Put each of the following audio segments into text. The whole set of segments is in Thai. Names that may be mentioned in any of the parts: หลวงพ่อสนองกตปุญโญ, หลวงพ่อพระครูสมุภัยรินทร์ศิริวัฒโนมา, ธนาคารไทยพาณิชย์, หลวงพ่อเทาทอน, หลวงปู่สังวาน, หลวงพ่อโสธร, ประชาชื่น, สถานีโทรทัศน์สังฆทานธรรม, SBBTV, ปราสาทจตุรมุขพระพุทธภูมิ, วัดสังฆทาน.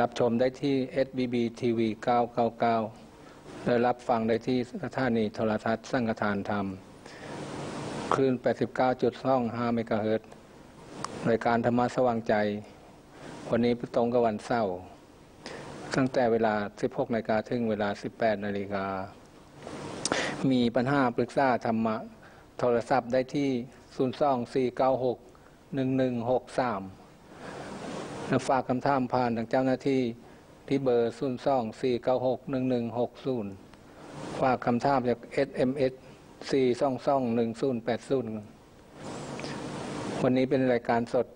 รับชมได้ที่ SBBTV 999 และรับฟังได้ที่สถานีโทรทัศน์สังฆทานธรรมคลื่น 89.5 เมกะเฮิรตซ์รายการธรรมะสว่างใจวันนี้ตรงกับวันเสาร์ตั้งแต่เวลา 16 นาฬิกาถึงเวลา 18 นาฬิกามีปัญหาปรึกษาธรรมะโทรศัพท์ได้ที่ 024961163 และฝากคำถามผ่านทางเจ้าหน้าที่ที่เบอร์ 024961160 ฝากคำถามจาก SMS 4221080 วันนี้เป็นรายการสด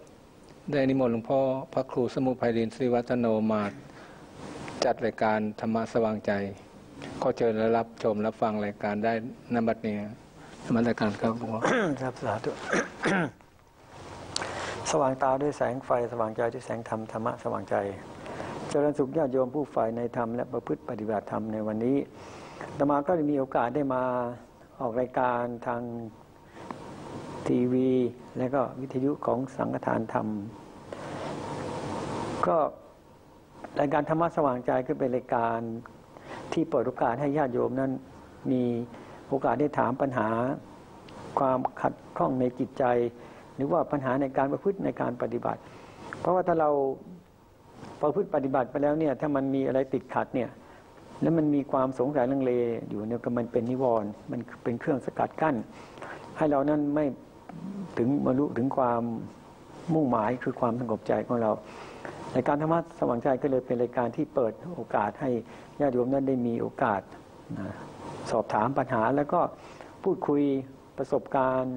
ได้นิมนต์หลวงพ่อพระครูสมุภัยรินทร์ ศิริวัฒโนมาจัดรายการธรรมะสว่างใจขอเชิญและรับชมรับฟังรายการได้ณ บัดนี้ธรรมะการครับหลวงพ่อครับสาธุสว่างตาด้วยแสงไฟสว่างใจด้วยแสงธรรมธรรมะสว่างใจเจริญสุขญาติโยมผู้ใฝ่ในธรรมและประพฤติปฏิบัติธรรมในวันนี้อาตมาก็ได้มีโอกาสได้มาออกรายการทางทีวีและก็วิทยุของสังฆทานธรรมก็รายการธรรมะสว่างใจก็เป็นรายการที่เปิดโอกาสให้ญาติโยมนั้นมีโอกาสได้ถามปัญหาความขัดข้องในจิตใจหรือว่าปัญหาในการประพฤติในการปฏิบัติเพราะว่าถ้าเราประพฤติปฏิบัติไปแล้วเนี่ยถ้ามันมีอะไรติดขัดเนี่ยแล้วมันมีความสงสัยลังเลอยู่เนี่ยก็มันเป็นนิวรณ์มันเป็นเครื่องสกัดกั้นให้เรานั้นไม่ถึงบรรลุถึงความมุ่งหมายคือความสงบใจของเรารายการธรรมะสว่างใจก็เลยเป็นรายการที่เปิดโอกาสให้ญาติโยมนั้นได้มีโอกาสสอบถามปัญหาแล้วก็พูดคุยประสบการณ์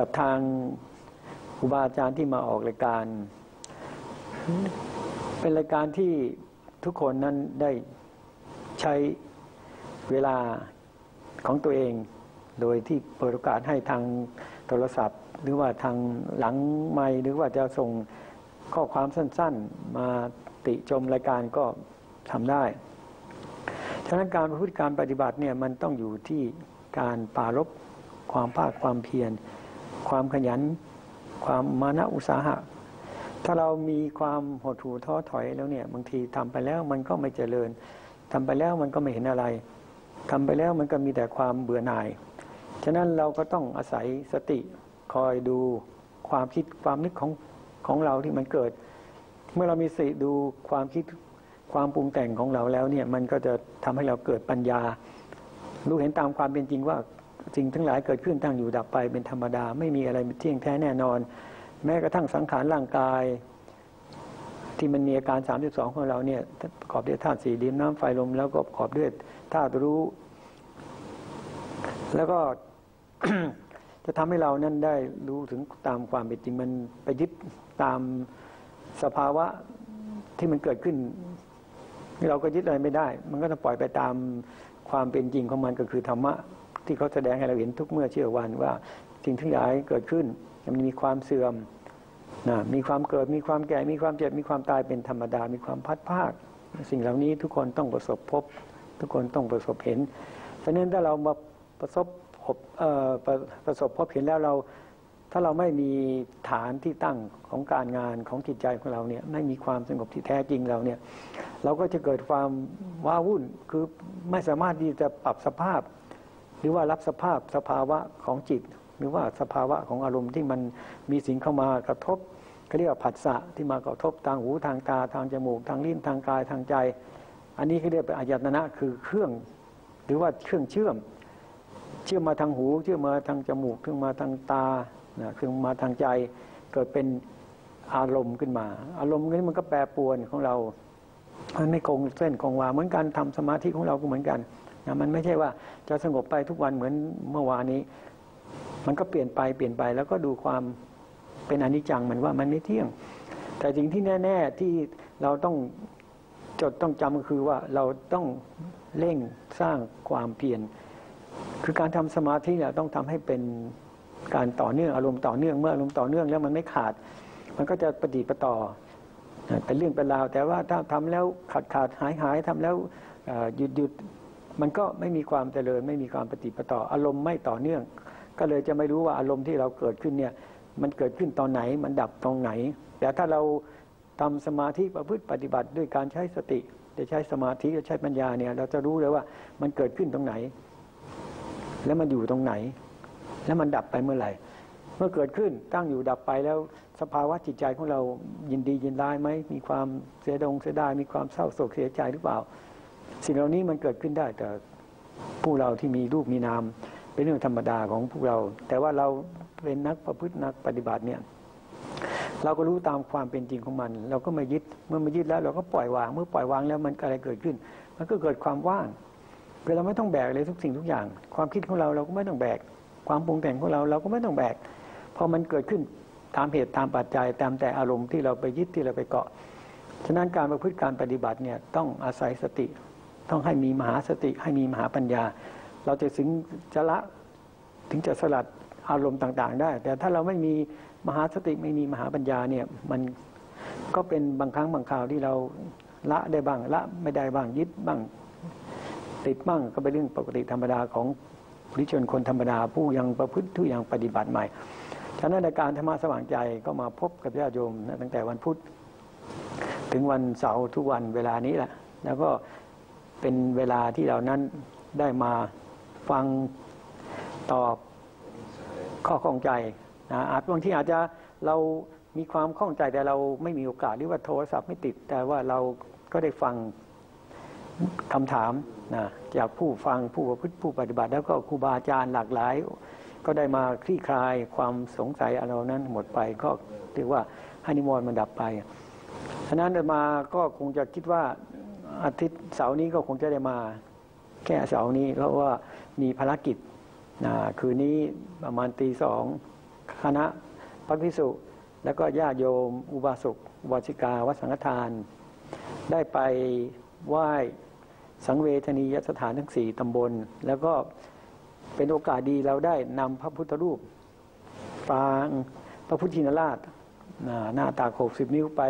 กับทางครูบาอาจารย์ที่มาออกรายการเป็นรายการที่ทุกคนนั้นได้ใช้เวลาของตัวเองโดยที่เปิดโอกาสให้ทางโทรศัพท์หรือว่าทางหลังไมค์หรือว่าจะส่งข้อความสั้นๆมาติชมรายการก็ทำได้ฉะนั้นการประพฤติการปฏิบัติเนี่ยมันต้องอยู่ที่การปรารภความภาคความเพียรความขยันความมานะอุตสาหะถ้าเรามีความหดหู่ท้อถอยแล้วเนี่ยบางทีทำไปแล้วมันก็ไม่เจริญทำไปแล้วมันก็ไม่เห็นอะไรทำไปแล้วมันก็มีแต่ความเบื่อหน่ายฉะนั้นเราก็ต้องอาศัยสติคอยดูความคิดความนึกของเราที่มันเกิดเมื่อเรามีสติดูความคิดความปรุงแต่งของเราแล้วเนี่ยมันก็จะทำให้เราเกิดปัญญารู้เห็นตามความเป็นจริงว่าสิ่งทั้งหลายเกิดขึ้นตั้งอยู่ดับไปเป็นธรรมดาไม่มีอะไรเที่ยงแท้แน่นอนแม้กระทั่งสังขารร่างกายที่มันมีอาการ32ของเราเนี่ยประกอบด้วยธาตุ4ดินน้ำไฟลมแล้วก็ประกอบด้วยธาตุรู้แล้วก็ จะทำให้เรานั้นได้รู้ถึงตามความเป็นจริงมันไปยึดตามสภาวะที่มันเกิดขึ้นเราก็ยึดอะไรไม่ได้มันก็ต้องปล่อยไปตามความเป็นจริงของมันก็คือธรรมะที่เขาแสดงให้เราเห็นทุกเมื่อเชื่อวันว่าสิ่งทั้งหลายเกิดขึ้นมันมีความเสื่อมมีความเกิดมีความแก่มีความเจ็บมีความตายเป็นธรรมดามีความพัดพากสิ่งเหล่านี้ทุกคนต้องประสบพบทุกคนต้องประสบเห็นฉะนั้นถ้าเรามาประสบพบเห็นแล้วเราถ้าเราไม่มีฐานที่ตั้งของการงานของจิตใจของเราเนี่ยไม่มีความสงบที่แท้จริงเราเนี่ยเราก็จะเกิดความว้าวุ่นคือไม่สามารถที่จะปรับสภาพหรือว่ารับสภาพสภาวะของจิตหรือว่าสภาวะของอารมณ์ที่มันมีสิ่งเข้ามากระทบเขาเรียกว่าผัสสะที่มากระทบทางหูทางตาทางจมูกทางลิ้นทางกายทางใจอันนี้เขาเรียกเป็นอายตนะคือเครื่องหรือว่าเครื่องเชื่อมมาทางหูเชื่อมมาทางจมูกเชื่อมมาทางตาเครื่องมาทางใจเกิดเป็นอารมณ์ขึ้นมาอารมณ์นี้มันก็แปรปรวนของเรามันไม่คงเส้นคงวาเหมือนการทำสมาธิของเราก็เหมือนกันมันไม่ใช่ว่าจะสงบไปทุกวันเหมือนเมื่อวานนี้มันก็เปลี่ยนไปแล้วก็ดูความเป็นอนิจจังมันว่ามันไม่เที่ยงแต่สิ่งที่แน่ๆที่เราต้องจดต้องจำก็คือว่าเราต้องเร่งสร้างความเพียรคือการทำสมาธิเนี่ยต้องทำให้เป็นการต่อเนื่องอารมณ์ต่อเนื่องเมื่ออารมณ์ต่อเนื่องแล้วมันไม่ขาดมันก็จะปฏิปต่อเป็นเรื่องเป็นราวแต่ว่าถ้าทำแล้วขาดหายทำแล้วหยุดมันก็ไม่มีความเจริญไม่มีความปฏิปต่ออารมณ์ไม่ต่อเนื่องก็เลยจะไม่รู้ว่าอารมณ์ที่เราเกิดขึ้นเนี่ยมันเกิดขึ้นตอนไหนมันดับตรงไหนแต่ถ้าเรา ทำสมาธิประพฤติปฏิบัติด้วยการใช้สติจะใช้สมาธิจะใช้ปัญญาเนี่ยเราจะรู้เลยว่ามันเกิดขึ้นตรงไหนแล้วมันอยู่ตรงไหนแล้วมันดับไปเมื่อไหร่เมื่อเกิดขึ้นตั้งอยู่ดับไปแล้วสภาวะจิตใจของเรายินดียินร้ายไหมมีความเสียดายมีความเศร้าโศกเสียใจหรือเปล่าสิ่งเหล่านี้มันเกิดขึ้นได้แต่ผู้เราที่มีรูปมีนามเป็นเรื่องธรรมดาของพวกเราแต่ว่าเราเป็นนักประพฤตินักปฏิบัติเนี่ยเราก็รู้ตามความเป็นจริงของมันเราก็ไม่ยึดเมื่อไม่ยึดแล้วเราก็ปล่อยวางเมื่อปล่อยวางแล้วมันอะไรเกิดขึ้นมันก็เกิดความว่างเราไม่ต้องแบกเลยทุกสิ่งทุกอย่างความคิดของเราเราก็ไม่ต้องแบกความปรุงแต่งของเราเราก็ไม่ต้องแบกพอมันเกิดขึ้นตามเหตุตามปัจจัยตามแต่อารมณ์ที่เราไปยึดที่เราไปเกาะฉะนั้นการประพฤติการปฏิบัติเนี่ยต้องอาศัยสติต้องให้มีมหาสติให้มีมหาปัญญาเราจะถึงจะละถึงจะสลัดอารมณ์ต่างๆได้แต่ถ้าเราไม่มีมหาสติไม่มีมหาปัญญาเนี่ยมันก็เป็นบางครั้งบางคราวที่เราละได้บ้างละไม่ได้บ้างยึดบ้างติดบ้างก็เป็นเรื่องปกติธรรมดาของผู้ชนคนธรรมดาผู้ยังประพฤติผู้ยังปฏิบัติใหม่ฉะนั้นในการธรรมะสว่างใจก็มาพบกับญาติโยมตั้งแต่วันพุธถึงวันเสาร์ทุกวันเวลานี้แหละแล้วก็เป็นเวลาที่เรานั้นได้มาฟังตอบข้อข้องใจนะอาจบางที่อาจจะเรามีความข้องใจแต่เราไม่มีโอกาสหรือว่าโทรศัพท์ไม่ติดแต่ว่าเราก็ได้ฟังคำถามนะจากผู้ฟังผู้ประพฤติผู้ปฏิบัติแล้วก็ครูบาอาจารย์หลากหลายก็ได้มาคลี่คลายความสงสัยอะไรนั้นหมดไปก็ถือว่าให้นิมนต์มันดับไปฉะนั้นมาก็คงจะคิดว่าอาทิตย์เสาร์นี้ก็คงจะได้มาแค่เสาร์นี้เพราะว่ามีภารกิจคืนนี้ประมาณตี 2คณะพระภิกษุแล้วก็ญาติโยมอุบาสกอุบาสิกาวัดสังฆทานได้ไปไหว้สังเวชนียสถานทั้ง4ตำบลแล้วก็เป็นโอกาสดีเราได้นำพระพุทธรูปปางพระพุทธชินราชหน้าตา60 นิ้วไป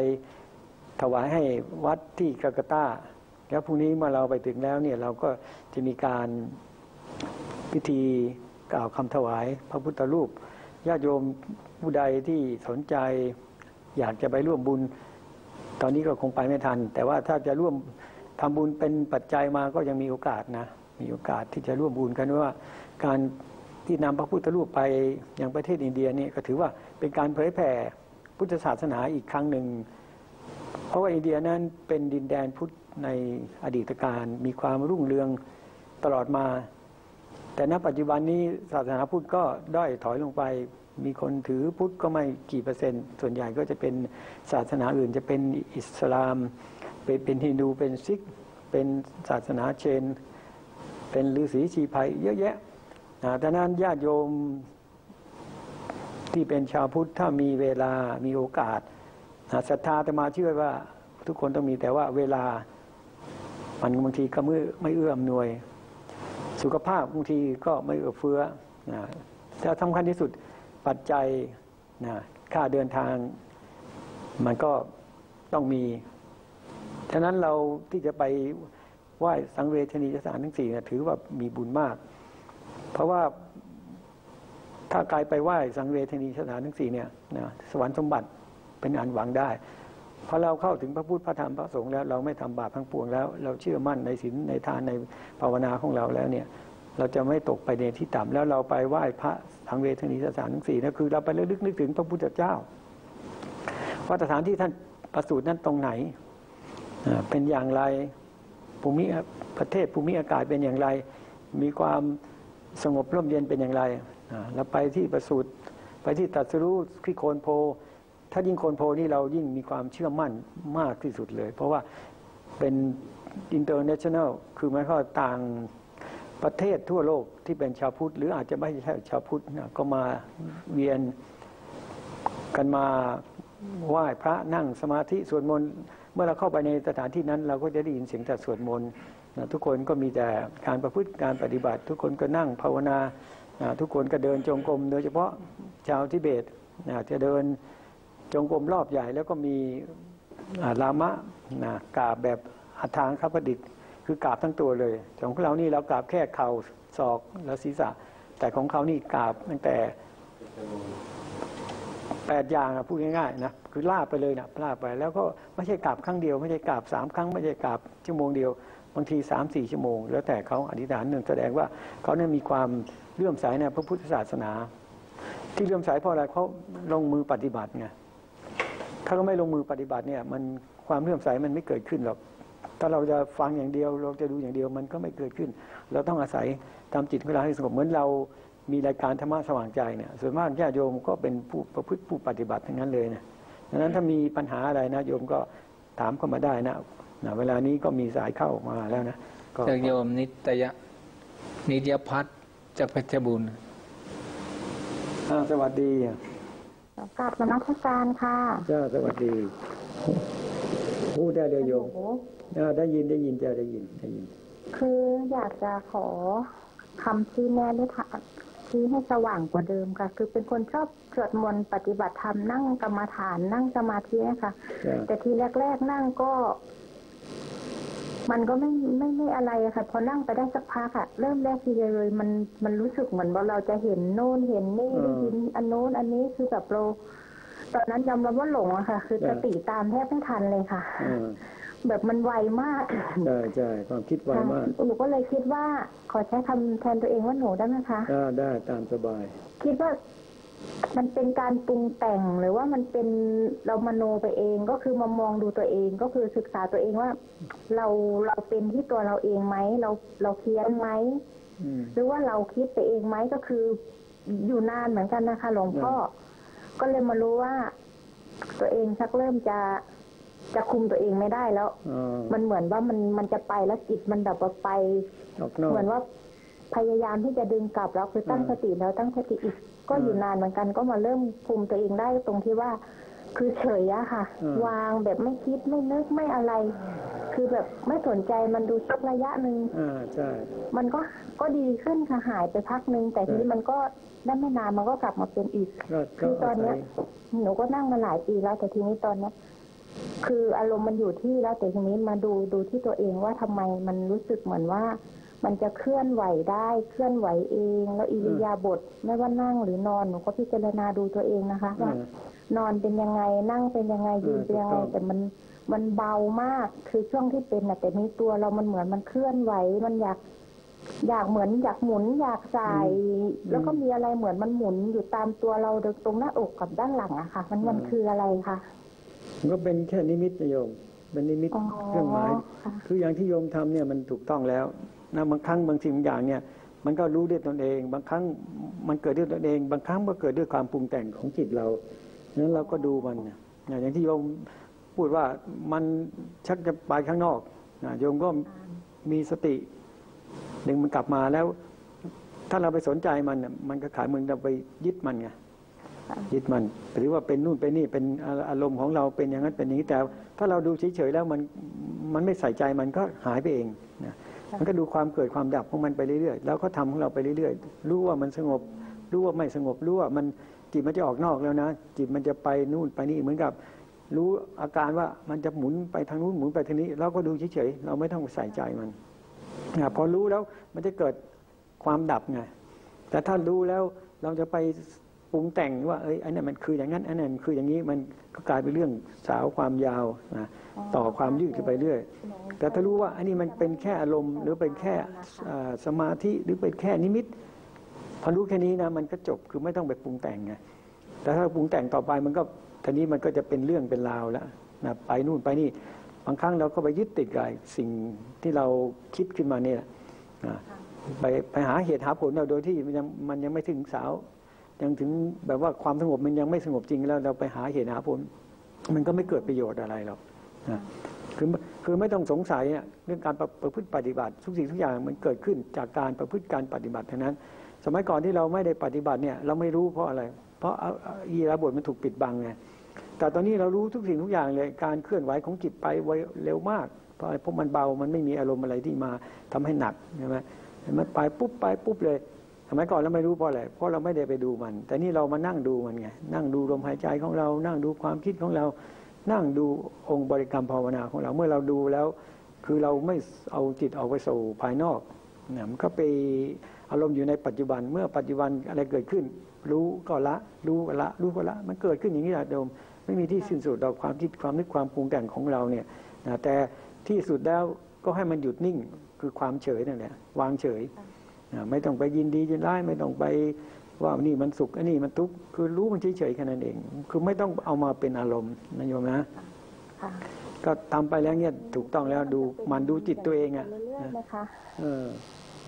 ถวายให้วัดที่กัลกัตตาแล้วพรุ่งนี้เมื่อเราไปถึงแล้วเนี่ยเราก็จะมีการพิธีกล่าวคำถวายพระพุทธรูปญาติโยมผู้ใดที่สนใจอยากจะไปร่วมบุญตอนนี้ก็คงไปไม่ทันแต่ว่าถ้าจะร่วมทำบุญเป็นปัจจัยมาก็ยังมีโอกาสนะมีโอกาสที่จะร่วมบุญกันว่าการที่นำพระพุทธรูปไปยังประเทศอินเดียนี่ก็ถือว่าเป็นการเผยแผ่พุทธศาสนาอีกครั้งหนึ่งเพราะว่าอินเดียนั้นเป็นดินแดนพุทธในอดีตการมีความรุ่งเรืองตลอดมาแต่ณปัจจุบันนี้ศาสนาพุทธก็ด้อยถอยลงไปมีคนถือพุทธก็ไม่กี่เปอร์เซ็นต์ส่วนใหญ่ก็จะเป็นศาสนาอื่นจะเป็นอิสลามเป็นฮินดูเป็นซิกเป็นศาสนาเชนเป็นฤาษีชีไพเยอะแยะดังนั้นญาติโยมที่เป็นชาวพุทธถ้ามีเวลามีโอกาสศรัทธาจะมาเชื่อว่าทุกคนต้องมีแต่ว่าเวลามันบางทีก็ไม่เอื้ออำนวยสุขภาพบางทีก็ไม่เอื้อเฟื้อแต่สำคัญที่สุดปัจจัยค่าเดินทางมันก็ต้องมีฉะนั้นเราที่จะไปไหว้สังเวชนียสถานทั้ง4ถือว่ามีบุญมากเพราะว่าถ้าใครไปไหว้สังเวชนียสถานทั้ง4สวรรค์สมบัติเป็นอันหวังได้พอเราเข้าถึงพระพุทธพระธรรมพระสงฆ์แล้วเราไม่ทำบาปทั้งปวงแล้วเราเชื่อมั่นในศีลในทานในภาวนาของเราแล้วเนี่ยเราจะไม่ตกไปในที่ต่ำแล้วเราไปไหว้พระสังเวชนียสถานทั้ง4คือเราไประลึกนึกถึงพระพุทธเจ้าว่าสถานที่ท่านประสูตินั้นตรงไหนเป็นอย่างไรภูมิประเทศภูมิอากาศเป็นอย่างไรมีความสงบร่มเย็นเป็นอย่างไรเราไปที่ประสูติไปที่ตรัสรู้ที่โคนโพถ้ายิ่งโคนโพนี่เรายิ่งมีความเชื่อมั่นมากที่สุดเลยเพราะว่าเป็น international คือหมายความต่างประเทศทั่วโลกที่เป็นชาวพุทธหรืออาจจะไม่ใช่ชาวพุทธก็มาเวียนกันมาไหว้พระนั่งสมาธิสวดมนต์เมื่อเราเข้าไปในสถานที่นั้นเราก็จะได้ยินเสียงแต่สวดมนต์ทุกคนก็มีแต่การประพฤติการปฏิบัติทุกคนก็นั่งภาวนาทุกคนก็เดินจงกรมโดยเฉพาะชาวทิเบตจะเดินจงกรมรอบใหญ่แล้วก็มีลามะกราบแบบอัฏฐังคปดิกคือกราบทั้งตัวเลยของเรานี่เรากราบแค่เข่าศอกและศีรษะแต่ของเขานี่กราบตั้งแต่ 8 อย่างพูดง่ายๆนะคือลาบไปเลยนะลาบไปแล้วก็ไม่ใช่กราบครั้งเดียวไม่ใช่กราบ3ครั้งไม่ใช่กราบชั่วโมงเดียวบางที 3-4 ชั่วโมงแล้วแต่เขาอธิษฐานหนึ่งแสดงว่าเขาเนี่ยมีความเลื่อมใสในพระพุทธศาสนาที่เลื่อมใสเพราะอะไรเขาลงมือปฏิบัติไงถ้าเราไม่ลงมือปฏิบัติเนี่ยมันความเลื่อมใสมันไม่เกิดขึ้นหรอกถ้าเราจะฟังอย่างเดียวเราจะดูอย่างเดียวมันก็ไม่เกิดขึ้นเราต้องอาศัยทำจิตเวลาให้สงบเหมือนเรามีรายการธรรมะสว่างใจเนี่ยส่วนมากญาติโยมก็เป็นผู้ประพฤติผู้ปฏิบัติทั้งนั้นเลยนะดังนั้นถ้ามีปัญหาอะไรนะโยมก็ถามเข้ามาได้นะเวลานี้ก็มีสายเข้ามาแล้วนะจากโยมนิตยพัฒน์จากเพชรบูรณ์สวัสดีกลับมานักการค่ะจ้าสวัสดีพูดได้เลยโยมได้ยินจ้าได้ยินคืออยากจะขอคำชี้แนะหรือชี้ให้สว่างกว่าเดิมค่ะคือเป็นคนชอบสวดมนต์ปฏิบัติธรรมนั่งกรรมฐานนั่งสมาธิค่ะแต่ทีแรกนั่งก็มันก็ไม่อะไรค่ะพอนั่งไปได้สักพักค่ะเริ่มแรกทีเดียวเลยมันรู้สึกเหมือนว่าเราจะเห็นโน่นเห็นนี่ได้ยินอันโน้นอันนี้คือแบบเราตอนนั้นยอมรับว่าหลงอะค่ะคือสติตามแทบไม่ทันเลยค่ะแบบมันไวมากใช่ความคิดไวมากหนูก็เลยคิดว่าขอใช้คำแทนตัวเองว่าหนูได้ไหมคะได้ตามสบายคิดว่ามันเป็นการปรุงแต่งหรือว่ามันเป็นเรามโนไปเองก็คือมองดูตัวเองก็คือศึกษาตัวเองว่าเราเป็นที่ตัวเราเองไหมเราเพี้ยนไหมหรือว่าเราคิดไปเองไหมก็คืออยู่นานเหมือนกันนะคะหลวงพ่อก็เลยมารู้ว่าตัวเองชักเริ่มจะคุมตัวเองไม่ได้แล้วมันเหมือนว่ามันจะไปแล้วจิตมันแบบว่าไปเหมือนว่าพยายามที่จะดึงกลับแล้วคือตั้งสติแล้วตั้งสติอีกก็อยู่นานเหมือนกันก็มาเริ่มคุมตัวเองได้ตรงที่ว่าคือเฉยอะค่ะวางแบบไม่คิดไม่นึกไม่อะไรคือแบบไม่สนใจมันดูสักระยะหนึ่งมันก็ดีขึ้นค่ะหายไปพักหนึ่งแต่ทีนี้มันก็ได้ไม่นานมันก็กลับมาเป็นอีกคือตอนนี้หนูก็นั่งมาหลายปีแล้วแต่ทีนี้ตอนนี้คืออารมณ์มันอยู่ที่แล้วแต่ทีนี้มาดูที่ตัวเองว่าทำไมมันรู้สึกเหมือนว่ามันจะเคลื่อนไหวได้เคลื่อนไหวเองแล้วอิริยาบถไม่ว่านั่งหรือนอนหนูก็พิจารณาดูตัวเองนะคะว่านอนเป็นยังไงนั่งเป็นยังไงยืนเป็นยังไงแต่มันเบามากคือช่วงที่เป็นแต่นี้ตัวเรามันเหมือนมันเคลื่อนไหวมันอยากเหมือนอยากหมุนอยากใส่แล้วก็มีอะไรเหมือนมันหมุนอยู่ตามตัวเราตรงหน้าอกกับด้านหลังอะค่ะมันคืออะไรคะก็เป็นแค่นิมิตโยมเป็นนิมิตเครื่องหมายคืออย่างที่โยมทำเนี่ยมันถูกต้องแล้วนะบางครั้งบางสิ่งอย่างเนี่ยมันก็รู้ด้วยตนเองบางครั้งมันเกิดด้วยตนเองบางครั้งก็เกิดด้วยความปรุงแต่งของจิตเรานั้นเราก็ดูมันอย่างที่โยมพูดว่ามันชักจะไปข้างนอกโยมก็มีสติดึงมันกลับมาแล้วถ้าเราไปสนใจมันก็ขายมึงเราไปยึดมันไงยึดมันหรือว่าเป็นนู่นเป็นนี่เป็นอารมณ์ของเราเป็นอย่างนั้นเป็นอย่างนี้แต่ถ้าเราดูเฉยๆแล้วมันไม่ใส่ใจมันก็หายไปเองนะมันก็ดูความเกิดความดับของมันไปเรื่อยๆแล้วก็ทำของเราไปเรื่อยๆรู้ว่ามันสงบรู้ว่าไม่สงบรู้ว่ามันจิตมันจะออกนอกแล้วนะจิตมันจะไปนู่นไปนี่เหมือนกับรู้อาการว่ามันจะหมุนไปทางนู้นหมุนไปทางนี้เราก็ดูเฉยๆเราไม่ต้องใส่ใจมันนะพอรู้แล้วมันจะเกิดความดับไงแต่ถ้ารู้แล้วเราจะไปปรุงแต่งว่าไอ้นี่มันคืออย่างนั้นไอ้นี่มันคืออย่างนี้มันก็กลายเป็นเรื่องสาวความยาวนะต่อความยืดไปเรื่อยแต่ถ้ารู้ว่าอันนี้มันเป็นแค่อารมณ์หรือเป็นแค่สมาธิหรือเป็นแค่นิมิตพอรู้แค่นี้นะมันก็จบคือไม่ต้องไปปรุงแต่งไงแต่ถ้าปรุงแต่งต่อไปมันก็ทีนี้มันก็จะเป็นเรื่องเป็นราวแล้วนะไปนู่นไปนี่บางครั้งเราก็ไปยึดติดกับสิ่งที่เราคิดขึ้นมาเนี่ยไปหาเหตุหาผลเราโดยที่มันยังไม่ถึงสาวยังถึงแบบว่าความสงบมันยังไม่สงบจริงแล้วเราไปหาเหตุหาผลมันก็ไม่เกิดประโยชน์อะไรหรอกนะคือไม่ต้องสงสัยเรื่องการประพฤติปฏิบัติทุกสิ่งทุกอย่างมันเกิดขึ้นจากการประพฤติการปฏิบัติเท่านั้นสมัยก่อนที่เราไม่ได้ปฏิบัติเนี่ยเราไม่รู้เพราะอะไรเพราะอิริยาบถมันถูกปิดบังไงแต่ตอนนี้เรารู้ทุกสิ่งทุกอย่างเลยการเคลื่อนไหวของจิตไปไวเร็วมากเพราะมันเบามันไม่มีอารมณ์อะไรที่มาทำให้หนักใช่ไหมมันไปปุ๊บเลยสมัยก่อนเราไม่รู้เพราะอะไรเพราะเราไม่ได้ไปดูมันแต่นี่เรามานั่งดูมันไงนั่งดูลมหายใจของเรานั่งดูความคิดของเรานั่งดูองค์บริกรรมภาวนาของเราเมื่อเราดูแล้วคือเราไม่เอาจิตออกไปสู่ภายนอกเนี่ยมันก็ไป อารมณ์อยู่ในปัจจุบันเมื่อปัจจุบันอะไรเกิดขึ้นรู้ก็ละรู้ก็ละรู้ก็ละมันเกิดขึ้นอย่างนี้แหละโยมไม่มีที่สิ้นสุดดอกความคิดความนึกความปรุงแต่งของเราเนี่ยนะแต่ที่สุดแล้วก็ให้มันหยุดนิ่งคือความเฉยนั่นแหละวางเฉยนะไม่ต้องไปยินดียินร้ายไม่ต้องไปว่านี่มันสุขอันนี้มันทุกข์คือรู้มันเฉยๆแค่นั้นเองคือไม่ต้องเอามาเป็นอารมณ์นะโยมนะก็ตามไปแล้วเนี่ยถูกต้องแล้วดูมันดูจิตตัวเองอ่ะนะคะ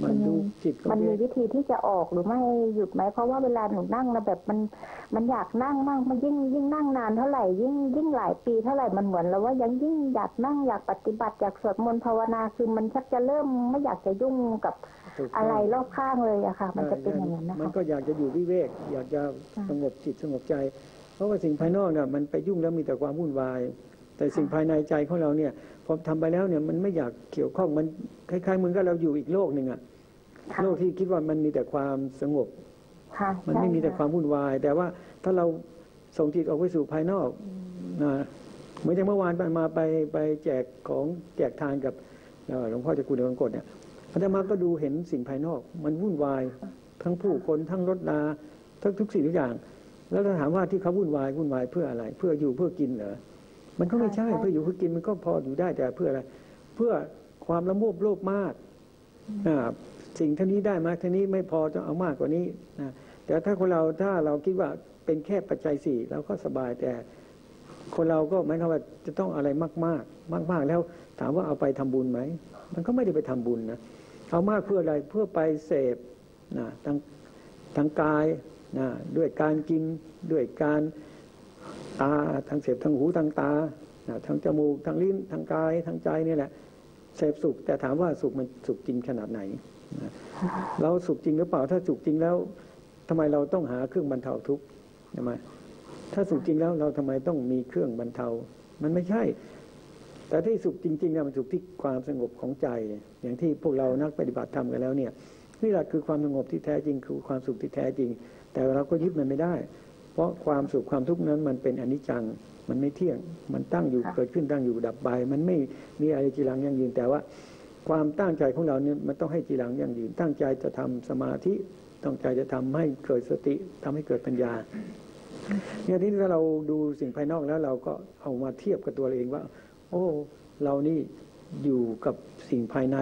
มันดูจิตมันมีวิธีที่จะออกหรือไม่หยุดไหมเพราะว่าเวลาหนูนั่งนะแบบมันอยากนั่งมากมันยิ่งนั่งนานเท่าไหร่ยิ่งหลายปีเท่าไหร่มันเหมือนแล้วว่ายังยิ่งอยากนั่งอยากปฏิบัติอยากสวดมนต์ภาวนาคือมันชักจะเริ่มไม่อยากจะยุ่งกับอะไรรอบข้างเลยอะค่ะมันจะเป็นอย่างนั้นนะคะมันก็อยากจะอยู่วิเวกอยากจะสงบจิตสงบใจเพราะว่าสิ่งภายนอกเนี่ยมันไปยุ่งแล้วมีแต่ความวุ่นวายแต่สิ่งภายในใจของเราเนี่ยพอทำไปแล้วเนี่ยมันไม่อยากเกี่ยวข้องมันคล้ายๆเหมือนกับเราอยู่อีกโลกหนึ่งอะโลกที่คิดว่ามันมีแต่ความสงบมันไม่มีแต่ความวุ่นวายแต่ว่าถ้าเราส่งจิตออกไปสู่ภายนอกนะเหมือนอย่างเมื่อวานมาไปแจกของแจกทานกับหลวงพ่อเจ้าคุณเดชวังกฎเนี่ยพระธรรมก็ดูเห็นสิ่งภายนอกมันวุ่นวายทั้งผู้คนทั้งรถนาทั้งทุกสิ่งทุกอย่างแล้วถ้าถามว่าที่เขาวุ่นวายเพื่ออะไรเพื่ออยู่เพื่อกินเหรอมันก็ไม่ใช่เพื่ออยู่เพื่อกินมันก็พออยู่ได้แต่เพื่ออะไรเพื่อความละโมบโลภมากสิ่งเท่านี้ได้มากเท่านี้ไม่พอต้องเอามากกว่านี้นะแต่ถ้าคนเราถ้าเราคิดว่าเป็นแค่ปัจจัยสี่เราก็สบายแต่คนเราก็หมายความว่าจะต้องอะไรมากแล้วถามว่าเอาไปทำบุญไหมมันก็ไม่ได้ไปทำบุญนะเอามากเพื่ออะไรเพื่อไปเสพนะทางกายนะด้วยการกินด้วยการตาทางเสพทางหูทางตาทางจมูกทางลิ้นทางกายทางใจนี่แหละเสพสุขแต่ถามว่าสุขมันสุขจริงขนาดไหนเราสุขจริงหรือเปล่าถ้าสุขจริงแล้วทำไมเราต้องหาเครื่องบรรเทาทุกข์ใช่ไหมถ้าสุขจริงแล้วเราทำไมต้องมีเครื่องบรรเทามันไม่ใช่แต่ที่สุขจริงๆเนี่ยมันสุขที่ความสงบของใจอย่างที่พวกเรานักปฏิบัติธรรมกันแล้วเนี่ยนี่แหละคือความสงบที่แท้จริงคือความสุขที่แท้จริงแต่เราก็ยึดมันไม่ได้เพราะความสุขความทุกข์นั้นมันเป็นอนิจจังมันไม่เที่ยงมันตั้งอยู่เกิดขึ้นตั้งอยู่ดับไปมันไม่มีอะไรจีรังยั่งยืนแต่ว่าความตั้งใจของเราเนี่ยมันต้องให้จีรังยั่งยืนตั้งใจจะทำสมาธิตั้งใจจะทำให้เกิดสติทำให้เกิดปัญญาอย่างนี้ถ้าเราดูสิ่งภายนอกแล้วเราก็เอามาเทียบกับตัวเองว่าโอ้เรานี่อยู่กับสิ่งภายใน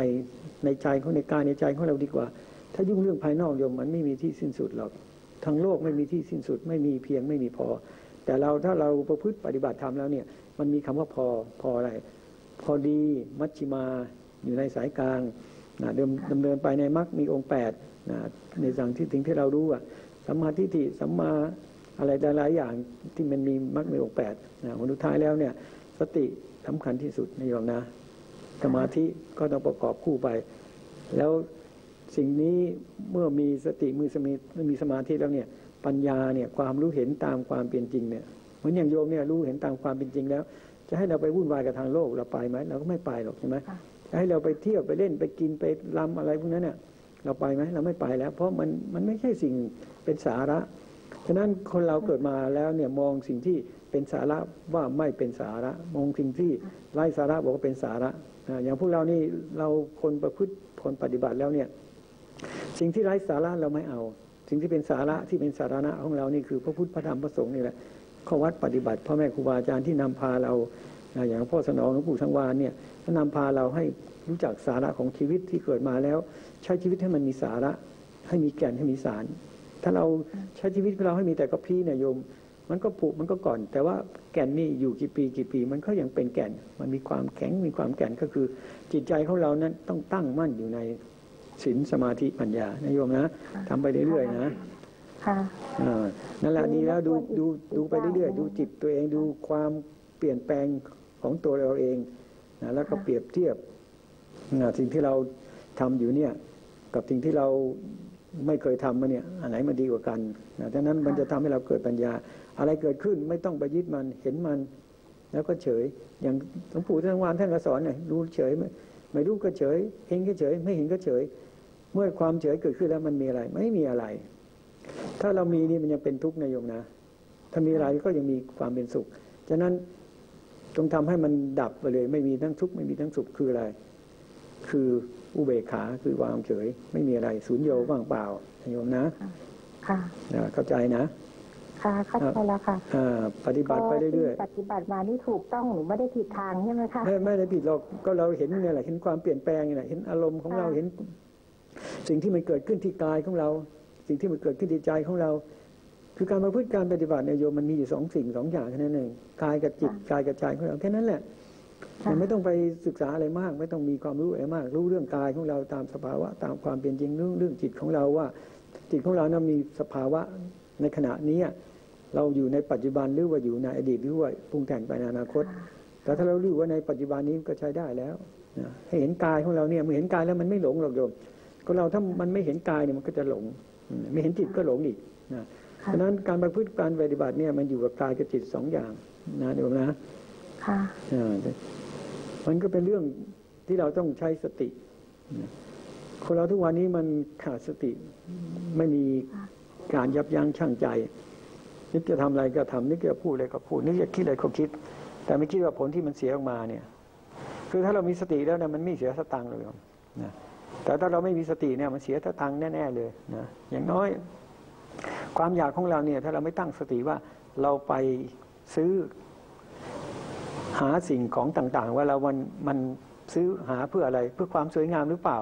ในใจของในกายในใจของเราดีกว่าถ้ายุ่งเรื่องภายนอกโยมมันไม่มีที่สิ้นสุดหรอกทั้งโลกไม่มีที่สิ้นสุดไม่มีเพียงไม่มีพอแต่เราถ้าเราประพฤติปฏิบัติธรรมแล้วเนี่ยมันมีคำว่าพออะไรพอดีมัชฌิมาอยู่ในสายกลางนะดำเนินไปในมรรคมีองค์8นะในสั่งที่ถึงที่เรารู้ว่าสัมมาทิฏฐิสัมมาอะไรหลายอย่างที่มันมีมรรคมีองค์8นะสุดท้ายแล้วเนี่ยสติสำคัญที่สุดในโยมนะสมาธิก็ต้องประกอบคู่ไปแล้วสิ่งนี้เมื่อมีสติมีสมาธิแล้วเนี่ยปัญญาเนี่ยความรู้เห็นตามความเป็นจริงเนี่ยเหมือนอย่างโยมเนี่ยรู้เห็นตามความเป็นจริงแล้วจะให้เราไปวุ่นวายกับทางโลกเราไปไหมเราก็ไม่ไปหรอกใช่ไหมจะให้เราไปเที่ยวไปเล่นไปกินไปรำอะไรพวกนั้นเนี่ยเราไปไหมเราไม่ไปแล้วเพราะมันไม่ใช่สิ่งเป็นสาระฉะนั้นคนเราเกิดมาแล้วเนี่ยมองสิ่งที่เป็นสาระว่าไม่เป็นสาระมองสิ่งที่ไร้สาระบอกว่าเป็นสาระอย่างพวกเรานี่เราคนประพฤติคนปฏิบัติแล้วเนี่ยสิ่งที่ไร้สาระเราไม่เอาสิ่งที่เป็นสาระที่เป็นสาระของเรานี่คือพระพุทธพระธรรมพระสงฆ์นี่แหละข้อวัดปฏิบัติพ่อแม่ครูบาอาจารย์ที่นำพาเราอย่างพ่อสนองหลวงปู่สังวานเนี่ยก็นำพาเราให้รู้จักสาระของชีวิตที่เกิดมาแล้วใช้ชีวิตให้มันมีสาระให้มีแก่นให้มีสารถ้าเราใช้ชีวิตเราให้มีแต่กระพี้เนี่ยโยมมันก็ผุมันก็ก่อนแต่ว่าแก่นนี่อยู่กี่ปีมันก็ยังเป็นแก่นมันมีความแข็งมีความแก่นก็คือจิตใจของเรานั้นต้องตั้งมั่นอยู่ในศีลสมาธิปัญญานะโยมนะทำไปเรื่อยๆนะค่ะนั่นแหละนี้แล้วดูไปเรื่อยๆดูจิตตัวเองดูความเปลี่ยนแปลงของตัวเราเองนะแล้วก็เปรียบเทียบสิ่งที่เราทำอยู่เนี่ยกับสิ่งที่เราไม่เคยทำมาเนี่ยอันไหนมันดีกว่ากันนะดังนั้นมันจะทำให้เราเกิดปัญญาอะไรเกิดขึ้นไม่ต้องไปยึดมันเห็นมันแล้วก็เฉยอย่างหลวงปู่ท่านวานท่านก็สอนเนี่ยดูเฉยไม่รู้ก็เฉยเห็นก็เฉยไม่เห็นก็เฉยเมื่อความเฉยเกิดขึ้นแล้วมันมีอะไรไม่มีอะไรถ้าเรามีนี่มันยังเป็นทุกข์นะโยมนะถ้ามีอะไรก็ยังมีความเป็นสุขฉะนั้นต้องทำให้มันดับไปเลยไม่มีทั้งทุกข์ไม่มีทั้งสุขคืออะไร คืออุเบกขาคือวางเฉยไม่มีอะไรสุญโญว่างเปล่าโยมนะค่ะเข้าใจนะค่ะเข้าใจแล้วค่ะปฏิบัติไปเรื่อยๆปฏิบัติมานี่ถูกต้องหนูไม่ได้ผิดทางใช่ไหมคะไม่ได้ผิดหรอกก็เราเห็นเนี่ยแหละเห็นความเปลี่ยนแปลงเนี่ยเห็นอารมณ์ของเราเห็นสิ่งที่มันเกิดขึ้นที่กายของเราสิ่งที่มันเกิดขึ้นที่ใจของเราคือการประพฤติการปฏิบัติเนี่ยโยมมันมีอยู่สองสิ่งสองอย่างแค่นั้นเองกายกับจิตกายกับใจของเราแค่นั้นแหละมันไม่ต้องไปศึกษาอะไรมากไม่ต้องมีความรู้อะไรมากรู้เรื่องกายของเราตามสภาวะตามความเป็นจริงเรื่องจิตของเราว่าจิตของเรานั้นมีสภาวะในขณะนี้เราอยู่ในปัจจุบันหรือว่าอยู่ในอดีตหรือว่าปรุงแต่งไปในอนาคตแต่ถ้าเรารู้ว่าในปัจจุบันนี้ก็ใช้ได้แล้วให้เห็นกายของเราเนี่ยเมื่อเห็นกายแล้วมันไม่หลงหรอกโยมคนเราถ้ามันไม่เห็นกายเนี่ยมันก็จะหลงไม่เห็นจิตก็หลงอีกนะเพราะนั้นการประพฤติการปฏิบัติเนี่ยมันอยู่กับกายกับจิตสองอย่างนะโยมนะค่ะมันก็เป็นเรื่องที่เราต้องใช้สติคนเราทุกวันนี้มันขาดสติไม่มีการยับยั้งชั่งใจนึกจะทำอะไรก็ทำนึกจะพูดอะไรก็พูดนึกจะคิดอะไรก็คิดแต่ไม่คิดว่าผลที่มันเสียออกมาเนี่ยคือถ้าเรามีสติแล้วนะมันไม่เสียสตังค์เลยนะแต่ถ้าเราไม่มีสติเนี่ยมันเสียสตังค์แน่ๆเลยนะอย่างน้อยความอยากของเราเนี่ยถ้าเราไม่ตั้งสติว่าเราไปซื้อหาสิ่งของต่างๆว่าเรามันซื้อหาเพื่ออะไรเพื่อความสวยงามหรือเปล่า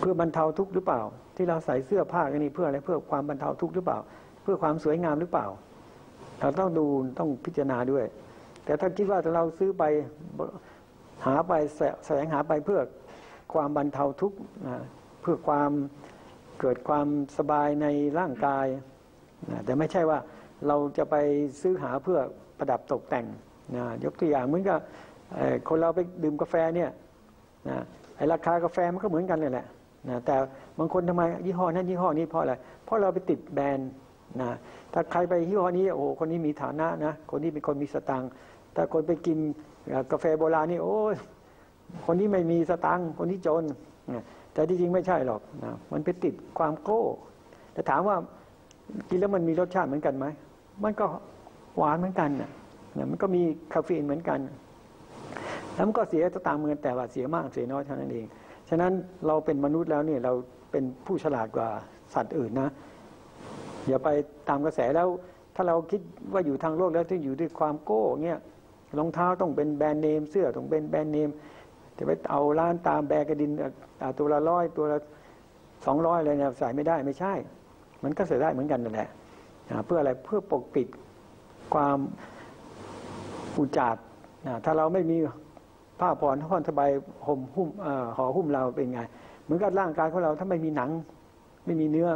เพื่อบรรเทาทุกข์หรือเปล่าที่เราใส่เสื้อผ้ากันนี่เพื่ออะไรเพื่อความบรรเทาทุกข์หรือเปล่าเพื่อความสวยงามหรือเปล่าเราต้องดูต้องพิจารณาด้วยแต่ถ้าคิดว่าเราซื้อไปหาไปแสวงหาไปเพื่อความบรรเทาทุกข์เพื่อความเกิดความสบายในร่างกายแต่ไม่ใช่ว่าเราจะไปซื้อหาเพื่อประดับตกแต่งยกตัวอย่างเหมือนกับคนเราไปดื่มกาแฟเนี่ยไอราคากาแฟมันก็เหมือนกันเลยแหละแต่บางคนทำไมยี่ห้อนั้นยี่ห้อนี้เพราะอะไรเพราะเราไปติดแบรนด์ถ้าใครไปยี่ห้อนี้โอ้คนนี้มีฐานะนะคนนี้เป็นคนมีสตางค์ถ้าคนไปกินกาแฟโบราณนี่โอ้คนนี้ไม่มีสตางค์คนนี้จนแต่ที่จริงไม่ใช่หรอกมันไปติดความโก้แต่ถามว่ากินแล้วมันมีรสชาติเหมือนกันไหมมันก็หวานเหมือนกันน่ะมันก็มีคาเฟอีนเหมือนกันแล้วมันก็เสียตามเงินแต่ว่าเสียมากเสียน้อยเท่านั้นเองฉะนั้นเราเป็นมนุษย์แล้วเนี่ยเราเป็นผู้ฉลาดกว่าสัตว์อื่นนะอย่าไปตามกระแสแล้วถ้าเราคิดว่าอยู่ทางโลกแล้วที่อยู่ด้วยความโก้เนี่ยรองเท้าต้องเป็นแบรนด์เนมเสื้อต้องเป็นแบรนด์เนมจะไปเอาร้านตามแบกระดินตัวละ100ตัวละ200อะไรเนี่ยใส่ไม่ได้ไม่ใช่มันก็ใส่ได้เหมือนกันนั่นแหละเพื่ออะไรเพื่อปกปิดความอุจจาระถ้าเราไม่มีผ้าผ่อนห่อนสบายห่มหุ้มห่อหุ้มเราเป็นไงเหมือนกับร่างกายของเราถ้าไม่มีหนังไม่มีเนื้อ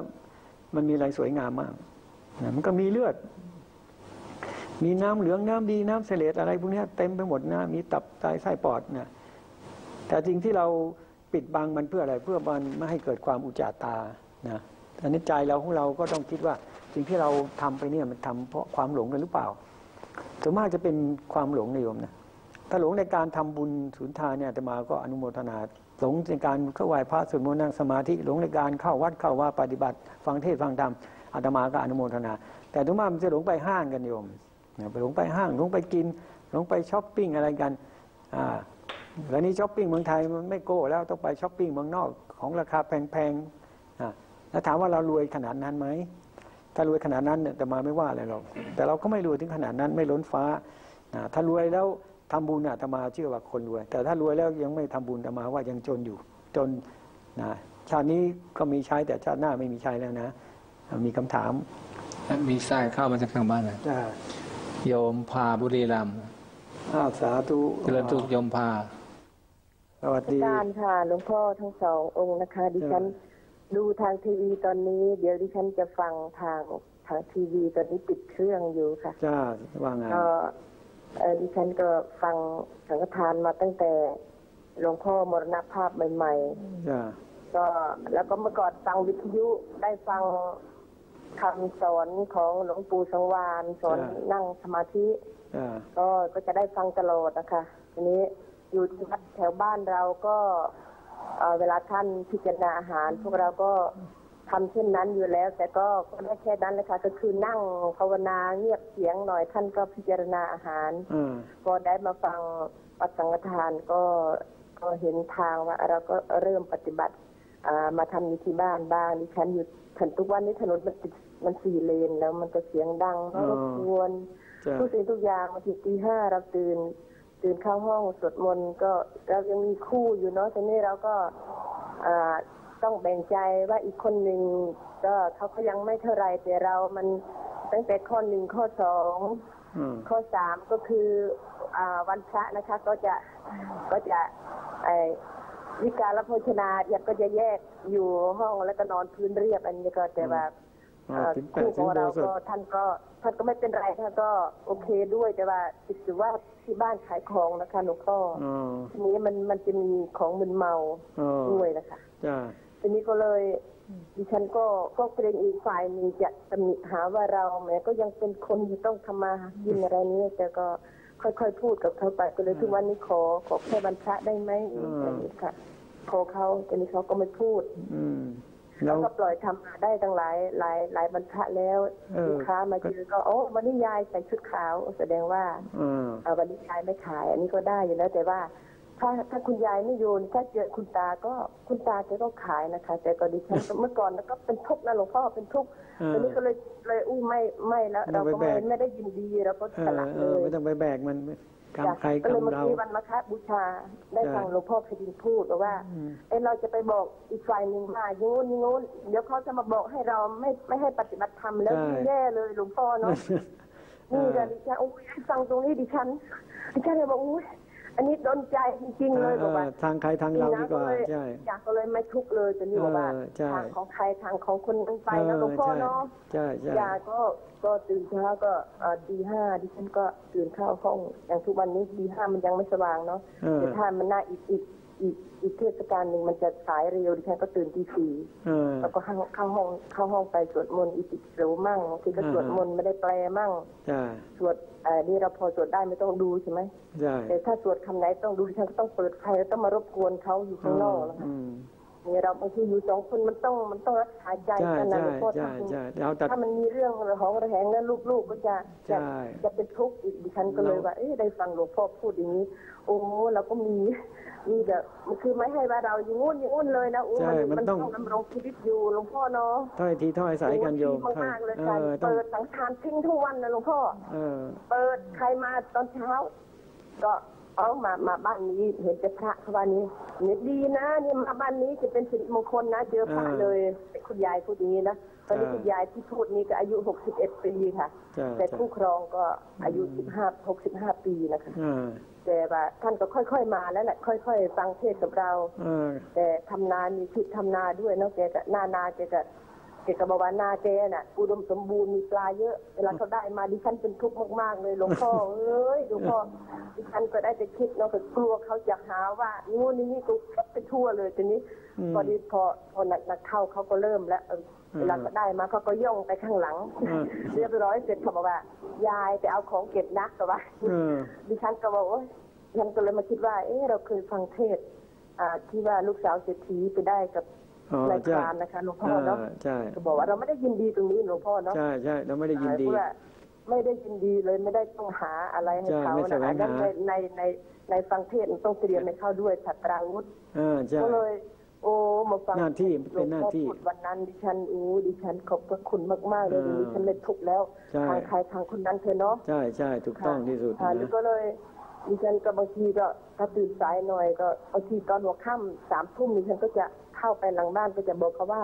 มันมีอะไรสวยงามมากมันก็มีเลือดมีน้ำเหลืองน้ำดีน้ำเสลดอะไรพวกนี้เต็มไปหมดนะมีตับไตไส้ปอดนะแต่จริงที่เราปิดบังมันเพื่ออะไรเพื่อมันไม่ให้เกิดความอุจจาตานะอันนี้ใจเราของเราก็ต้องคิดว่าสิ่งที่เราทำไปเนี่ยมันทำเพราะความหลงกันหรือเปล่าส่วนมากจะเป็นความหลงนิยมนะถ้าหลงในการทำบุญสุนทานเนี่ยอาตมาก็อนุโมทนาหลงในการเข้าไหว้พระสวดมนต์นั่งสมาธิหลงในการเข้าวัดเข้าว่าปฏิบัติฟังเทศฟังธรรมอาตมาก็อนุโมทนาแต่ส่วนมากมันจะหลงไปห้างกันโยมไปหลงไปห้างหลงไปกินหลงไปช้อปปิ้งอะไรกันแล้วนี้ช้อปปิ้งเมืองไทยมันไม่โก้แล้วต้องไปช้อปปิ้งเมืองนอกของราคาแพงๆแล้วถามว่าเรารวยขนาดนั้นไหมถ้ารวยขนาดนั้นเนี่ยแต่มาไม่ว่าอะไรหรอกแต่เราก็ไม่รวยถึงขนาดนั้นไม่ล้นฟ้าถ้ารวยแล้วทำบุญอาตมาเชื่อว่าคนรวยแต่ถ้ารวยแล้วยังไม่ทำบุญอาตมาว่ายังจนอยู่จนชาตินี้ก็มีใช้แต่ชาติหน้าไม่มีใช้แล้วนะมีคำถามมีสายเข้ามาจากทางบ้านนะโยมพาบุรีรัมย์สาธุเจริญสุขโยมพาสวัสดีค่ะหลวงพ่อทั้งสององค์นะคะดิฉันดูทางทีวีตอนนี้เดี๋ยวดิฉันจะฟังทางทีวีตอนนี้ปิดเครื่องอยู่ค่ะจ้าว่าไงดิฉันก็ฟังสังฆทานมาตั้งแต่หลวงพ่อมรณภาพใหม่ๆจ้าก็แล้วก็เมื่อก่อนฟังวิทยุได้ฟังคำสอนของหลวงปู่สังวานสอนนั่งสมาธิก็จะได้ฟังตลอดนะคะทีนี้อยู่แถวบ้านเราก็เวลาท่านพิจารณาอาหารพวกเราก็ทำเช่นนั้นอยู่แล้วแต่ก็ไม่แค่นั้นเลยค่ะก็คือนั่งภาวนาเงียบเสียงหน่อยท่านก็พิจารณาอาหารก็ได้มาฟังปฏิสังฆทานก็ พอเห็นทางว่าเราก็เริ่มปฏิบัติมาทำอยู่ที่บ้านบ้างดิฉันอยู่ถนนทุกวันนี้ถนนมันสี่เลนแล้วมันจะเสียงดังรบกวนทุกสิ่งทุกอย่างมาถึงตีห้าเราตื่นเข้าห้องสวดมนต์ก็เรายังมีคู่อยู่เนาะทีนี้เราก็ต้องแบ่งใจว่าอีกคนหนึ่งก็เขาก็ยังไม่เท่าไรแต่เรามันตั้งแต่ข้อหนึ่งข้อสองข้อสามก็คือวันพระนะคะก็จะวิการและโภชนาอยากก็จะแยกอยู่ห้องแล้วก็นอนพื้นเรียบอันนี้ก็แต่ว่าคู่ของเราก็ท่านก็ไม่เป็นไรท่านก็โอเคด้วยแต่ว่าถือว่าที่บ้านขายของนะคะหนูก็ทีนี้มันจะมีของมึนเมาด้วยนะคะทีนี้ก็เลยดิฉันก็เกรงอีกฝ่ายหนึ่งจะตำหนิหาว่าเราแม้ก็ยังเป็นคนที่ต้องทำมากินอะไรนี้แต่ก็ค่อยๆพูดกับเขาไปก็เลยทุกวันนี้ขอแค่บรรพะได้ไหมอะไรนี้ค่ะขอเขาแต่นี้เขาก็ไม่พูดแล้วก็ปล่อยทำมาได้ตั้งหลายบรรพะแล้วลูกค้ามาเจอก็โอ้วันนี้ยายใส่ชุดขาวแสดงว่าวันนี้ยายไม่ขายอันนี้ก็ได้อยู่แล้วแต่ว่าถ้าคุณยายไม่โยนถ้าเจอคุณตาก็คุณตาจะต้องขายนะคะแต่ก็ดิฉันเมื่อก่อนแล้วก็เป็นทุกข์นะหลวงพ่อเป็นทุกข์ตอนนี้ก็เลยอู้ไม่แล้วเราก็ไม่ได้ยินดีเราก็สลักเลยไม่ต้องไปแบกมันกรรมใครกรรมเราวันมาฆบูชาได้ฟังหลวงพ่อพดินพูดว่าเราจะไปบอกอีกฝ่ายหนึ่งมาโยนโยนเดี๋ยวเขาจะมาบอกให้เราไม่ให้ปฏิบัติธรรมแล้วแย่เลยหลวงพ่อเนาะนี่เลยดิฉันอู้ฟังตรงนี้ดิฉันเลยบอกอู้อันนี้โดนใจจริงๆเลยบอกว่าทางใครทางเราดีกว่าใช่อยากก็เลยไม่ทุกข์เลยจะนี่บอกว่าทางของใครทางของคนไปนะหลวงพ่อเนาะอยากก็ตื่นเช้าก็ตีห้าดิฉันก็ตื่นเข้าห้องอย่างทุกวันนี้ตีห้ามันยังไม่สว่างเนาะแต่ถ้ามันน่าอีกเทศกาลหนึ่งมันจะสายเร็วดิฉันก็ตื่นตีสี่แล้วก็เข้าห้องไปสวดมนต์อิติปิโสมั่งคือก็สวดมนต์ไม่ได้แปลมั่งสวดนี่เราพอสวดได้ไม่ต้องดูใช่ไหมแต่ถ้าสวดคำไหนต้องดูดิฉันก็ต้องเปิดไฟแล้วต้องมารบกวนเขาอยู่ข้างนอกแล้วค่ะนี่เราบางทีอยู่สองคนมันต้องรักษาใจกันนะพ่อถ้ามันมีเรื่องของระแหงแล้วลูกๆก็จะเป็นทุกข์อีกดิฉันก็เลยว่าได้ฟังหลวงพ่อพูดอย่างนี้โอ้เราก็มีแบบคือไม่ให้ว่าเราอยู่งุ่นอยู่งุ่นเลยนะมันต้องดำรงชีวิตอยู่หลวงพ่อเนาะถ้อยทีถ้อยสายกันโยมมากเลยการเปิดสังฆทานทิ้งทุกวันนะหลวงพ่อเปิดใครมาตอนเช้าก็เอามาบ้านนี้เห็นจะพระเขาบ้านนี้เนี่ยดีนะเนี่ยมาบ้านนี้จะเป็นสิริมงคลนะเจอพระเลยคุณยายพูดอย่างนี้นะตอนนี้คุณยายที่พูดนี้ก็อายุ61ปีค่ะแต่คู่ครองก็อายุ65ปีนะคะแต่ว่าท่านก็ค่อยๆมาแล้วแหละค่อยๆฟังเทศกับเราแต่ทำนามีชีวิตทำนาด้วยเนาะแกจะนาแกก็บอกว่านาแกน่ะอุดมสมบูรณ์มีปลาเยอะเวลาเขาได้มาดิฉันเป็นทุกข์มากๆเลยหลวงพ่อเอ้ยหลวงพ่อดิฉันก็ได้แต่คิดเนาะกลัวเขาจะหาว่างูนี่ก็คิดไปทั่วเลยทีนี้พอหนักเข้าเขาก็เริ่มแล้วเวลาก็ได้มาเขาก็ย่องไปข้างหลังเรียบร้อยเสร็จเขาบอกว่ายายไปเอาของเก็บนักแต่ว่าดิฉันก็บอกว่าฉันก็เลยมาคิดว่าเราเคยฟังเทศที่ว่าลูกสาวเศรษฐีไปได้กับรายการนะคะหลวงพ่อเนาะก็บอกว่าเราไม่ได้ยินดีตรงนี้หลวงพ่อเนาะใช่เราไม่ได้ยินดีไม่ได้ยินดีเลยไม่ได้ต้องหาอะไรให้เขานะคะในฟังเทศต้องเตรียมให้เข้าด้วยฉัตราวุธก็เลยโอ้มาฟังหน้าที่เป็นหน้าที่วันนั้นดิฉันขอบพระคุณมากๆเลยดิฉันเลยทุกข์แล้วทางใครทางคนนั้นเธอเนาะใช่ถูกต้องที่สุดแล้วก็เลยดิฉันก็บางทีก็ถ้าตื่นสายหน่อยก็บางทีตอนหัวค่ำ3 ทุ่มดิฉันก็จะเข้าไปหลังบ้านก็จะบอกเขาว่า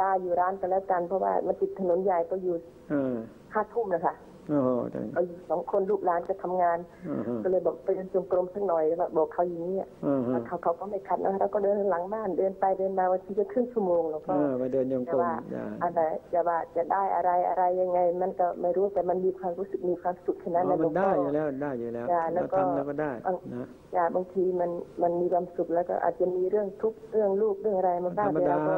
ตาอยู่ร้านกันแล้วกันเพราะว่ามันติดถนนใหญ่ก็อยู่5 ทุ่มเลยค่ะก็อยู่2 คนลูกหลานจะทำงานก็เลยบอกไปเดินจงกรมสักหน่อยบอกเขาอย่างนี้เขาก็ไม่ขัดนะแล้วก็เดินหลังบ้านเดินไปเดินมาวันที่จะครึ่งชั่วโมงแล้วก็จะว่าอะไรจะได้อะไรยังไงมันก็ไม่รู้แต่มันมีความรู้สึกมีความสุขแค่นั้นนะหลวงพ่อได้อยู่แล้วแล้วก็ทำแล้วก็ได้นะบางทีมันมีความสุขแล้วก็อาจจะมีเรื่องทุกข์เรื่องลูกเรื่องอะไรมาบ้างแต่เราก็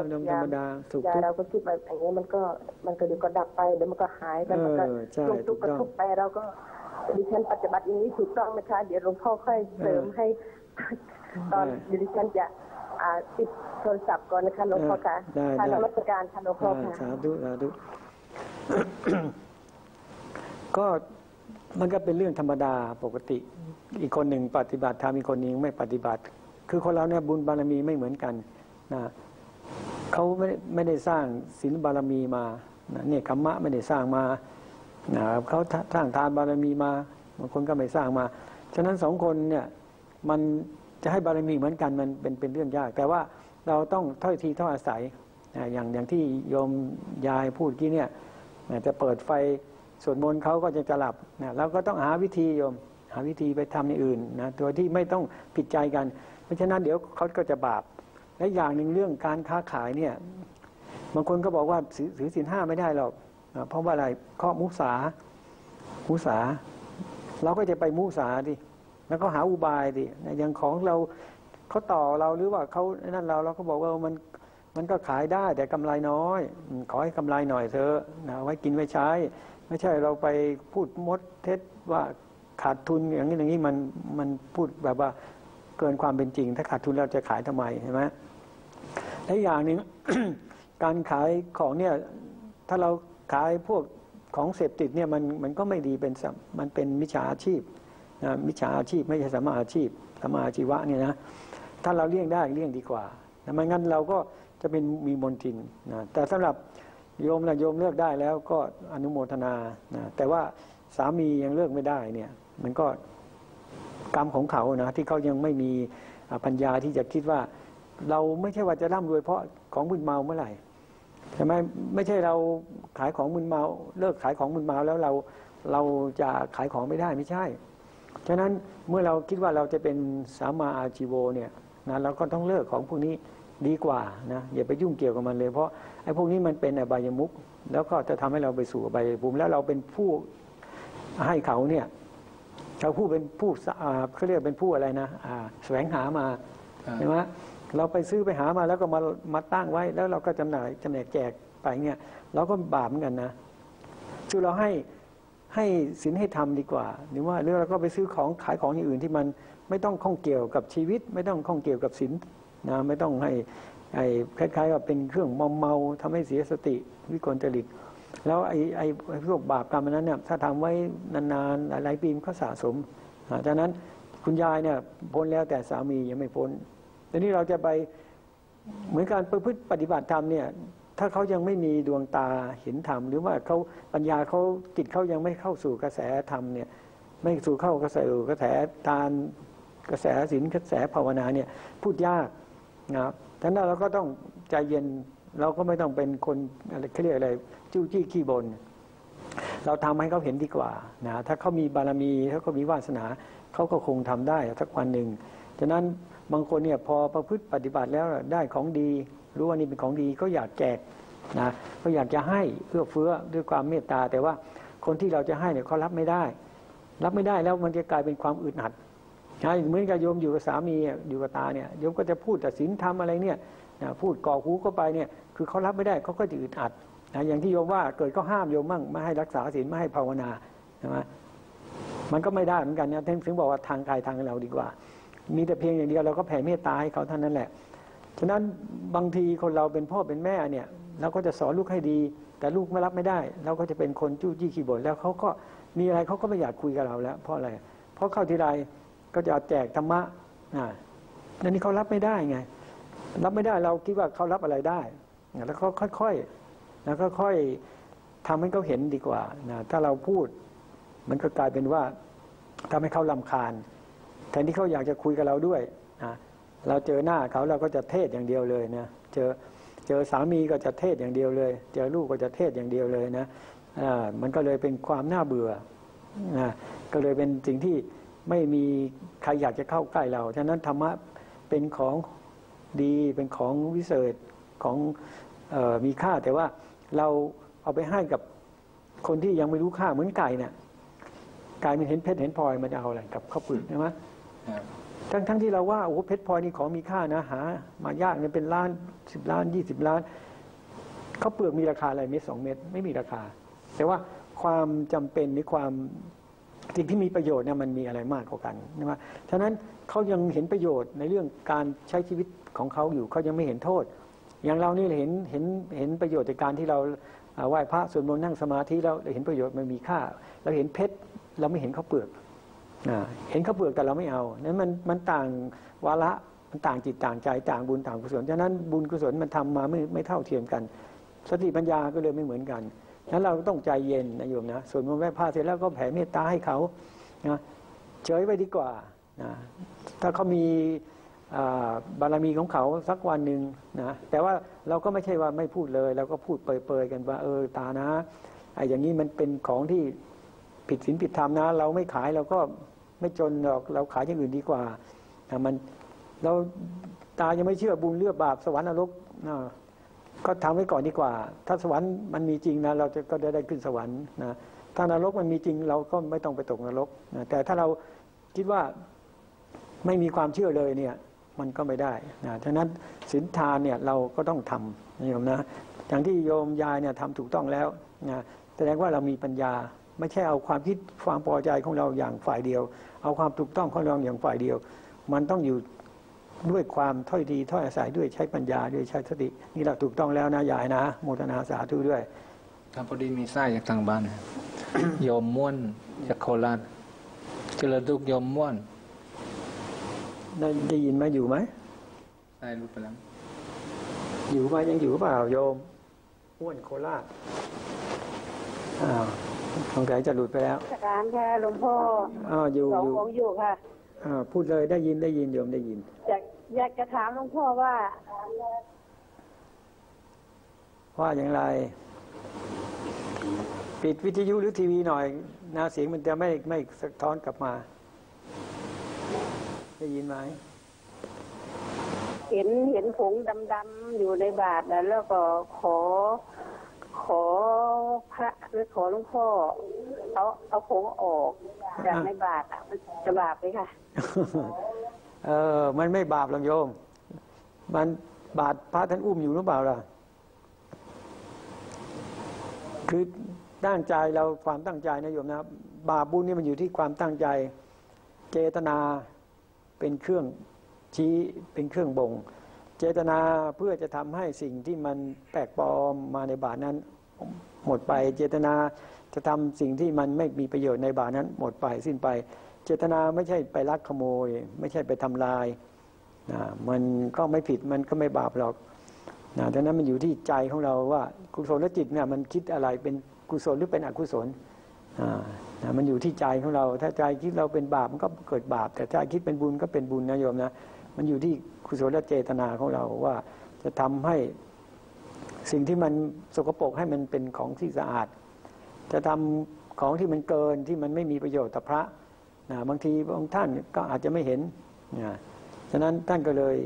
เราก็คิดแบบอย่างนี้มันก็เดี๋ยวก็ดับไปเดี๋ยวมันก็หายแล้วมันก็ทุกข์กระทบไปเราก็ดิฉันปฏิบัติอย่างนี้ถูกต้องไหมคะเดี๋ยวหลวงพ่อค่อยเสริมให้ตอนดิฉันจะติดโทรศัพท์ก่อนนะคะหลวงพ่อค่ะทางราชการค่ะหลวงพ่อค่ะสาธุก็มันก็เป็นเรื่องธรรมดาปกติอีกคนหนึ่งปฏิบัติธรรมอีกคนหนึ่งไม่ปฏิบัติ คือคนเราเนี่ยบุญบารมีไม่เหมือนกันนะเขาไม่ได้สร้างศีลบารมีมาเนี่ยกรรมะไม่ได้สร้างมาเขาสร้างทานบารมีมาบางคนก็ไม่สร้างมาฉะนั้นสองคนเนี่ยมันจะให้บารมีเหมือนกันมันเป็นเรื่องยากแต่ว่าเราต้องถ้อยทีถ้อยอาศัยอย่างที่โยมยายพูดกี้เนี่ยจะเปิดไฟสวดมนต์เขาก็จะหลับเราก็ต้องหาวิธีโยมหาวิธีไปทำอย่างอื่นนะตัวที่ไม่ต้องผิดใจกันเพราะฉะนั้นเดี๋ยวเขาก็จะบาปและอย่างหนึ่งเรื่องการค้าขายเนี่ยบางคนก็บอกว่าถือศีลห้าไม่ได้หรอกเพราะว่าอะไรข้อมุสาเราก็จะไปมุสาดิแล้วก็หาอุบายดิอย่างของเราเขาต่อเราหรือว่าเขานั่นเราก็บอกว่ามันก็ขายได้แต่กำไรน้อยขอให้กำไรหน่อยเถอะนะไว้กินไว้ใช้ไม่ใช่เราไปพูดมดเท็จว่าขาดทุนอย่างนี้มันพูดแบบว่าเกินความเป็นจริงถ้าขาดทุนเราจะขายทำไมใช่ไหมและอย่างหนึ่ง การขายของเนี่ยถ้าเราขายพวกของเสพติดเนี่ยมันก็ไม่ดีมันเป็นมิจฉาอาชีพนะมิจฉาอาชีพไม่ใช่สัมมาอาชีพสัมมาอาชีวะเนี่ยนะถ้าเราเลี่ยงได้เลี่ยงดีกว่าไม่งั้นเราก็จะเป็นมีมลทินนะแต่สำหรับโยมนะโยมเลือกได้แล้วก็อนุโมทนานะแต่ว่าสามียังเลือกไม่ได้เนี่ยมันก็กรรมของเขานะที่เขายังไม่มีปัญญาที่จะคิดว่าเราไม่ใช่ว่าจะร่ำรวยเพราะของมึนเมาเมื่อไหร่ใช่ไหมไม่ใช่เราขายของมึนเมาเลิกขายของมึนเมาแล้วเราจะขายของไม่ได้ไม่ใช่ฉะนั้นเมื่อเราคิดว่าเราจะเป็นสัมมาอาชีโวเนี่ยนะเราก็ต้องเลิกของพวกนี้ดีกว่านะอย่าไปยุ่งเกี่ยวกับมันเลยเพราะไอ้พวกนี้มันเป็นอบายมุขแล้วก็จะทำให้เราไปสู่อบายภูมิแล้วเราเป็นผู้ให้เขาเนี่ยเราผู้เป็นผู้เขาเรียกเป็นผู้อะไรนะแสวงหามาใช่ไหมเราไปซื้อไปหามาแล้วก็มาตั้งไว้แล้วเราก็จำหน่ายแจกไปเนี่ยเราก็บาปเหมือนกันนะคือเราให้ศีลให้ธรรมดีกว่าหรือว่าเราก็ไปซื้อของขายของอย่างอื่นที่มันไม่ต้องข้องเกี่ยวกับชีวิตไม่ต้องข้องเกี่ยวกับศีลนะไม่ต้องให้คล้ายๆกับเป็นเครื่องมอมเมาทำให้เสียสติวิกลจริตแล้วไอ้พวกบาปกรรมนั้นเนี่ยถ้าทำไว้นานๆหลายปีมันก็สะสมดังนั้นคุณยายเนี่ยพ้นแล้วแต่สามียังไม่พ้นทีนี้เราจะไปเหมือนการประพฤติปฏิบัติธรรมเนี่ยถ้าเขายังไม่มีดวงตาเห็นธรรมหรือว่าเขาปัญญาเขาจิตเขายังไม่เข้าสู่กระแสธรรมเนี่ยไม่สู่เข้ากระแสทานกระแสศีลกระแสภาวนาเนี่ยพูดยากนะดังนั้นเราก็ต้องใจเย็นเราก็ไม่ต้องเป็นคนอะไรเขาเรียกอะไรจู้จี้ขี้บ่นเราทำให้เขาเห็นดีกว่านะถ้าเขามีบารมีถ้าเขามีวาสนาเขาก็คงทำได้สักวันหนึ่งฉะนั้นบางคนเนี่ยพอประพฤติปฏิบัติแล้วได้ของดีรู้ว่านี่เป็นของดีก็อยากแจกนะก็อยากจะให้เพื่อเฟื้อด้วยความเมตตาแต่ว่าคนที่เราจะให้เนี่ยเขารับไม่ได้แล้วมันจะกลายเป็นความอึดอัดเหมือนกับโยมอยู่กับสามีอยู่กับตาเนี่ยโยมก็จะพูดแต่ศีลธรรมอะไรเนี่ยพูดก่อหูเข้าไปเนี่ยคือเขารับไม่ได้เขาก็จะอึดอัดอย่างที่โยมว่าเกิดก็ห้ามโยมมั่งไม่ให้รักษาศีลไม่ให้ภาวนาใช่ไหมมันก็ไม่ได้เหมือนกันนะถึงบอกว่าทางกายทางเราดีกว่ามีแต่เพียงอย่างเดียวเราก็แผ่เมตตาให้เขาเท่านั้นแหละฉะนั้นบางทีคนเราเป็นพ่อเป็นแม่เนี่ยเราก็จะสอนลูกให้ดีแต่ลูกไม่รับไม่ได้เราก็จะเป็นคนจู้จี้ขี้บ่นแล้วเขาก็มีอะไรเขาก็ไม่อยากคุยกับเราแล้วเพราะอะไรเพราะเข้าทีไรก็จะแจกธรรมะนั่นนี่เขารับไม่ได้ไงรับไม่ได้เราคิดว่าเขารับอะไรได้แล้วเขาค่อยๆแล้วค่อยๆทำให้เขาเห็นดีกว่าถ้าเราพูดมันก็กลายเป็นว่าทำให้เขารำคาญแทนที่เขาอยากจะคุยกับเราด้วยเราเจอหน้าเขาเราก็จะเทศอย่างเดียวเลยนะเจอสามีก็จะเทศอย่างเดียวเลยเจอลูกก็จะเทศอย่างเดียวเลยนะมันก็เลยเป็นความน่าเบื่อก็เลยเป็นสิ่งที่ไม่มีใครอยากจะเข้าใกล้เราฉะนั้นธรรมะเป็นของดีเป็นของวิเศษของมีค่าแต่ว่าเราเอาไปให้กับคนที่ยังไม่รู้ค่าเหมือนไก่เนี่ยไก่มันเห็นเพชรเห็นพลอยมันจะเอาอะไรกับข้าวเปลือกใช่ไหมทั้งที่เราว่าโอ้เพชรพลอยนี่ของมีค่านะหามายากเนี่ยเป็นล้าน10 ล้าน20 ล้านข้าวเปลือกมีราคาอะไรเม็ด 2 เม็ดไม่มีราคาแต่ว่าความจำเป็นหรือความสิ่งที่มีประโยชน์เนี่ยมันมีอะไรมากกว่ากันใช่ไหมฉะนั้นเขายังเห็นประโยชน์ในเรื่องการใช้ชีวิตของเขาอยู่เขายังไม่เห็นโทษอย่างเรานี่เห็นประโยชน์จากการที่เราไหว้พระสวดมนต์นั่งสมาธิแล้วเห็นประโยชน์มันมีค่าเราเห็นเพชรเราไม่เห็นข้าวเปลือกเห็นข้าวเปลือกแต่เราไม่เอานั้นมันต่างวาระ ต่างจิตต่างใจต่างบุญต่างกุศลฉะนั้นบุญกุศลมันทำมาไม่เท่าเทียมกันสติปัญญาก็เลยไม่เหมือนกันฉะนั้นเราต้องใจเย็นนะโยมนะส่วนมนต์ไหว้พระเสร็จแล้วก็แผ่เมตตาให้เขานะเฉยไปดีกว่านะถ้าเขามีบารมีของเขาสักวันหนึ่งนะแต่ว่าเราก็ไม่ใช่ว่าไม่พูดเลยเราก็พูดเปรยๆกันว่าตานะไอ้อย่างนี้มันเป็นของที่ผิดศีลผิดธรรมนะเราไม่ขายเราก็ไม่จนหรอกเราขายอย่างอื่นดีกว่านะมันเราตายังไม่เชื่อบุญเลือกบาปสวรรค์นรกนะก็ทำไว้ก่อนดีกว่าถ้าสวรรค์มันมีจริงนะเราจะก็ได้ขึ้นสวรรค์นะถ้านรกมันมีจริงเราก็ไม่ต้องไปตกนรกนะแต่ถ้าเราคิดว่าไม่มีความเชื่อเลยเนี่ยมันก็ไม่ได้นะฉะนั้นศีลทานเนี่ยเราก็ต้องทำนะโยมนะอย่างที่โยมยายเนี่ยทำถูกต้องแล้วนะแสดงว่าเรามีปัญญาไม่ใช่เอาความคิดความพอใจของเราอย่างฝ่ายเดียวเอาความถูกต้องของเราอย่างฝ่ายเดียวมันต้องอยู่ด้วยความถ้อยดีถ้อยอาศัยด้วยใช้ปัญญาด้วยใช้สตินี่เราถูกต้องแล้วนะยายนะโมทนาสาธุด้วยครับพอดีมีไส้จากทางบ้าน โยมม่วนจากโคราชเจริญทุกโยมม่วนได้ยินมาอยู่ไหมได้รู้ไปแล้วอยู่มายังอยู่เปล่าโยมอ้วนโคราชสงสัยจะหลุดไปแล้วถามค่ะหลวงพ่ออยู่สององค์อยู่ค่ะพูดเลยได้ยินโยมได้ยินอยากจะถามหลวงพ่อว่าอย่างไรปิดวิทยุหรือทีวีหน่อยนะเสียงมันจะไม่สะท้อนกลับมาได้ยินไหมเห็นผงดำๆอยู่ในบาตรแล้วก็ขอพระหรือขอหลวงพ่อเอาผงออกจากในบาตรมันจะบาปไหมคะมันไม่บาปหรอกโยมมันบาตรพระท่านอุ้มอยู่หรือเปล่าล่ะคือตั้งใจเราความตั้งใจนะโยมนะบาปบุญนี่มันอยู่ที่ความตั้งใจเจตนาเป็นเครื่องชี้เป็นเครื่องบ่งเจตนาเพื่อจะทำให้สิ่งที่มันแปลกปลอมมาในบาตรนั้นหมดไปเจตนาจะทำสิ่งที่มันไม่มีประโยชน์ในบาตรนั้นหมดไปสิ้นไปเจตนาไม่ใช่ไปลักขโมยไม่ใช่ไปทำลายนะมันก็ไม่ผิดมันก็ไม่บาปหรอกนะดังนั้นมันอยู่ที่ใจของเราว่ากุศลจิตเนี่ยมันคิดอะไรเป็นกุศลหรือเป็นอกุศลมันอยู่ที่ใจของเราถ้าใจคิดเราเป็นบาปมันก็เกิดบาปแต่ใจคิดเป็นบุญก็เป็นบุญนะโยมนะมันอยู่ที่กุศลเจตนาของเราว่าจะทำให้สิ่งที่มันสกปรกให้มันเป็นของที่สะอาดจะทำของที่มันเกินที่มันไม่มีประโยชน์ต่อพระนะบางทีบางท่านก็อาจจะไม่เห็นนะฉะนั้นท่านก็เลย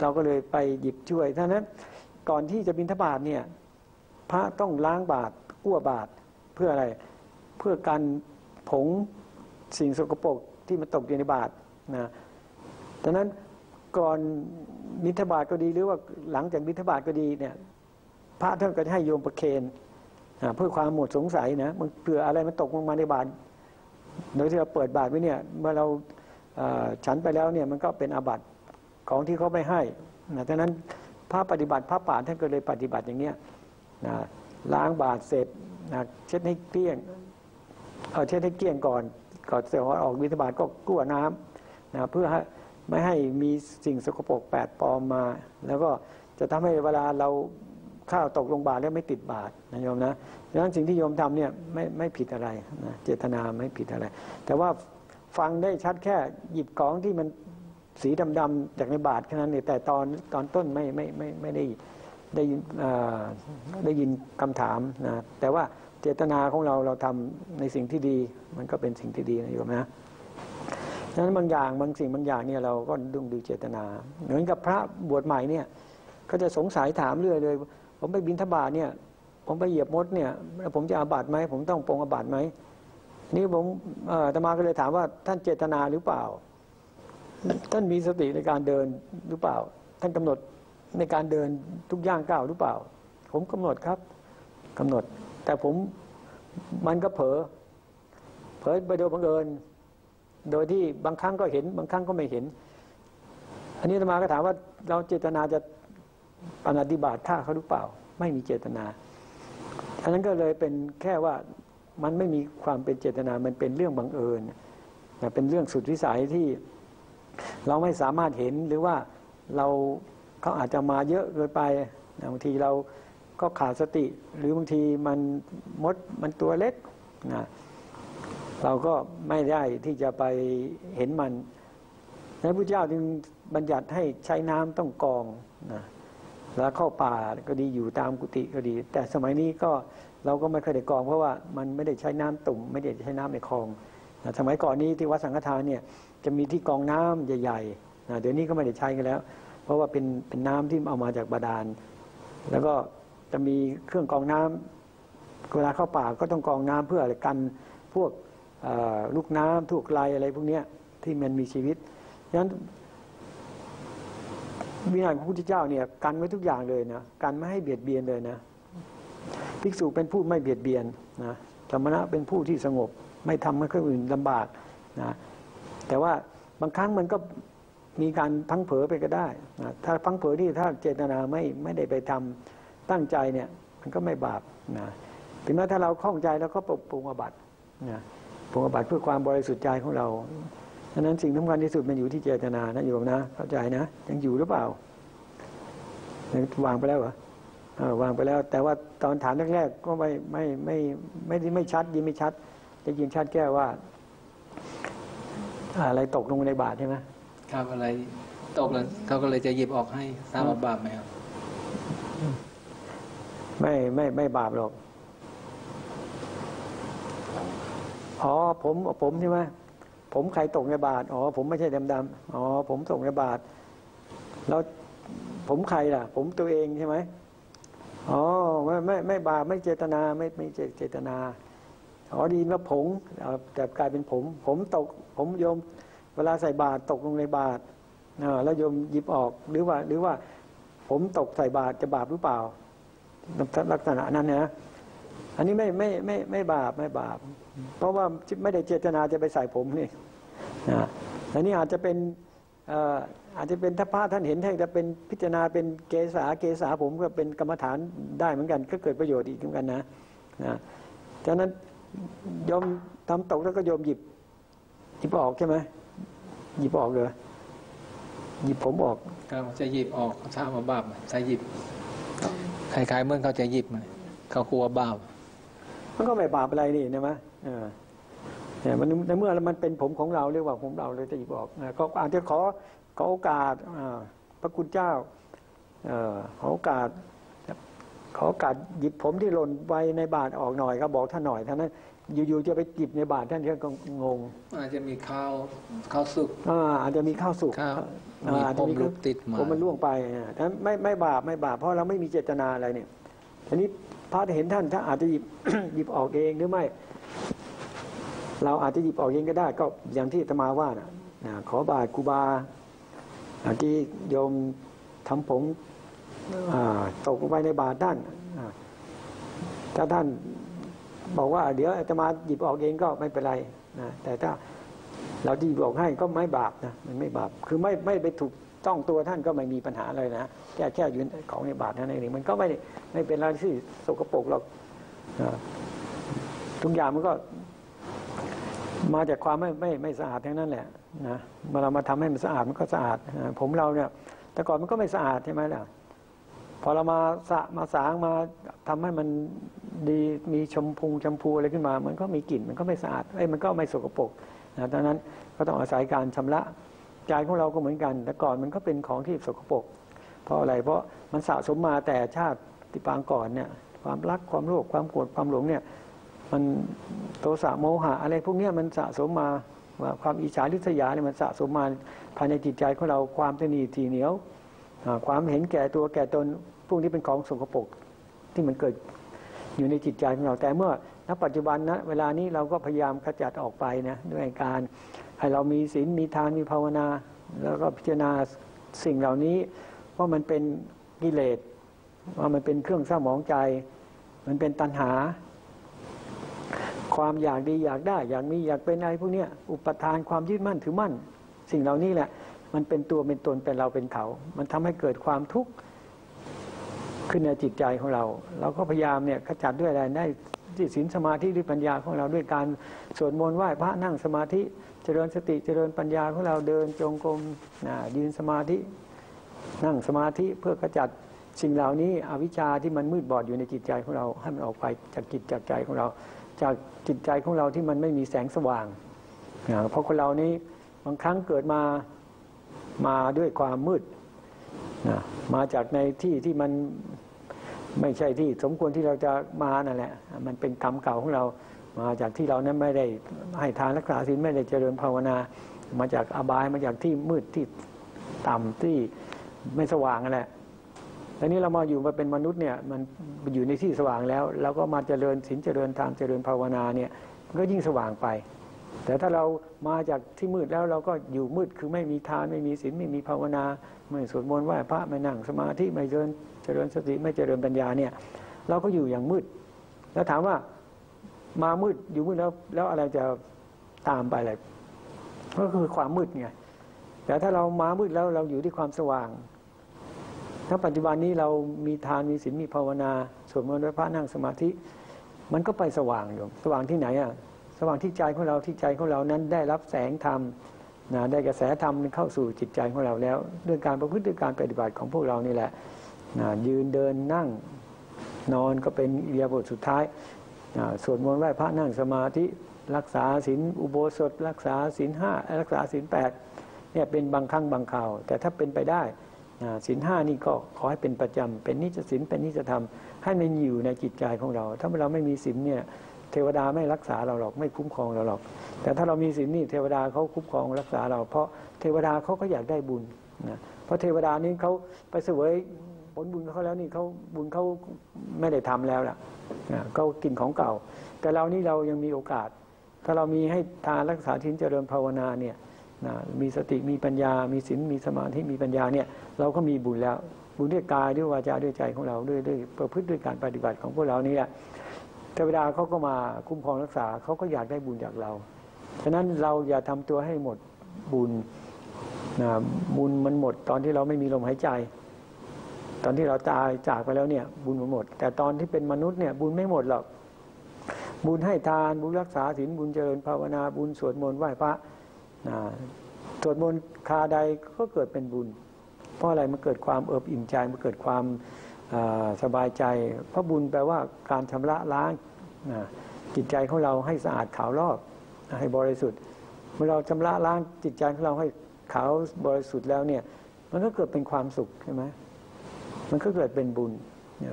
เราก็เลยไปหยิบช่วยฉะนั้นก่อนที่จะบิณฑบาตเนี่ยพระต้องล้างบาตรกั้วบาตรเพื่ออะไรเพื่อการผงสิ่งสกปรกที่มันตกอยู่ในบาตรนะดังนั้นก่อนบิณฑบาตก็ดีหรือว่าหลังจากบิณฑบาตก็ดีเนี่ยพระท่านก็ให้โยมประเคนเพื่อความหมดสงสัยนะมันเผื่ออะไรมันตกลงมาในบาตรโดยที่เราเปิดบาตรไว้เนี่ยเมื่อเราฉันไปแล้วเนี่ยมันก็เป็นอาบัติของที่เขาไม่ให้นะดังนั้นพระปฏิบัติพระป่าท่านก็เลยปฏิบัติอย่างเนี้ยนะล้างบาตรเสร็จนะเช็ดให้เกลี้ยงเช็ดให้เกลี้ยงก่อนเสร็จออกบิณฑบาตก็กลั้วน้ำนะเพื่อไม่ให้มีสิ่งสกปรกแปดปลอมมาแล้วก็จะทำให้เวลาเราข้าวตกลงบาตรแล้วไม่ติดบาตรนะโยมนะดังนั้นสิ่งที่โยมทำเนี่ยไม่ผิดอะไรนะเจตนาไม่ผิดอะไรแต่ว่าฟังได้ชัดแค่หยิบของที่มันสีดำๆจากในบาตรแค่นั้นเองแต่ตอนต้นไม่ได้ยินคำถามนะแต่ว่าเจตนาของเราทำในสิ่งที่ดีมันก็เป็นสิ่งที่ดีนะโยมนะดังนั้นบางอย่างบางสิ่งบางอย่างเนี่ยเราก็ต้องดูเจตนาเหมือนกับพระบวชใหม่เนี่ยก็จะสงสัยถามเรื่อยเลยผมไปบิณฑบาตเนี่ยผมไปเหยียบมดเนี่ยแล้วผมจะอาบัติไหมผมต้องปรงอาบัติไหมนี่ผมอาตมาก็เลยถามว่าท่านเจตนาหรือเปล่าท่านมีสติในการเดินหรือเปล่าท่านกำหนดในการเดินทุกย่างก้าวหรือเปล่าผมกำหนดครับกำหนดแต่ผมมันก็เผลอไปโดยบังเอิญโดยที่บางครั้งก็เห็นบางครั้งก็ไม่เห็นอันนี้อาตมาก็ถามว่าเราเจตนาจะปฏิบัติท่าเขาหรือเปล่าไม่มีเจตนาอันนั้นก็เลยเป็นแค่ว่ามันไม่มีความเป็นเจตนามันเป็นเรื่องบังเอิญเป็นเรื่องสุดวิสัยที่ เราไม่สามารถเห็นหรือว่าเราเขาอาจจะมาเยอะเกินไปบางทีเราก็ขาดสติหรือบางทีมันมดมันตัวเล็กนะเราก็ไม่ได้ที่จะไปเห็นมันพระพุทธเจ้าจึงบัญญัติให้ใช้น้ำต้องกองนะแล้วเข้าป่าก็ดีอยู่ตามกุฏิก็ดีแต่สมัยนี้ก็เราก็ไม่เคยได้กองเพราะว่ามันไม่ได้ใช้น้ำตุ่มไม่ได้ใช้น้ำในคลองนะสมัยก่อนนี้ที่วัดสังฆทานเนี่ยจะมีที่กองน้ำใหญ่ๆนะเดี๋ยวนี้ก็ไม่ได้ใช้กันแล้วเพราะว่าเป็นน้ำที่เอามาจากบาดาลแล้วก็จะมีเครื่องกองน้ำเวลาเข้าป่าก็ต้องกองน้ำเพื่ออะไรกันพวกลูกน้ำถูกลายอะไรพวกนี้ที่มันมีชีวิตฉะนั้นวินัยของพระพุทธเจ้าเนี่ยกันไว้ทุกอย่างเลยนะกันไม่ให้เบียดเบียนเลยนะภิกษุเป็นผู้ไม่เบียดเบียนนะสมณะเป็นผู้ที่สงบไม่ทำให้คนอื่นลำบากนะแต่ว่าบางครั้งมันก็มีการพังเผลอไปก็ได้นะถ้าพังเผลอที่ถ้าเจตนาไม่ได้ไปทำตั้งใจเนี่ยมันก็ไม่บาปนะถึงแม้ถ้าเราคล่องใจแล้วก็ปรุงอาบัตินะปรุงอาบัติเพื่อความบริสุทธิ์ใจของเราฉะนั้นสิ่งสำคัญที่สุดมันอยู่ที่เจตนานะโยมนะเข้าใจนะยังอยู่หรือเปล่ายังวางไปแล้วเหรอวางไปแล้วแต่ว่าตอนถามแรกๆก็ไม่ชัดยินไม่ชัดจะยินชัดแก้ว่าอะไรตกลงในบาตรใช่ไหมครับอะไรตกแล้วเขาก็เลยจะหยิบออกให้ทราบบาปไหมครับไม่บาปหรอกอ๋อผมใช่ไหมผมใครตกในบาตรอ๋อผมไม่ใช่ดำอ๋อผมตกในบาตรแล้วผมใครล่ะผมตัวเองใช่ไหมอ๋อไม่บาปไม่เจตนาไม่เจตนาอ๋อดีว่าผงแต่กลายเป็นผมตกผมโยมเวลาใส่บาตรตกลงในบาตรแล้วโยมหยิบออกหรือว่าผมตกใส่บาตรจะบาปหรือเปล่าลักษณะนั้นนะอันนี้ไม่บาปเพราะว่าไม่ได้เจตนาจะไปใส่ผมนี่นะอันนี้อาจจะเป็นถ้าพระท่านเห็นท่านจะเป็นพิจารณาเป็นเกษาผมก็เป็นกรรมฐานได้เหมือนกันก็เกิดประโยชน์อีกเหมือนกันนะฉะนั้นโยมทำตกแล้วก็โยมหยิบออกใช่ไหมหยิบออกเลยหยิบผมออกก็จะหยิบออกทราบว่าบาปใส่หยิบคล้ายๆเมื่อเขาจะหยิบเขากลัวบาปมันก็ไม่บาปอะไรนี่ใช่ไหมเนี่ยมันในเมื่อมันเป็นผมของเราเรียกว่าผมเราเลยจะหยิบออกก็อาจจะขอโอกาสพระคุณเจ้าขอโอกาสหยิบผมที่หล่นไว้ในบาตรออกหน่อยก็บอกท่านหน่อยท่านนั้นอยู่ๆจะไปหยิบในบาตรท่านท่านก็งงอาจจะมีข้าวสุกอาจจะมีข้าวสุกอาจจะมีติดมาผมมันล่วงไปนั้นไม่บาปเพราะเราไม่มีเจตนาอะไรเนี่ยทีนี้พระเห็นท่านถ้าอาจจะหยิบออกเองหรือไม่เราอาจจะหยิบออกเองก็ได้ก็อย่างที่อาตมาว่านะขอบาตรครูบาที่โยมทำผมตกลงไปในบาตรท่านถ้าท่านบอกว่าเดี๋ยวอาตมาหยิบออกเองก็ไม่เป็นไรนะแต่ถ้าเราหยิบออกให้ก็ไม่บาปนะมันไม่บาปคือไม่ไปถูกต้องตัวท่านก็ไม่มีปัญหาเลยนะแค่ยืนของในบาตรนั่นเองมันก็ไม่เป็นอะไรที่สกปรกหรอกทุกอย่างมันก็มาจากความไม่สะอาดทั้งนั้นแหละนะเมื่อเรามาทำให้มันสะอาดมันก็สะอาดผมเราเนี่ยแต่ก่อนมันก็ไม่สะอาดใช่ไหมล่ะพอเรามาสะมาสางมาทำให้มันดีมีชมพูอะไรขึ้นมามันก็มีกลิ่นมันก็ไม่สะอาดมันก็ไม่สกปรกนะดังนั้นก็ต้องอาศัยการชำระใจของเราก็เหมือนกันแต่ก่อนมันก็เป็นของที่สกปรกเพราะอะไรเพราะมันสะสมมาแต่ชาติปางก่อนเนี่ยความรักความโลภความโกรธความหลงเนี่ยมันโทสะโมหะอะไรพวกนี้มันสะสมมาความอิจฉาริษยาเนี่ยมันสะสมมาภายในจิตใจของเราความตนีทีเหนียวความเห็นแก่ตัวแก่ตนพวกนี้เป็นของสกปรกที่มันเกิดอยู่ในจิตใจของเราแต่เมื่อณปัจจุบันนะเวลานี้เราก็พยายามขจัดออกไปนะด้วยการให้เรามีศีลมีทานมีภาวนาแล้วก็พิจารณาสิ่งเหล่านี้ว่ามันเป็นกิเลสว่ามันเป็นเครื่องเศร้าหมองใจมันเป็นตัณหาความอยากดีอยากได้อยากมีอยากเป็นอะไรพวกนี้อุปทานความยึดมั่นถือมั่นสิ่งเหล่านี้แหละมันเป็นตัวเป็นตนเป็นเราเป็นเขามันทำให้เกิดความทุกข์ขึ้นในจิตใจของเราเราก็พยายามเนี่ยขจัดด้วยอะไรได้ศีลสมาธิด้วยปัญญาของเราด้วยการสวดมนต์ไหว้พระนั่งสมาธิ เจริญสติเจริญปัญญาของเราเดินจงกรมยืนสมาธินั่งสมาธิเพื่อขจัดสิ่งเหล่านี้อวิชชาที่มันมืดบอดอยู่ในจิตใจของเราให้มันออกไปจากจิตจากใจของเราจากจิตใจของเราที่มันไม่มีแสงสว่างเพราะคนเรานี้บางครั้งเกิดมาด้วยความมืดมาจากในที่ที่มันไม่ใช่ที่สมควรที่เราจะมานั่นแหละมันเป็นกรรมเก่าของเรามาจากที่เรานั้นไม่ได้ให้ทานรักษาศีลไม่ได้เจริญภาวนามาจากอบายมาจากที่มืดที่ต่ำที่ไม่สว่างนั่นแหละอันนี้เรามาอยู่มาเป็นมนุษย์เนี่ยมันอยู่ในที่สว่างแล้วเราก็มาเจริญศีลเจริญธรรมเจริญภาวนาเนี่ยก็ยิ่งสว่างไปแต่ถ้าเรามาจากที่มืดแล้วเราก็อยู่มืดคือไม่มีทานไม่มีศีลไม่มีภาวนาไม่สวดมนต์ไหว้พระไม่นั่งสมาธิไม่เจริญสติไม่เจริญปัญญาเนี่ยเราก็อยู่อย่างมืดแล้วถามว่ามามืดอยู่มืดแล้วอะไรจะตามไปอะไรก็คือความมืดไงแต่ถ้าเรามามืดแล้วเราอยู่ที่ความสว่างถ้าปัจจุบันนี้เรามีทานมีศีลมีภาวนาสวดมนต์ไหว้พระนั่งสมาธิมันก็ไปสว่างอยู่สว่างที่ไหนอ่ะสว่างที่ใจของเราที่ใจของเรานั้นได้รับแสงธรรมได้กระแสธรรมเข้าสู่จิตใจของเราแล้วด้วยการประพฤติด้วยการปฏิบัติของพวกเรานี่แหละยืนเดินนั่งนอนก็เป็นอิริยาบถสุดท้ายสวดมนต์ไหว้พระนั่งสมาธิรักษาศีลอุโบสถรักษาศีลห้ารักษาศีลแปดเนี่ยเป็นบางครั้งบางคราวแต่ถ้าเป็นไปได้ศีลห้านี่ก็ขอให้เป็นประจำเป็นนิจศีลเป็นนิจธรรมให้มันอยู่ในจิตใจของเราถ้าเราไม่มีศีลเนี่ยเทวดาไม่รักษาเราหรอกไม่คุ้มครองเราหรอกแต่ถ้าเรามีศีลนี่เทวดาเขาคุ้มครองรักษาเราเพราะเทวดาเขาก็อยากได้บุญนะเพราะเทวดานี้เขาไปเสวยผลบุญเขาแล้วนี่เขาบุญเขาไม่ได้ทำแล้วล่ะเขากินของเก่าแต่เรานี่เรายังมีโอกาสถ้าเรามีให้ทานรักษาศีลเจริญภาวนาเนี่ยมีสติมีปัญญามีศีลมีสมาธิมีปัญญาเนี่ยเราก็มีบุญแล้วบุญด้วยกายด้วยวาจาด้วยใจของเราด้วยประพฤติด้วยการปฏิบัติของพวกเรานี่แหละเทวดาเขาก็มาคุ้มครองรักษาเขาก็อยากได้บุญจากเราฉะนั้นเราอย่าทำตัวให้หมดบุญบุญมันหมดตอนที่เราไม่มีลมหายใจตอนที่เราตายจากไปแล้วเนี่ยบุญมันหมดแต่ตอนที่เป็นมนุษย์เนี่ยบุญไม่หมดหรอกบุญให้ทานบุญรักษาศีลบุญเจริญภาวนาบุญสวดมนต์ไหว้พระสวดมนต์คาใดก็เกิดเป็นบุญเพราะอะไรมันเกิดความเอิบอิ่มใจมันเกิดความสบายใจเพราะบุญแปลว่าการชำระล้างจิตใจของเราให้สะอาดขาวรอบให้บริสุทธิ์เมื่อเราชำระล้างจิตใจของเราให้ขาวบริสุทธิ์แล้วเนี่ยมันก็เกิดเป็นความสุขใช่ไหมมันก็เกิดเป็นบุญ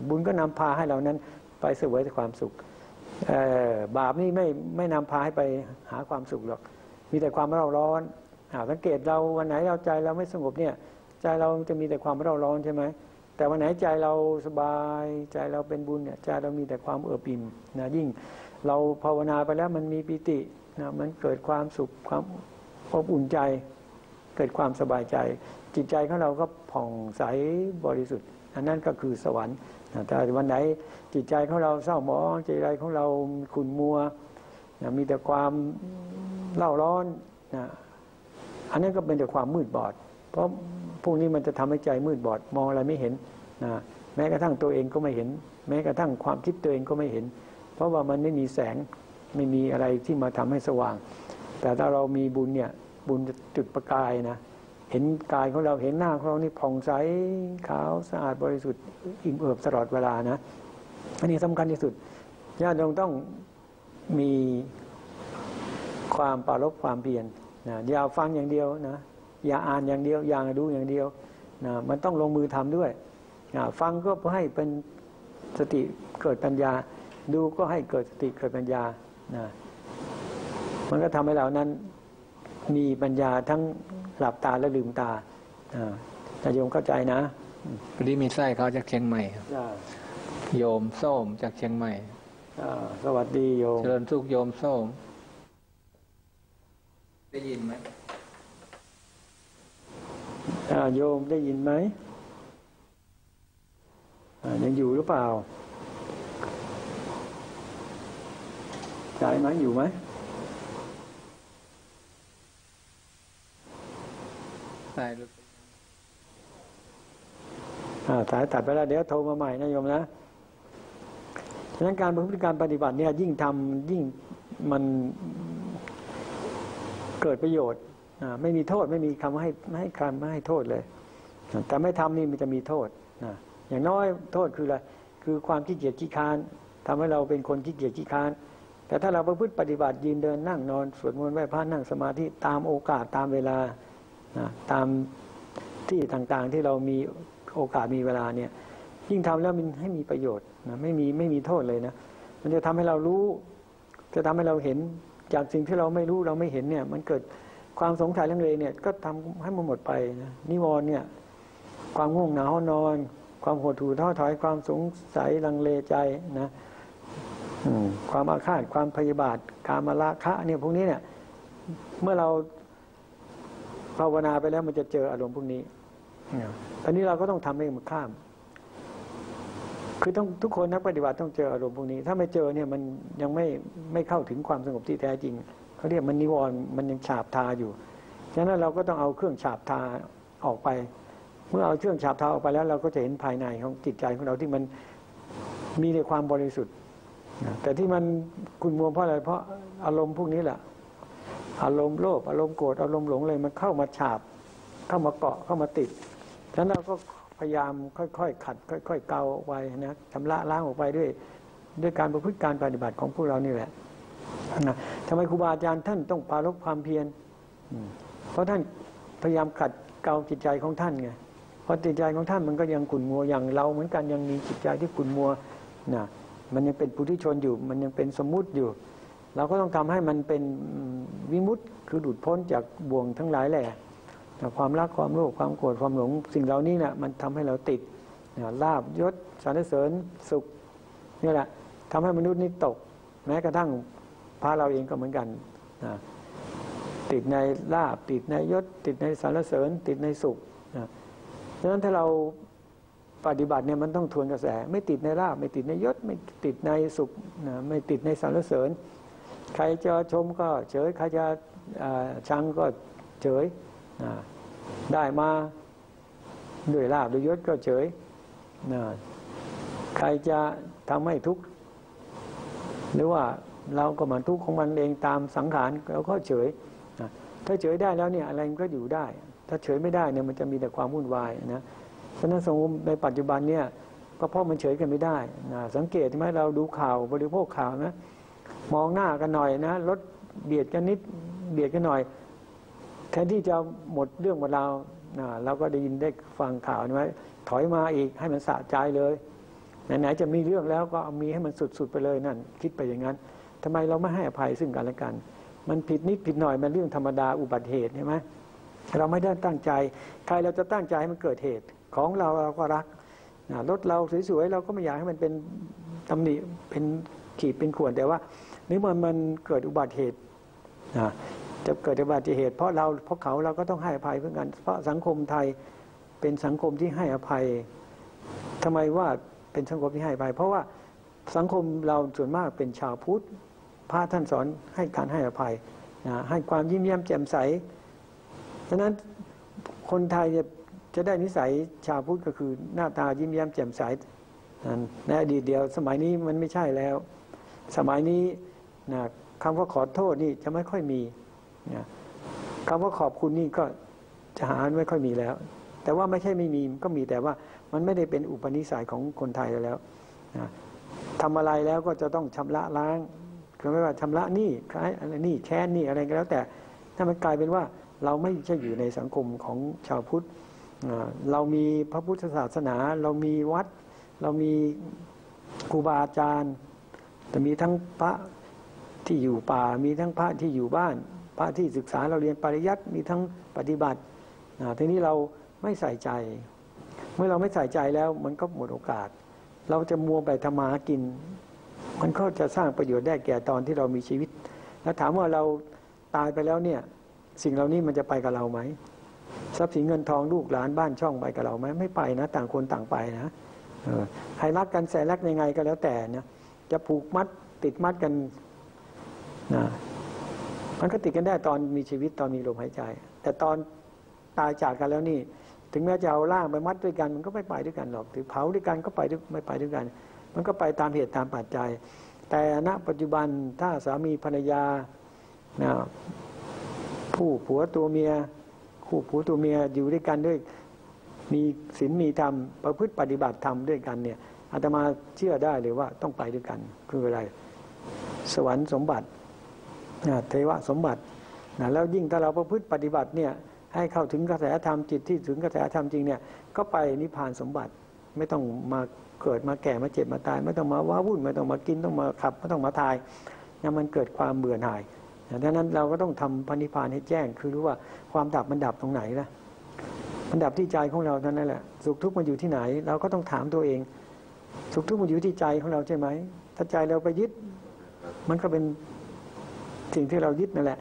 บุญก็นำพาให้เรานั้นไปเสวยความสุขบาปนี่ไม่นำพาให้ไปหาความสุขหรอกมีแต่ความเราร้อนสังเกตเราวันไหนเราใจเราไม่สงบเนี่ยใจเราจะมีแต่ความเราร้อนใช่ไหมแต่วันไหนใจเราสบายใจเราเป็นบุญเนี่ยใจเรามีแต่ความเอื้อปิ่มนะยิ่งเราภาวนาไปแล้วมันมีปิตินะมันเกิดความสุขความอบอุ่นใจเกิดความสบายใจจิตใจของเราก็ผ่องใสบริสุทธิ์อันนั้นก็คือสวรรค์แต่วันไหนจิตใจของเราเศร้าหมองใจของเราขุ่นมัวนะมีแต่ความเล่าร้อนนะอันนั้นก็เป็นแต่ความมืดบอดเพราะพวกนี้มันจะทำให้ใจมืดบอดมองอะไรไม่เห็นนะแม้กระทั่งตัวเองก็ไม่เห็นแม้กระทั่งความคิดตัวเองก็ไม่เห็นเพราะว่ามันไม่มีแสงไม่มีอะไรที่มาทำให้สว่างแต่ถ้าเรามีบุญเนี่ยบุญจะจุดประกายนะเห็นกายของเราเห็นหน้าของเรานี่ผ่องใสขาวสะอาดบริสุทธิ์อิ่มเอิบตลอดเวลานะอันนี้สำคัญที่สุดญาติโยมต้องมีความปรารถนาความเพียรนะอย่าฟังอย่างเดียวนะอย่าอ่านอย่างเดียวอย่าดูอย่างเดียวนะมันต้องลงมือทำด้วยฟังก็ให้เป็นสติเกิดปัญญาดูก็ให้เกิดสติเกิดปัญญานะมันก็ทำให้เรานั้นมีปัญญาทั้งหลับตาและลืมตาโยมเข้าใจนะพอดีมีไส้เขาจากเชียงใหม่ครับโยมส้มจากเชียงใหม่สวัสดีโยมเจริญสุขโยมส้มได้ยินไหมโยมได้ยินไหมยังอยู่หรือเปล่าสายไหมอยู่ไหมสายตัดไปแล้วเดี๋ยวโทรมาใหม่นะโยมนะฉะนั้นการประพฤติการปฏิบัติเนี่ยยิ่งทำยิ่งมัน เกิดประโยชน์ไม่มีโทษไม่มีคำว่าให้คำว่าให้โทษเลยแต่ไม่ทำนี่มันจะมีโทษอย่างน้อยโทษคืออะไรคือความขี้เกียจขี้ค้านทำให้เราเป็นคนขี้เกียจขี้ค้านแต่ถ้าเราประพฤติปฏิบัติยืนเดินนั่งนอนสวดมนต์ไหว้พระนั่งสมาธิตามโอกาสตามเวลาตามที่ต่างๆที่เรามีโอกาสมีเวลาเนี่ยยิ่งทำแล้วมันให้มีประโยชน์ไม่มีโทษเลยนะมันจะทำให้เรารู้จะทำให้เราเห็นจากสิ่งที่เราไม่รู้เราไม่เห็นเนี่ยมันเกิดความสงสัยลังเลเนี่ยก็ทำให้มันหมดไปนะนิวรณ์เนี่ยความง่วงเหงานอนความหดหู่ท้อถอยความสงสัยลังเลใจนะความอาฆาตความพยาบาทกามราคะเนี่ยพวกนี้เนี่ยเมื่อเราภาวนาไปแล้วมันจะเจออารมณ์พวกนี้อันนี้เราก็ต้องทำให้มันข้ามคือต้องทุกคนนักปฏิบัติต้องเจออารมณ์พวกนี้ถ้าไม่เจอเนี่ยมันยังไม่เข้าถึงความสงบที่แท้จริงเขาเรียกมันนิวรณ์มันยังฉาบทาอยู่ฉะนั้นเราก็ต้องเอาเครื่องฉาบทาออกไปเมื่อเอาเครื่องฉาบทาออกไปแล้วเราก็จะเห็นภายในของจิตใจของเราที่มันมีในความบริสุทธิ์แต่ที่มันขุ่นมัวเพราะอะไรเพราะอารมณ์พวกนี้แหละอารมณ์โลภอารมณ์โกรธอารมณ์หลงเลยมันเข้ามาฉาบเข้ามาเกาะเข้ามาติดฉะนั้นเราก็พยายามค่อยๆขัดค่อยๆเกาไว้นะชำระล้างออกไปด้วยการประพฤติการปฏิบัติของพวกเรานี่แหละทำไมครูบาอาจารย์ท่านต้องปรารภความเพียรเพราะท่านพยายามขัดเกลาจิตใจของท่านไงเพราะจิตใจของท่านมันก็ยังขุ่นมัวอย่างเราเหมือนกันยังมีจิตใจที่ขุ่นมัวนะมันยังเป็นปุถุชนอยู่มันยังเป็นสมมุติอยู่เราก็ต้องทำให้มันเป็นวิมุตติคือหลุดพ้นจากบ่วงทั้งหลายแหละความรักความโลภความโกรธความหลงสิ่งเหล่านี้เนี่ยมันทำให้เราติดลาภยศสรรเสริญสุขนี่แหละทำให้มนุษย์นี่ตกแม้กระทั่งพระเราเองก็เหมือนกันติดในลาภติดในยศติดในสรรเสริญติดในสุขดังนั้นถ้าเราปฏิบัติเนี่ยมันต้องทวนกระแสไม่ติดในลาภไม่ติดในยศไม่ติดในสุขไม่ติดในสรรเสริญใครจะชมก็เฉยใครจะชังก็เฉยได้มาด้วยลาภด้วยยศก็เฉยใครจะทำให้ทุกข์หรือว่าเราก็มันทุกข์ของมันเองตามสังขารเราก็เฉยถ้าเฉยได้แล้วเนี่ยอะไรมันก็อยู่ได้ถ้าเฉยไม่ได้เนี่ยมันจะมีแต่ความวุ่นวายนะฉะนั้นสังคมในปัจจุบันเนี่ยก็เพราะมันเฉยกันไม่ได้สังเกตไหมเราดูข่าวบริโภคข่าวนะมองหน้ากันหน่อยนะรถเบียดกันนิดเบียดกันหน่อยแทนที่จะหมดเรื่องหมดราวเราก็ได้ยินได้ฟังข่าวนี่ไหมถอยมาอีกให้มันสะใจเลยไหนๆจะมีเรื่องแล้วก็มีให้มันสุดๆไปเลยนั่นคิดไปอย่างนั้นทำไมเราไม่ให้อภัยซึ่งกันและกันมันผิดนิดผิดหน่อยมันเรื่องธรรมดาอุบัติเหตุใช่ไหมเราไม่ได้ตั้งใจใครเราจะตั้งใจให้มันเกิดเหตุของเราก็รักรถเราสวยๆเราก็ไม่อยากให้มันเป็นตำหนิเป็นขีดเป็นข่วนแต่ว่านี่มันเกิดอุบัติเหตุจะเกิดอุบัติเหตุเพราะเราเพราะเขาเราก็ต้องให้อภัยเพื่อกันเพราะสังคมไทยเป็นสังคมที่ให้อภัยทำไมว่าเป็นสังคมที่ให้อภัยเพราะว่าสังคมเราส่วนมากเป็นชาวพุทธพระท่านสอนให้การให้อภัยให้ความยิ้มแย้มแจ่มใสฉะนั้นคนไทยจะได้นิสัยชาวพุทธก็คือหน้าตายิ้มแย้มแจ่มใสในอดีตเดียวสมัยนี้มันไม่ใช่แล้วสมัยนี้คำว่าขอโทษนี่จะไม่ค่อยมีคำว่าขอบคุณนี่ก็จะหาไม่ค่อยมีแล้วแต่ว่าไม่ใช่ไม่มีก็มีแต่ว่ามันไม่ได้เป็นอุปนิสัยของคนไทยแล้วทำอะไรแล้วก็จะต้องชำระล้างคือไม่ว่าชำระหนี้ใครอะไรหนี้แค้นหนี้อะไรก็แล้วแต่ถ้ามันกลายเป็นว่าเราไม่ใช่อยู่ในสังคมของชาวพุทธเรามีพระพุทธศาสนาเรามีวัดเรามีครูบาอาจารย์แต่มีทั้งพระที่อยู่ป่ามีทั้งพระที่อยู่บ้านพระที่ศึกษาเราเรียนปริยัติมีทั้งปฏิบัติทีนี้เราไม่ใส่ใจเมื่อเราไม่ใส่ใจแล้วมันก็หมดโอกาสเราจะมัวไปทำมาหากินมันก็จะสร้างประโยชน์ได้แก่ตอนที่เรามีชีวิตแล้วถามว่าเราตายไปแล้วเนี่ยสิ่งเหล่านี้มันจะไปกับเราไหมทรัพย์สินเงินทองลูกหลานบ้านช่องไปกับเราไหมไม่ไปนะต่างคนต่างไปนะใครรักกันแสนรักยังไงก็แล้วแต่นะจะผูกมัดติดมัดกันนะมันก็ติดกันได้ตอนมีชีวิตตอนมีลมหายใจแต่ตอนตายจากกันแล้วนี่ถึงแม้จะเอาร่างไปมัดด้วยกันมันก็ไม่ไปด้วยกันหรอกถึงเผาด้วยกันก็ไปไม่ไปด้วยกันมันก็ไปตามเหตุตามปัจจัยแต่ณปัจจุบันถ้าสามีภรรยา คู่ผัวตัวเมียอยู่ด้วยกันด้วยมีศีลมีธรรมประพฤติปฏิบัติธรรมด้วยกันเนี่ยอาตมาเชื่อได้เลยว่าต้องไปด้วยกันคืออะไรสวรรค์สมบัติเทวสมบัติแล้วยิ่งถ้าเราประพฤติปฏิบัติเนี่ยให้เข้าถึงกระแสธรรมจิตที่ถึงกระแสธรรมจริงเนี่ยก็ไปนิพพานสมบัติไม่ต้องมาเกิดมาแก่มาเจ็บมาตายไม่ต้องมาว้าวุ่นไม่ต้องมากินต้องมาขับไม่ต้องมาทายเนี่ยมันเกิดความเบื่อหน่ายดังนั้นเราก็ต้องทำพระนิพพานให้แจ้งคือรู้ว่าความดับมันดับตรงไหนนะมันดับที่ใจของเราเท่านั้นแหละสุขทุกข์มันอยู่ที่ไหนเราก็ต้องถามตัวเองสุขทุกข์มันอยู่ที่ใจของเราใช่ไหมถ้าใจเราไปยึดมันก็เป็นสิ่งที่เรายึดนั่นแหละ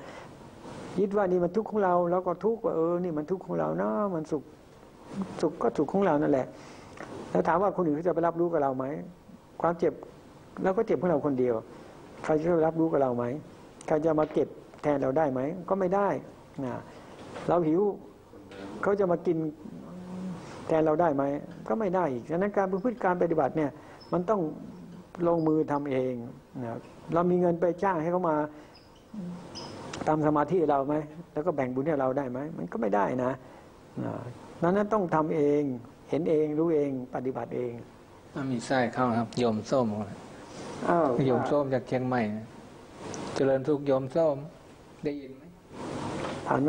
ยึดว่านี่มันทุกข์ของเราแล้วก็ทุกข์ว่านี่มันทุกข์ของเราเนาะมันสุขก็สุขของเรานั่นแหละแล้วถามว่าคนอื่นเขาจะไปรับรู้กับเราไหมความเจ็บเราก็เจ็บของเราคนเดียวใครจะรับรู้กับเราไหมใครจะมาเก็บแทนเราได้ไหมก็ไม่ได้นะเราหิวเขาจะมากินแทนเราได้ไหมก็ไม่ได้อีกฉะนั้นการประพฤติการปฏิบัติเนี่ยมันต้องลงมือทำเองนะเรามีเงินไปจ้างให้เขามาตามสมาธิเราไหมแล้วก็แบ่งบุญให้เราได้ไหมมันก็ไม่ได้นะนั้นต้องทำเองเห็นเองรู้เองปฏิบัติเองมีไส้เข้าครับโยมส้มโยมส้มจากเชียงใหม่เจริญทุกโยมส้มได้ยินไหมผ่านไหม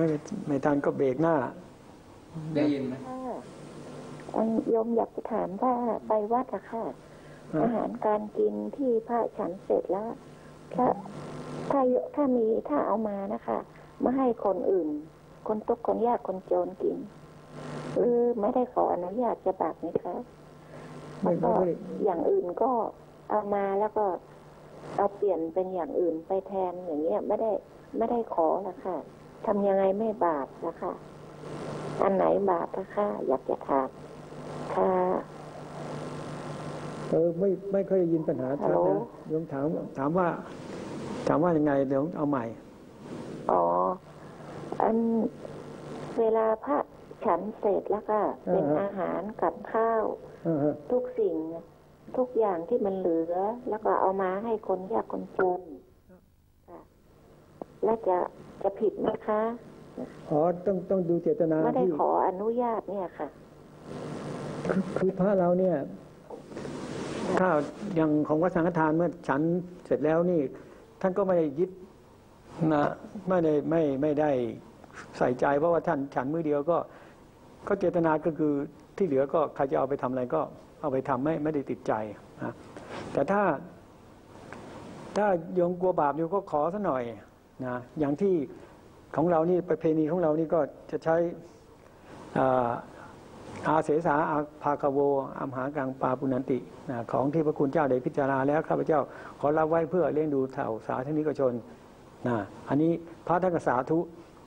ในทางก็เบรกหน้าได้ยินไหมโยมอยากจะถามว่าไปวัดอะค่ะอาหารการกินที่พระฉันเสร็จแล้วถ้ามีถ้าเอามานะคะมาให้คนอื่นคนตกคนยากคนจนกินหรือไม่ได้ขออนุญาตจะบาปไหมคะแล้วก็อย่างอื่นก็เอามาแล้วก็เอาเปลี่ยนเป็นอย่างอื่นไปแทนอย่างเงี้ยไม่ได้ขอละค่ะทำยังไงไม่บาปละค่ะอันไหนบาปละค่ะอยากจะถามค่ะไม่เคยได้ยินปัญหาท่านนะโยมถามว่ายังไงเดี๋ยวเอาใหม่อันเวลาพระฉันเสร็จแล้วก็เป็นอาหารกับข้าวทุกสิ่งทุกอย่างที่มันเหลือแล้วก็เอามาให้คนยากคนจนแล้วจะผิดไหมคะต้องดูเจตนาไม่ได้ขออนุญาตเนี่ยค่ะคือพระเราเนี่ยข้าวอย่างของวัดสังฆทานเมื่อฉันเสร็จแล้วนี่ท่านก็ไม่ได้ยึดนะไม่ได้ใส่ใจเพราะว่าท่านฉันมือเดียวก็เจตนาก็คือที่เหลือก็ใครจะเอาไปทำอะไรก็เอาไปทำไม่ได้ติดใจนะแต่ถ้าโยมกลัวบาปอยู่ก็ขอซะหน่อยนะอย่างที่ของเรานี่ประเพณีของเรานี่ก็จะใช้อาเสสาอาภาคโวอัมหากังปาปุนันติของที่พระคุณเจ้าได้พิจารณาแล้วข้าพเจ้าขอรับไว้เพื่อเลี้ยงดูเถ่าสาธนิกชนนะอันนี้พระท่านก็สาธุ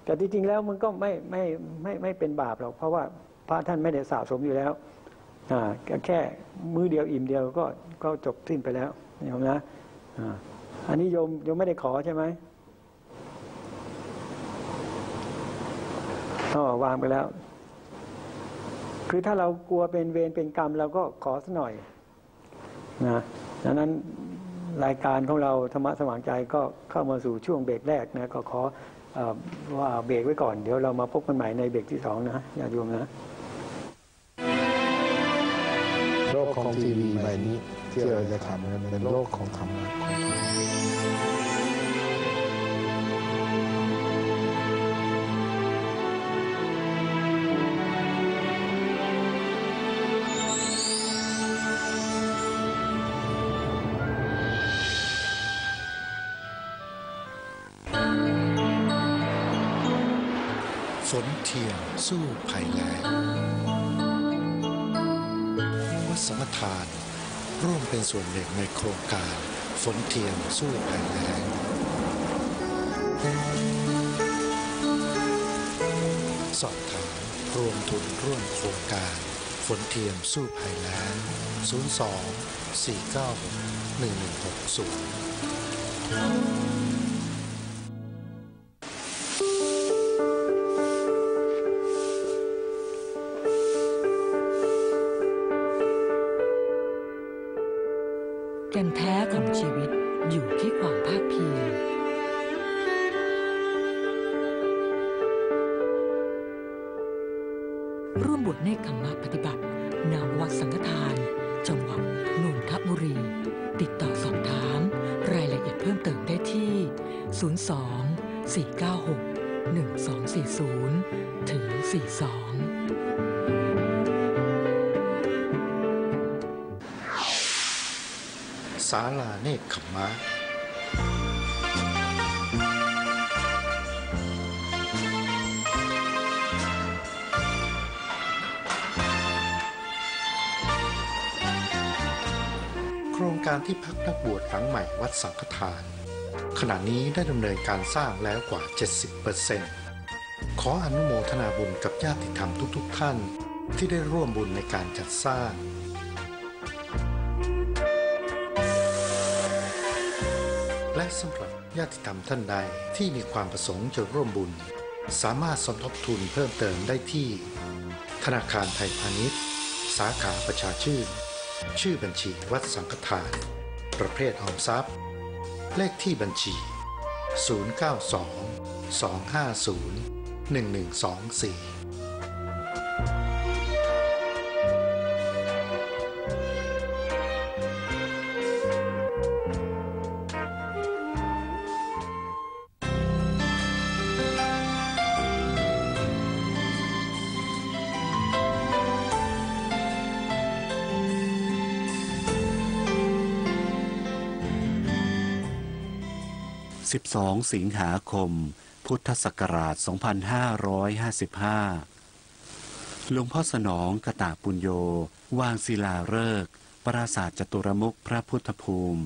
แต่ที่จริงแล้วมันก็ไม่เป็นบาปหรอกเพราะว่าพระท่านไม่ได้สะสมอยู่แล้วแค่มือเดียวอิ่มเดียวก็จบสิ้นไปแล้วโยมนะอันนี้โยมไม่ได้ขอใช่ไหมวางไปแล้วคือถ้าเรากลัวเป็นเวรเป็นกรรมเราก็ขอสักหน่อยนะดังนั้นรายการของเราธรรมะสว่างใจก็เข้ามาสู่ช่วงเบรกแรกนะก็ขอว่าเบรกไว้ก่อนเดี๋ยวเรามาพบกันใหม่ในเบรกที่ 2นะอย่าลืมนะโลกของทีวีใบนี้ที่เราจะทำเป็นโลกของธรรมะฝนเทียมสู้ภัยแล้งสมทานร่วมเป็นส่วนหนึ่งในโครงการฝนเทียมสู้ภัยแล้งสอบถามรวมทุนร่วมโครงการฝนเทียมสู้ภัยแล้ง02 496 1160แก่นแท้ของชีวิตอยู่ที่ความภาคเพียร ชน์เนกขมมะปฏิบัติณ วัดสังฆทานจังหวัดนนทบุรีติดต่อสอบถามรายละเอียดเพิ่มเติมได้ที่02-496-1240 ถึง 42ศาลาเนกขมมะโครงการที่พักนักบวชหลังใหม่วัดสังฆทานขณะนี้ได้ดำเนินการสร้างแล้วกว่า 70% ขออนุโมทนาบุญกับญาติธรรมทุกๆท่านที่ได้ร่วมบุญในการจัดสร้างและสำหรับญาติธรรมท่านใดที่มีความประสงค์จะร่วมบุญสามารถสมทบทุนเพิ่มเติมได้ที่ธนาคารไทยพาณิชย์สาขาประชาชื่นชื่อบัญชีวัดสังฆทานประเภทออมทรัพย์เลขที่บัญชี 092-250-112412 สิงหาคมพุทธศักราช 2555 หลวงพ่อสนองกตปุญโญวางศิลาฤกษ์ปราสาทจตุรมุขพระพุทธภูมิ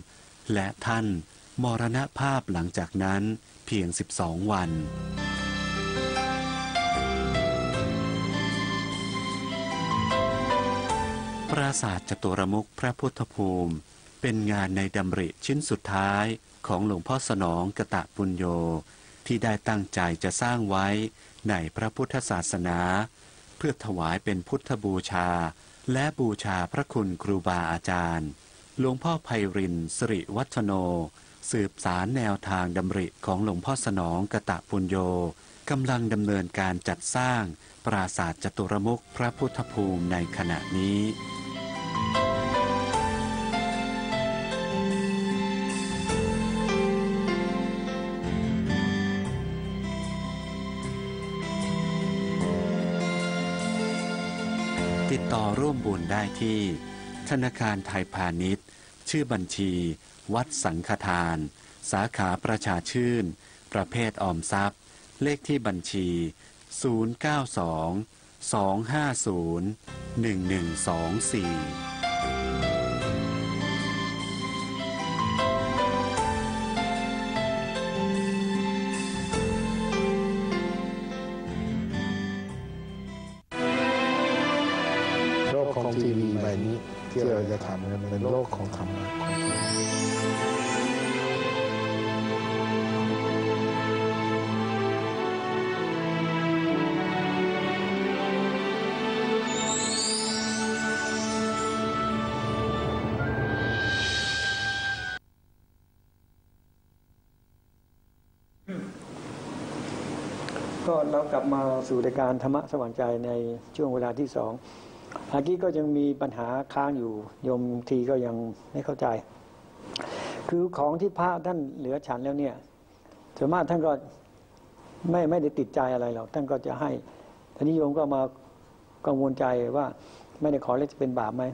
และท่านมรณภาพหลังจากนั้นเพียง12 วันปราสาทจตุรมุขพระพุทธภูมิเป็นงานในดำริชิ้นสุดท้ายของหลวงพ่อสนองกตปุญโญที่ได้ตั้งใจจะสร้างไว้ในพระพุทธศาสนาเพื่อถวายเป็นพุทธบูชาและบูชาพระคุณครูบาอาจารย์หลวงพ่อไพรินทร์สิริวัฒโนสืบสารแนวทางดำริของหลวงพ่อสนองกตปุญโญกำลังดำเนินการจัดสร้างปราสาทจตุรมุขพระพุทธภูมิในขณะนี้ติดต่อร่วมบุญได้ที่ธนาคารไทยพาณิชย์ชื่อบัญชีวัดสังฆทานสาขาประชาชื่นประเภทออมทรัพย์เลขที่บัญชี 092-250-1124ทีวีใบนี้ที่เราจะทำเป็นโลกของธรรมะก็เรากลับมาสู่รายการธรรมะสว่างใจในช่วงเวลาที่สองเมื่อกี้ก็ยังมีปัญหาค้างอยู่โยมทีก็ยังไม่เข้าใจคือของที่พระท่านเหลือฉันแล้วเนี่ยส่วนมากท่านก็ไม่ได้ติดใจอะไรหรอกท่านก็จะให้ทีนี้โยมก็มากังวลใจว่าไม่ได้ขอแล้วจะเป็นบาปไหม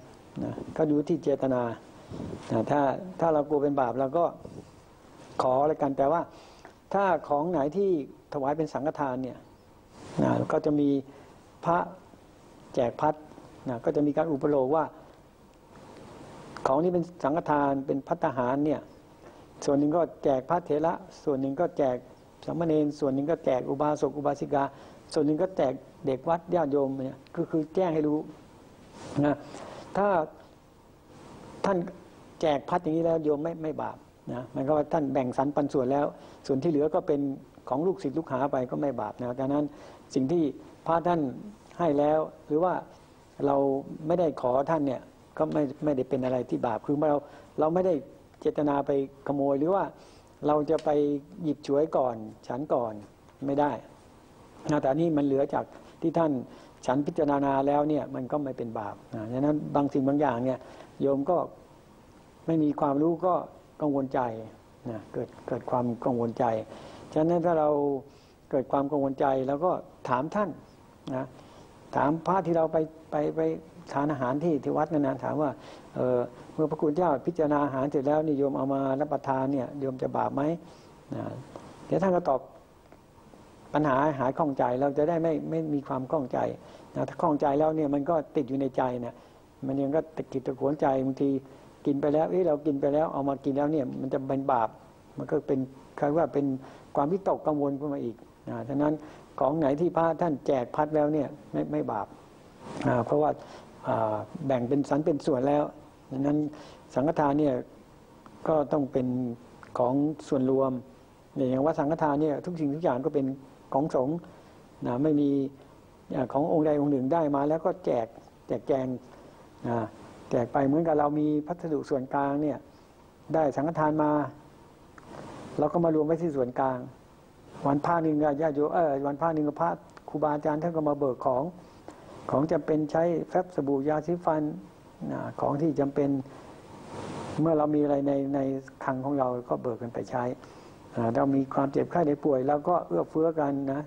นะก็ดูที่เจตนาถ้าเรากลัวเป็นบาปเราก็ขออะไรกันแต่ว่าถ้าของไหนที่ถวายเป็นสังฆทานเนี่ยนะก็จะมีพระแจกพัดนะก็จะมีการอุปโลกว่าของที่เป็นสังฆทานเป็นภัตตาหารเนี่ยส่วนหนึ่งก็แจกพระเถระส่วนหนึ่งก็แจกสามเณรส่วนหนึ่งก็แจกอุบาสกอุบาสิกาส่วนหนึ่งก็แจกเด็กวัดญาติโยมเนี่ยคือแจ้งให้รู้นะถ้าท่านแจกพัดอย่างนี้แล้วโยมไม่บาปนะมันก็ว่าท่านแบ่งสรรปันส่วนแล้วส่วนที่เหลือก็เป็นของลูกศิษย์ลูกหาไปก็ไม่บาปนะดังนั้นสิ่งที่พระท่านให้แล้วหรือว่าเราไม่ได้ขอท่านเนี่ยก็ไม่ได้เป็นอะไรที่บาปคือเราไม่ได้เจตนาไปขโมยหรือว่าเราจะไปหยิบฉวยก่อนฉันก่อนไม่ได้แต่นี่มันเหลือจากที่ท่าน ฉันพิจารณาแล้วเนี่ยมันก็ไม่เป็นบาปนะฉะนั้นบางสิ่งบางอย่างเนี่ยโยมก็ไม่มีความรู้ก็กังวลใจนะเกิดความกังวลใจฉะนั้นถ้าเราเกิดความกังวลใจแล้วก็ถามท่านนะถามพระที่เราไปทานอาหารที่วัดนั่นนะถามว่าเมื่อพระคุณเจ้าพิจารณาอาหารเสร็จแล้วนิยมเอามารับประทานเนี่ยโยมจะบาปไหมนะเดี๋ยวท่านก็ตอบปัญหาหายข้องใจเราจะได้ไม่มีความข้องใจนะถ้าข้องใจแล้วเนี่ยมันก็ติดอยู่ในใจเนี่ยมันยังก็ตะกิดตะขวนใจบางทีกินไปแล้วเรากินไปแล้วเอามากินแล้วเนี่ยมันจะเป็นบาปมันก็เป็นคล้ายว่าเป็นความวิตกกังวลขึ้นมาอีกนะฉะนั้นของไหนที่พระท่านแจกพัดแล้วเนี่ยไม่บาปเพราะว่าแบ่งเป็นสันเป็นส่วนแล้วดังนั้นสังฆทานเนี่ยก็ต้องเป็นของส่วนรวมอย่างว่าสังฆทานเนี่ยทุกสิ่งทุกอย่างก็เป็นของสงฆ์นะไม่มีขององค์ใดองค์หนึ่งได้มาแล้วก็แจกแจงแจกไปเหมือนกับเรามีพัสดุส่วนกลางเนี่ยได้สังฆทานมาเราก็มารวมไว้ที่ส่วนกลางวันพระหนึ่งก็ญาติโยมวันพระหนึ่งก็พระครูบาอาจารย์ท่านก็มาเบิกของจำเป็นใช้แฟบสบู่ยาสีฟันของที่จำเป็นเมื่อเรามีอะไรในคลังของเราก็เบิกกันไปใช้เรามีความเจ็บไข้ได้ป่วยแล้วก็เอื้อเฟื้อกันนะ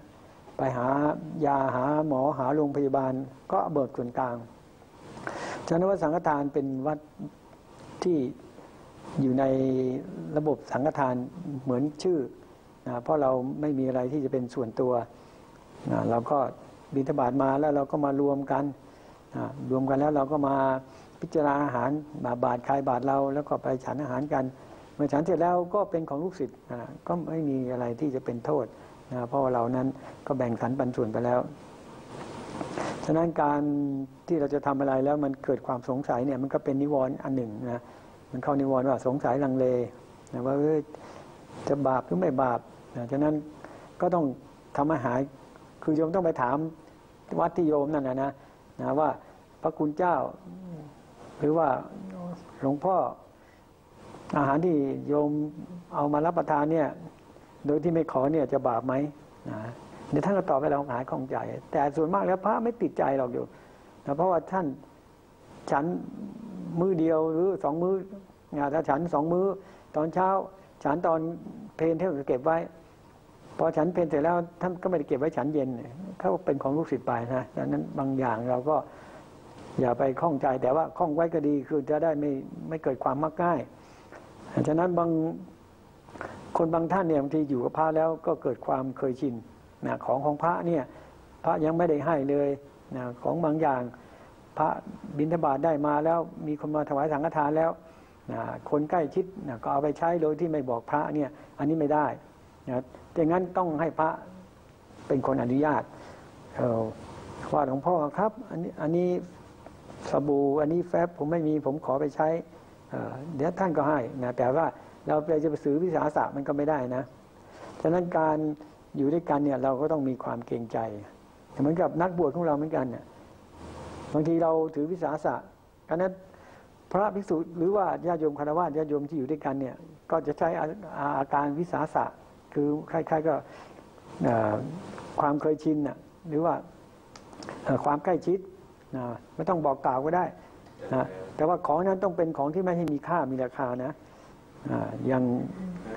ไปหายาหาหมอหาโรงพยาบาลก็เบิกส่วนกลางฉะนั้นวัดสังฆทานเป็นวัดที่อยู่ในระบบสังฆทานเหมือนชื่อเพราะเราไม่มีอะไรที่จะเป็นส่วนตัวเราก็บิณฑบาตมาแล้วเราก็มารวมกันแล้วเราก็มาพิจารณาอาหารบาตรใครบาตรเราแล้วก็ไปฉันอาหารกันเมื่อฉันเสร็จแล้วก็เป็นของลูกศิษย์ก็ไม่มีอะไรที่จะเป็นโทษเพราะเรานั้นก็แบ่งสรรปันส่วนไปแล้วฉะนั้นการที่เราจะทำอะไรแล้วมันเกิดความสงสัยเนี่ยมันก็เป็นนิวรณ์อันหนึ่งนะมันเข้านิวรณ์ว่าสงสัยลังเลว่าจะบาปหรือไม่บาปฉะนั้นก็ต้องทำอาหารคือโยมต้องไปถามวัดที่โยมนั่นนะว่าพระคุณเจ้าหรือว่าหลวงพ่ออาหารที่โยมเอามารับประทานเนี่ยโดยที่ไม่ขอเนี่ยจะบาปไหมเดี๋ยวท่านก็ตอบให้เราหายข้องใจแต่ส่วนมากแล้วพระไม่ติดใจหรอกโยมเพราะว่าท่านฉันมื้อเดียวหรือสองมื้อถ้าฉันสองมื้อตอนเช้าฉันตอนเพลนเท่ากับเก็บไว้พอฉันเพลนเสร็จแล้วท่านก็ไม่ได้เก็บไว้ฉันเย็นเขาเป็นของลูกศิษย์ไปนะดังนั้นบางอย่างเราก็อย่าไปข้องใจแต่ว่าข้องไว้ก็ดีคือจะได้ไม่เกิดความมักง่ายฉะนั้นบางคนบางท่านเนี่ยบางทีอยู่กับพระแล้วก็เกิดความเคยชินของพระเนี่ยพระยังไม่ได้ให้เลยของบางอย่างพระบิณฑบาตได้มาแล้วมีคนมาถวายสังฆทานแล้วคนใกล้ชิดก็เอาไปใช้โดยที่ไม่บอกพระเนี่ยอันนี้ไม่ได้นะดังนั้นต้องให้พระเป็นคนอนุญาตว่าหลวงพ่อครับอันนี้สบู่อันนี้แฟบผมไม่มีผมขอไปใช้เดี๋ยวท่านก็ให้นะแต่ว่าเราจะไปซื้อวิสาสะมันก็ไม่ได้นะฉะนั้นการอยู่ด้วยกันเนี่ยเราก็ต้องมีความเกรงใจเหมือนกับนักบวชของเราเหมือนกันเนี่ยบางทีเราถือวิสาสะอันนั้นพระภิกษุหรือว่าญาติโยมคารวะญาติโยมที่อยู่ด้วยกันเนี่ยก็จะใช้อาการวิสาสะคือคล้ายๆก็ความเคยชินหรือว่าความใกล้ชิดไม่ต้องบอกกล่าวก็ได้แต่ว่าของนั้นต้องเป็นของที่ไม่ให้มีค่ามีราคานะอย่าง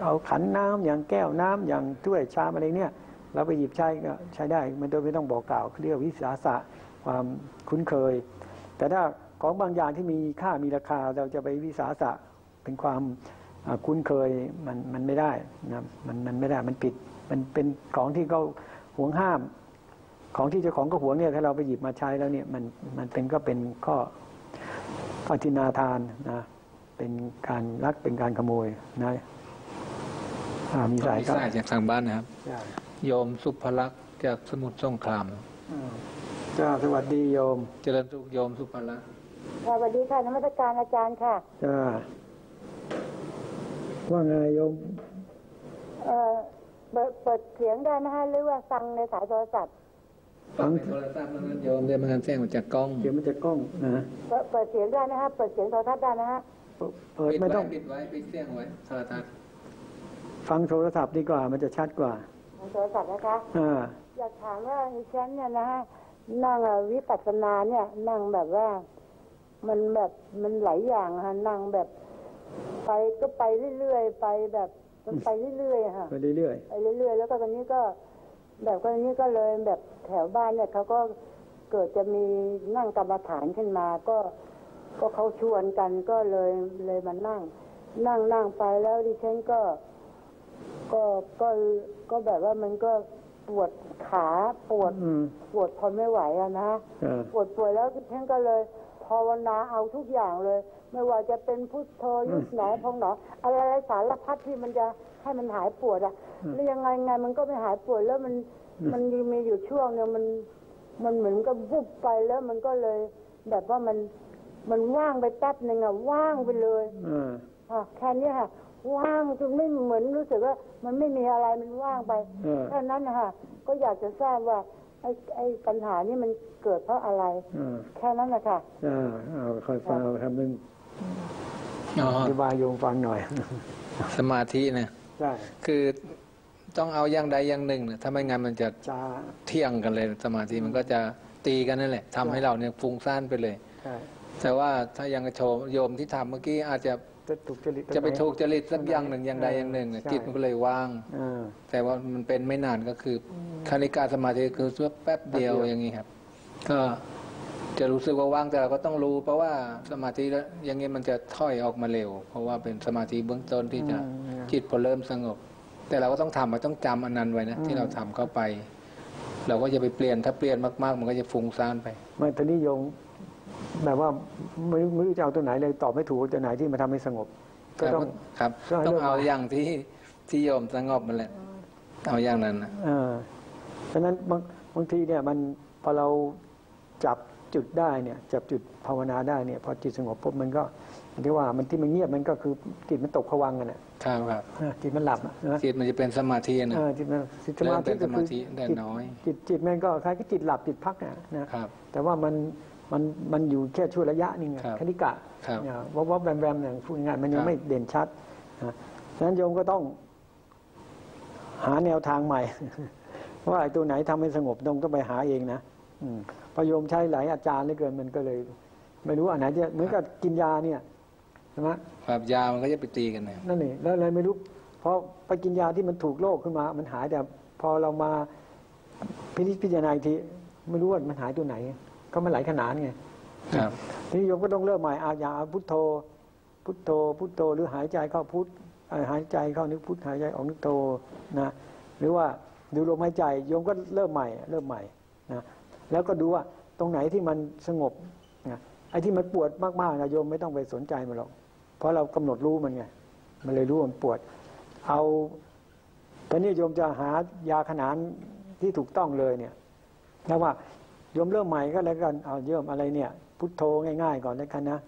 เอาขันน้ำอย่างแก้วน้ำอย่างถ้วยชามอะไรเนี่ยเราไปหยิบใช้ก็ใช้ได้มันโดยไม่ต้องบอกกล่าวเรียกวิสาสะความคุ้นเคยแต่ถ้าของบางอย่างที่มีค่ามีราคาเราจะไปวิสาสะเป็นความคุ้นเคยมันไม่ได้นะมันไม่ได้มันผิดมันเป็นของที่เขาหวงห้ามของที่เจ้าของก็หวงเนี่ยถ้าเราไปหยิบมาใช้แล้วเนี่ยมันเป็นก็เป็นข้อทินาทานนะเป็นการลักเป็นการขโมยนะมีสายจากทางบ้านนะครับโยมสุภลักษณ์จากสมุทรสงครามจ้าสวัสดีโยมเจริญสุขโยมสุภลักษณ์สวัสดีค่ะนมัสการอาจารย์ค่ะจ้าว่าไงโยมเปิดเสียงได้นะคะหรือว่าฟังในสายโทรศัพท์ฟังโทรศัพท์นั้นโยมได้มาทำเสียงจากกล้องเสียงมันจะกล้องนะเปิดเสียงได้นะคะเปิดเสียงโทรทัศน์ได้นะฮะเปิดไม่ต้องปิดไว้ปิดเสียงไว้โทรทัศน์ฟังโทรศัพท์ดีกว่ามันจะชัดกว่าโทรศัพท์นะคะอยากถามว่าดิฉันเนี่ยนะฮะ นั่งวิปัสสนาเนี่ยนั่งแบบว่ามันหลายอย่างค่ะนั่งแบบไปก็ไปเรื่อยๆไปแบบมันไปเรื่อยๆค่ะไปเรื่อยๆไปเรื่อยๆแล้วก็ตอนนี้ก็แบบตอนนี้ก็เลยแบบแถวบ้านเนี่ยเขาก็เกิดจะมีนั่งกรรมฐานขึ้นมาก็เขาชวนกันก็เลยมานั่งไปแล้วดิฉันก็แบบว่ามันก็ปวดขาปวดทนไม่ไหวอะนะปวดแล้วดิฉันก็เลยภาวนาเอาทุกอย่างเลยไม่ว่าจะเป็นพุทโธยุบหนอพองหนออะไรสารพัดที่มันจะให้มันหายปวดอะแล้วยังไงมันก็ไม่หายปวดแล้วมันมีอยู่ช่วงเนี่ยมันเหมือนกับวุบไปแล้วมันก็เลยแบบว่ามันว่างไปแป๊บนึงอะว่างไปเลยแค่นี้ค่ะว่างจนไม่เหมือนรู้สึกว่ามันไม่มีอะไรมันว่างไปแค่นั้นนะคะก็อยากจะทราบว่าไอ้ปัญหานี่มันเกิดเพราะอะไรแค่นั้นนะคะคอยฟังครับนึงอธิบายโยมฟังหน่อยสมาธินะคือต้องเอาอย่างใดอย่างหนึ่งนะถ้าไม่งั้นมันจะเที่ยงกันเลยสมาธิมันก็จะตีกันนั่นแหละทำให้เราเนี่ยฟุ้งซ่านไปเลยแต่ว่าถ้ายังโยมที่ทำเมื่อกี้อาจจะไปถูกจริตสักอย่างหนึ่งอย่างใดอย่างหนึ่งจิตมันก็เลยว่างแต่ว่ามันเป็นไม่นานก็คือคณิกาสมาธิคือชั่วแป๊บเดียวอย่างนี้ครับก็จะรู้สึกว่าว่างแต่เราก็ต้องรู้เพราะว่าสมาธิแล้วอย่างนี้มันจะถอยออกมาเร็วเพราะว่าเป็นสมาธิเบื้องต้นที่จะจิตพอเริ่มสงบแต่เราก็ต้องทำมันต้องจำอันนั้นไว้นะที่เราทำเข้าไปเราก็จะไปเปลี่ยนถ้าเปลี่ยนมากๆมันก็จะฟุ้งซ่านไปไม่ตอนนี้โยมแบบว่าไม่รู้จะเอาตัวไหนเลยตอบไม่ถูกตัวไหนที่มาทำให้สงบก็ต้องครับต้องเอาอย่างที่โยมสงบมันแหละเอาอย่างนั้นนะฉะนั้นบางทีเนี่ยมันพอเราจับจุดได้เนี่ยจับจุดภาวนาได้เนี่ยพอจิตสงบปุ๊บมันก็เรียกว่ามันที่มันเงียบมันก็คือจิตมันตกผวังกันนะครับครับจิตมันหลับจิตมันจะเป็นสมาธินะจิตมันสมาธิได้น้อยจิตมันก็คล้ายกับจิตหลับจิตพักนะครับแต่ว่ามันอยู่แค่ชั่วระยะนึงคณิกะวับๆแวมๆอย่างพูดง่ายมันยังไม่เด่นชัดฉะนั้นโยมก็ต้องหาแนวทางใหม่ว่าไอ้ตัวไหนทำให้สงบต้องไปหาเองนะพอโยมใช้หลายอาจารย์เหลือเกินมันก็เลยไม่รู้อันไหนจะเหมือนกับกินยาเนี่ยใช่ไหมแบบยามันก็จะไปตีกันนะนั่นเองแล้วอะไรไม่รู้เพราะไปกินยาที่มันถูกโรคขึ้นมามันหายแต่พอเรามาพิจารณาทีไม่รู้ว่ามันหายตัวไหนก็มันหลายขนาดไงทีนี้โยมก็ต้องเริ่มใหม่เอาพุทโธพุทโธพุทโธหรือหายใจเข้าพุทหายใจเข้านึกพุทหายใจออกนึกโธนะหรือว่าดูลมหายใจโยมก็เริ่มใหม่นะแล้วก็ดูว่าตรงไหนที่มันสงบนะไอ้ที่มันปวดมากๆนะโยมไม่ต้องไปสนใจมันหรอกเพราะเรากำหนดรู้มันไงมันเลยรู้มันปวดเอาตอนนี้โยมจะหายาขนานที่ถูกต้องเลยเนี่ยแล้วว่าโยมเริ่มใหม่ก็แล้วกันเอาเริ่มอะไรเนี่ยพุทโธง่ายๆก่อนแล้วกันนะ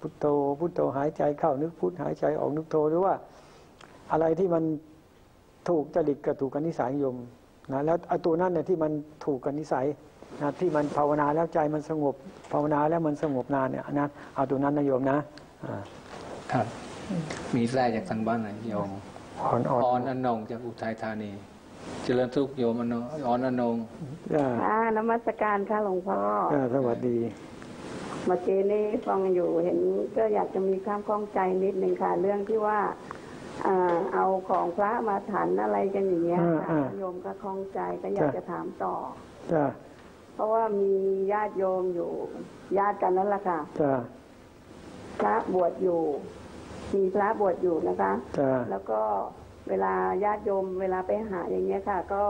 พุทโธพุทโธหายใจเข้านึกพุทหายใจออกนึกโธหรือว่าอะไรที่มันถูกจริตกับถูกกับนิสัยโยมนะแล้วไอ้ตัวนั้นเนี่ยที่มันถูกกับนิสัยนะที่มันภาวนาแล้วใจมันสงบภาวนาแล้วมันสงบนานเนี่ยนะเอาตัวนั้นนะโยมนะครับมีแรกจากทางบ้านนะโยมอ่อนอนงจากอุทัยธานีเจริญทุกโยมอนอนงนมัสการค่ะหลวงพ่อสวัสดีเมื่อกี้นี้ฟังอยู่เห็นก็อยากจะมีความข้องใจนิดหนึ่งค่ะเรื่องที่ว่าเอาของพระมาฉันอะไรกันอย่างเงี้ยค่ะโยมก็ข้องใจก็อยากจะถามต่อเพราะว่ามีญาติโยมอยู่ญาติกันนั่นแหละค่ะพระบวชอยู่มีพระบวชอยู่นะคะแล้วก็เวลาญาติโยมเวลาไปหาอย่างเงี้ยค่ะก็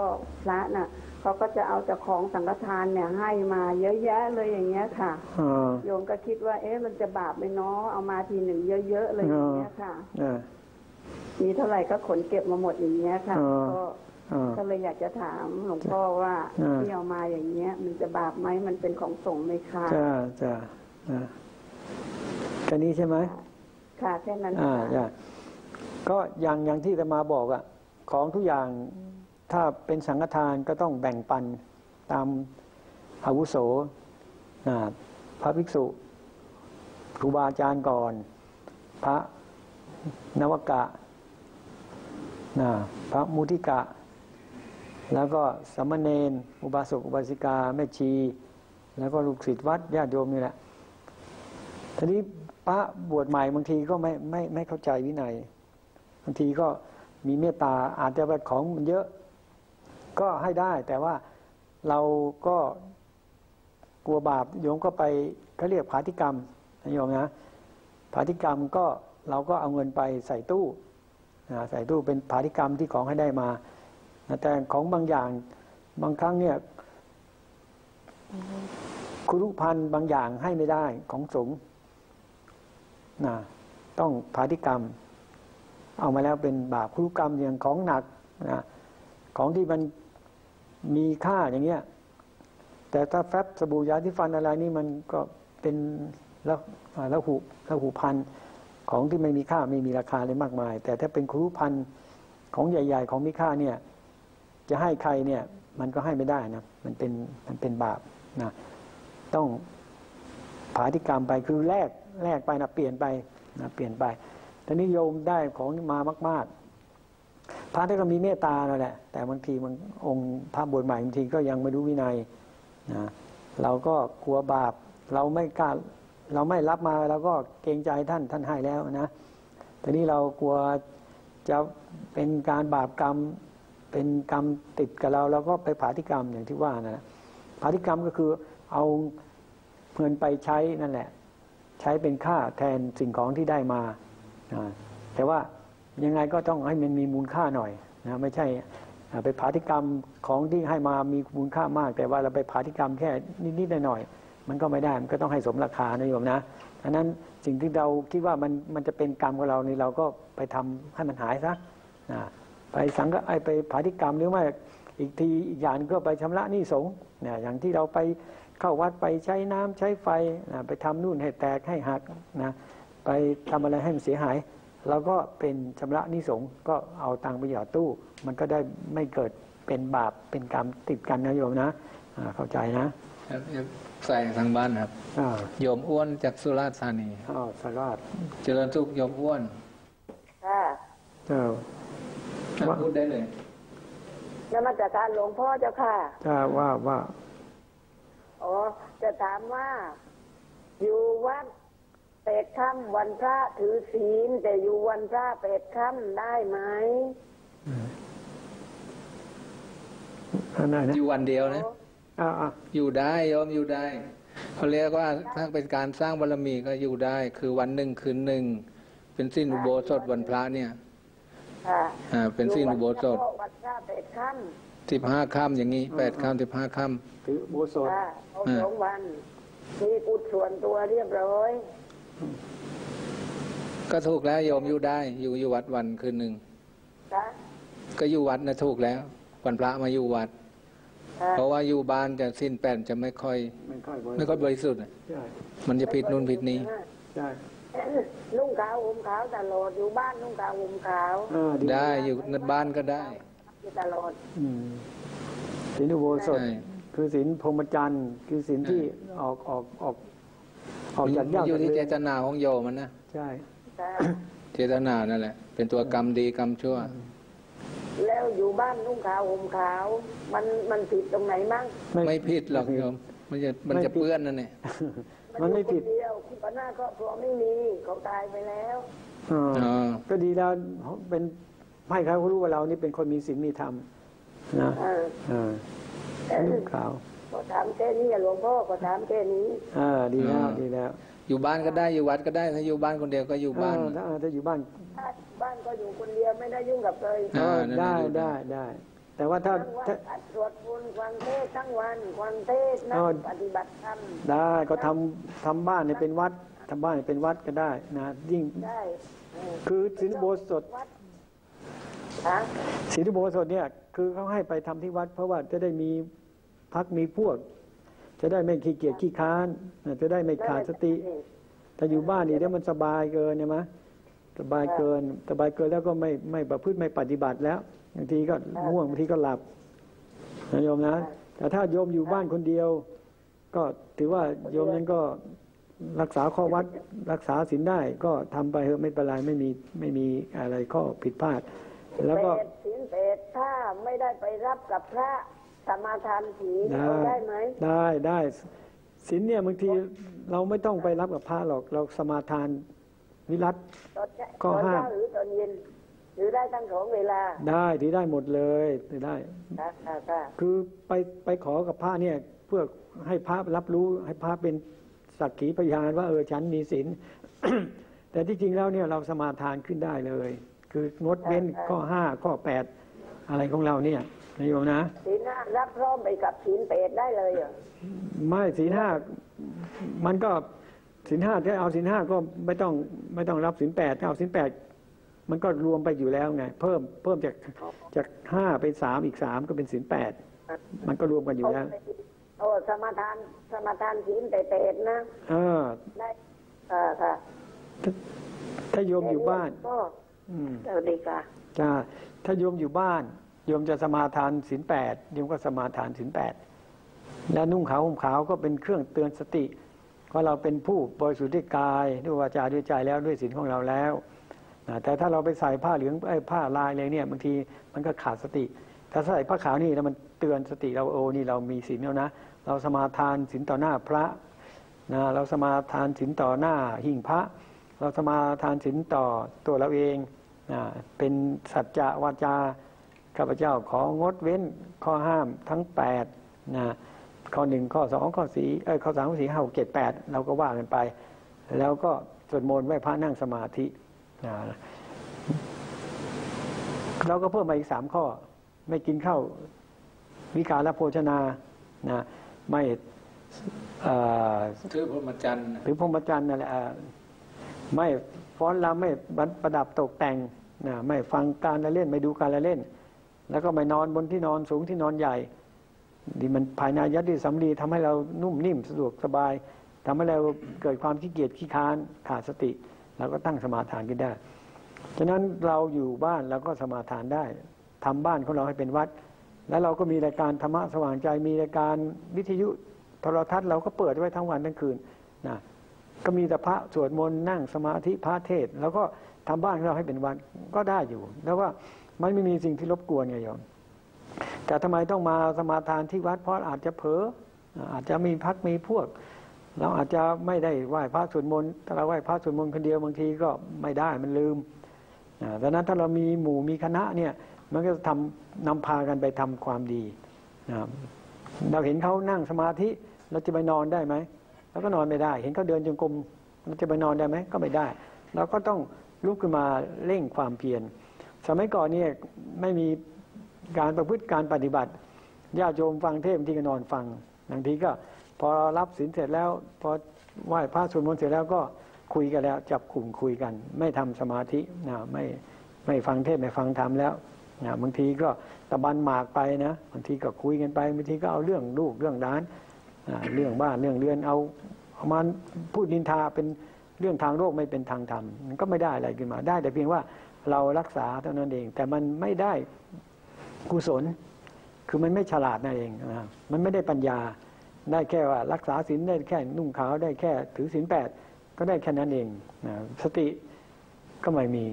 พระน่ะเขาก็จะเอาจากของสังฆทานเนี่ยให้มาเยอะแยะเลยอย่างเงี้ยค่ะโยมก็คิดว่าเอ๊ะมันจะบาปไหมเนาะเอามาทีหนึ่งเยอะๆเลยอย่างเงี้ยค่ะมีเท่าไหร่ก็ขนเก็บมาหมดอย่างเงี้ยค่ะก็เลยอยากจะถามหลวงพ่อว่าที่เอามาอย่างเงี้ยมันจะบาปไหมมันเป็นของสงฆ์ไหมคะจ้าแค่นี้ใช่ไหมค่ะแค่นั้นค่ะก็อย่างที่จะมาบอกอ่ะของทุกอย่างถ้าเป็นสังฆทานก็ต้องแบ่งปันตามอาวุโสพระภิกษุครูบาอาจารย์ก่อนพระนวกะพระมุทิกะแล้วก็สามเณรอุบาสกอุบาสิกาแม่ชี แล้วก็ลูกศิษย์วัดญาติโยมนี่แหละทีนี้พระบวชใหม่บางทีก็ไม่เข้าใจวินัยบางทีก็มีเมตตาอาจจะแบบของมันเยอะก็ให้ได้แต่ว่าเราก็กลัวบาปโยมก็ไปเขาเรียกภาติกรรมนะโยมนะภาติกรรมก็เราก็เอาเงินไปใส่ตู้ใส่ตู้เป็นภาติกรรมที่ของให้ได้มาแต่ของบางอย่างบางครั้งเนี่ยคุรุพันธ์บางอย่างให้ไม่ได้ของสงฆ์ต้องภาติกรรมเอามาแล้วเป็นบาปคุรุกรรมอย่างของหนักของที่มันมีค่าอย่างเงี้ยแต่ถ้าแฟบสบู่ยาที่ฟันอะไรนี่มันก็เป็นละหุพันธ์ของที่ไม่มีค่าไม่มีราคาเลยมากมายแต่ถ้าเป็นคุรุพันธ์ของใหญ่ๆของมีค่าเนี่ยจะให้ใครเนี่ยมันก็ให้ไม่ได้นะมันเป็นบาปนะต้องผาติกรรมไปคือแลกไปนะเปลี่ยนไปนะเปลี่ยนไปแต่นิยมได้ของมามากๆพระท่านก็มีเมตตาเราแหละแต่บางทีบางองค์พระบวชใหม่บางทีก็ยังไม่รู้วินัยนะเราก็กลัวบาปเราไม่กล้าเราไม่รับมาเราก็เกรงใจท่านให้แล้วนะแต่นี้เรากลัวจะเป็นการบาปกรรมเป็นกรรมติดกับเราแล้วก็ไปผาติกรรมอย่างที่ว่านะผาติกรรมก็คือเอาเงินไปใช้นั่นแหละใช้เป็นค่าแทนสิ่งของที่ได้มาแต่ว่ายังไงก็ต้องให้มันมีมูลค่าหน่อยนะไม่ใช่ไปผาติกรรมของที่ให้มามีมูลค่ามากแต่ว่าเราไปผาติกรรมแค่นิดๆหน่อยๆมันก็ไม่ได้มันก็ต้องให้สมราคานะโยมนะดังนั้นสิ่งที่เราคิดว่ามันจะเป็นกรรมของเรานี่เราก็ไปทำให้มันหายซะไปสังก็ไปผาติกรรมหรือไม่อีกทีอีกอย่างก็ไปชำระหนี้สงฆ์เนี่ยอย่างที่เราไปเข้าวัดไปใช้น้ำใช้ไฟไปทำนู่นให้แตกให้หักนะไปทำอะไรให้มันเสียหายเราก็เป็นชำระหนี้สงฆ์ก็เอาตังค์ไปหยอดตู้มันก็ได้ไม่เกิดเป็นบาปเป็นกรรมติดกันนะโยมนะเข้าใจนะใส่ทางบ้านครับโยมอ้วนจากสุราษฎร์ธานีสุราษฎร์เจริญสุขโยมอ้วนพูดได้เลยนมัสการหลวงพ่อเจ้าค่ะว่าอ๋อจะถามว่าอยู่วัดเปรตค่ำวันพระถือศีลแต่อยู่วันพระเปรตค่ำได้ไหมอยู่วันเดียวนะอยู่ได้โยมอยู่ได้เขาเรียกว่าถ้าเป็นการสร้างบารมีก็อยู่ได้คือวันหนึ่งคืนหนึ่งเป็นสิ้นอุโบสถวันพระเนี่ยเป็นสิ้นอุโบสถ15 ค่ำอย่างนี้8 ค่ำ 15 ค่ำถืออุโบสถ2 วันมีกุศลส่วนตัวเรียบร้อยก็ถูกแล้วโยมอยู่ได้อยู่วัดวันคืนหนึ่งก็อยู่วัดนะถูกแล้ววันพระมาอยู่วัดเพราะว่าอยู่บ้านจะสิ้นแปดจะไม่ค่อยบริสุทธิ์มันจะผิดนู่นผิดนี้นุ่งขาวห่มขาวตลอดอยู่บ้านนุ่งขาวห่มขาวได้อยู่ในบ้านก็ได้ตลอดศีลอุโบสถคือศีลพรหมจรรย์คือศีลที่ออกจากเย้าอยู่ที่เจตนาของโยมันนะใช่เจตนานั่นแหละเป็นตัวกรรมดีกรรมชั่วแล้วอยู่บ้านนุ่งขาวห่มขาวมันผิดตรงไหนมั่งไม่ผิดหรอกโยมมันจะเปื้อนนั่นแหละมันไม่ผิดเดียวคุณป้าหน้าก็พอไม่มีเขาตายไปแล้วก็ดีแล้วเป็นให้เขารู้ว่าเรานี่เป็นคนมีศีลมีธรรมนะนุ่งขาวขอถามแค่นี้หลวงพ่อขอถามแค่นี้ดีแล้วดีแล้วอยู่บ้านก็ได้อยู่วัดก็ได้ถ้าอยู่บ้านคนเดียวก็อยู่บ้านถ้าอยู่บ้านก็อยู่คนเดียวไม่ได้ยุ่งกับใครได้แต่ว่าถ้าสวดมนต์ฟังเทศทั้งวันฟังเทศนั่งปฏิบัติธรรมได้ก็ทำบ้านเนี่ยเป็นวัดทำบ้านเนี่ยเป็นวัดก็ได้นะยิ่งคือศีลอุโบสถศีลอุโบสถเนี่ยคือเขาให้ไปทำที่วัดเพราะว่าจะได้มีพักมีพวกจะได้ไม่ขี้เกียจขี้ค้านจะได้ไม่ขาดสติถ้าอยู่บ้านนี่แล้วมันสบายเกินใช่ไหมสบายเกินแล้วก็ไม่ประพฤติไม่ปฏิบัติแล้วบางทีก็ง่วงบางทีก็หลับนะโยมนะแต่ถ้าโยมอยู่บ้านคนเดียวก็ถือว่าโยมนั้นก็รักษาข้อวัดรักษาศีลได้ก็ทำไปเถอะไม่เป็นไรไม่มีอะไรข้อผิดพลาดแล้วก็ศีลเปรตถ้าไม่ได้ไปรับกับพระสมาทานศีลได้ไหมได้ ศีลเนี่ยบางทีเราไม่ต้องไปรับกับพระหรอกเราสมาทานวิรัติข้อห้าหรือตอนเย็นถือได้ทั้งสองเวลาได้ถือได้หมดเลยถือได้คือไปขอกับพระเนี่ยเพื่อให้พระรับรู้ให้พระเป็นสักขีพยานว่าฉันมีศีล แต่ที่จริงแล้วเนี่ยเราสมาทานขึ้นได้เลยคืองดเว้นข้อห้าข้อแปดอะไรของเราเนี่ยนายโยมนะศีลห้ารับพร้อมไปกับศีลแปดได้เลยเหรอไม่ศีลห้ามันก็ศีลห้าถ้าเอาศีลห้าก็ไม่ต้องรับศีลแปดถ้าเอาศีลแปดมันก็รวมไปอยู่แล้วไงเพิ่มจากห้าไปสามอีกสามก็เป็นศีลแปดมันก็รวมกันอยู่แล้วสมาทานศีลแปดนะได้ค่ะถ้าโยมอยู่บ้านก็สวัสดีค่ะจ้าถ้าโยมอยู่บ้านโยมจะสมาทานศีลแปดโยมก็สมาทานศีลแปดและนุ่งขาวห่มขาวก็เป็นเครื่องเตือนสติว่าเราเป็นผู้บริสุทธิ์ด้วยกายด้วยวาจาด้วยใจแล้วด้วยศีลของเราแล้วแต่ถ้าเราไปใส่ผ้าเหลืองผ้าลายอะไรเนี่ยบางทีมันก็ขาดสติถ้าใส่ผ้าขาวนี่แล้วมันเตือนสติเรานี่เรามีศีลแล้วนะเราสมาทานศีลต่อหน้าพระนะเราสมาทานศีลต่อหน้าหิ้งพระเราสมาทานศีลต่อตัวเราเองเป็นสัจจะวาจาข้าพเจ้าของดเว้นข้อห้ามทั้ง8นะข้อ1ข้อ2ข้อ4ข้อ3ข้อ4 5 6 7 8เราก็ว่ากันไปแล้วก็สวดมนต์ไหว้พระนั่งสมาธิเราก็เพิ่มมาอีก3ข้อไม่กินข้าววิกาลโภชนานะไม่ถือพรหมจรรย์นั่นแหละไม่ฟ้อนรำไม่ประดับตกแต่งนะไม่ฟังการละเล่นไม่ดูการละเล่นแล้วก็ไม่นอนบนที่นอนสูงที่นอนใหญ่ดิมันภายในยัดดิสัมฤทธิ์ทำให้เรานุ่มนิ่มสะดวกสบายทำให้เราเกิดความขี้เกียจขี้ค้านขาดสติเราก็ตั้งสมาทานกันได้ฉะนั้นเราอยู่บ้านเราก็สมาทานได้ทำบ้านของเราให้เป็นวัดแล้วเราก็มีรายการธรรมะสว่างใจมีรายการวิทยุโทรทัศน์เราก็เปิดไว้ทั้งวันทั้งคืนนะก็มีแต่พระสวดมนต์นั่งสมาธิพระเทศแล้วก็ทำบ้านของเราให้เป็นวัดก็ได้อยู่แล้วว่ามันไม่มีสิ่งที่รบกวนไงโยมแต่ทำไมต้องมาสมาทานที่วัดเพราะอาจจะเผลออาจจะมีพักมีพวกเราอาจจะไม่ได้ไหว้พระสวดมนต์ถ้าเราไหว้พระสวดมนต์คนเดียวบางทีก็ไม่ได้มันลืมดังนั้นถ้าเรามีหมู่มีคณะเนี่ยมันก็จะทำนำพากันไปทำความดีเราเห็นเขานั่งสมาธิเราจะไปนอนได้ไหมเราก็นอนไม่ได้เห็นเขาเดินจงกรมเราจะไปนอนได้ไหมก็ไม่ได้เราก็ต้องลุกขึ้นมาเร่งความเพียรสมัยก่อนเนี่ยไม่มีการประพฤติการปฏิบัติญาติโยมฟังเทศบางทีก็นอนฟังบางทีก็พอรับศีลเสร็จแล้วพอไหว้พระสวดมนต์เสร็จแล้วก็คุยกันแล้วจับกลุ่มคุยกันไม่ทำสมาธิไม่ฟังเทศไม่ฟังธรรมแล้วบางทีก็ตะบันหมากไปนะบางทีก็คุยกันไปบางทีก็เอาเรื่องลูกเรื่องร้านเรื่องบ้านเรื่องเรือนเอามาพูดนินทาเป็นเรื่องทางโลกไม่เป็นทางธรรมมันก็ไม่ได้อะไรขึ้นมาได้แต่เพียงว่าเรารักษาเท่านั้นเองแต่มันไม่ได้กุศลคือมันไม่ฉลาดนั่นเองนะมันไม่ได้ปัญญาได้แค่ว่ารักษาศีลได้แค่นุ่งขาวได้แค่ถือศีลแปดก็ได้แค่นั้นเองนะสติก็ไม่มี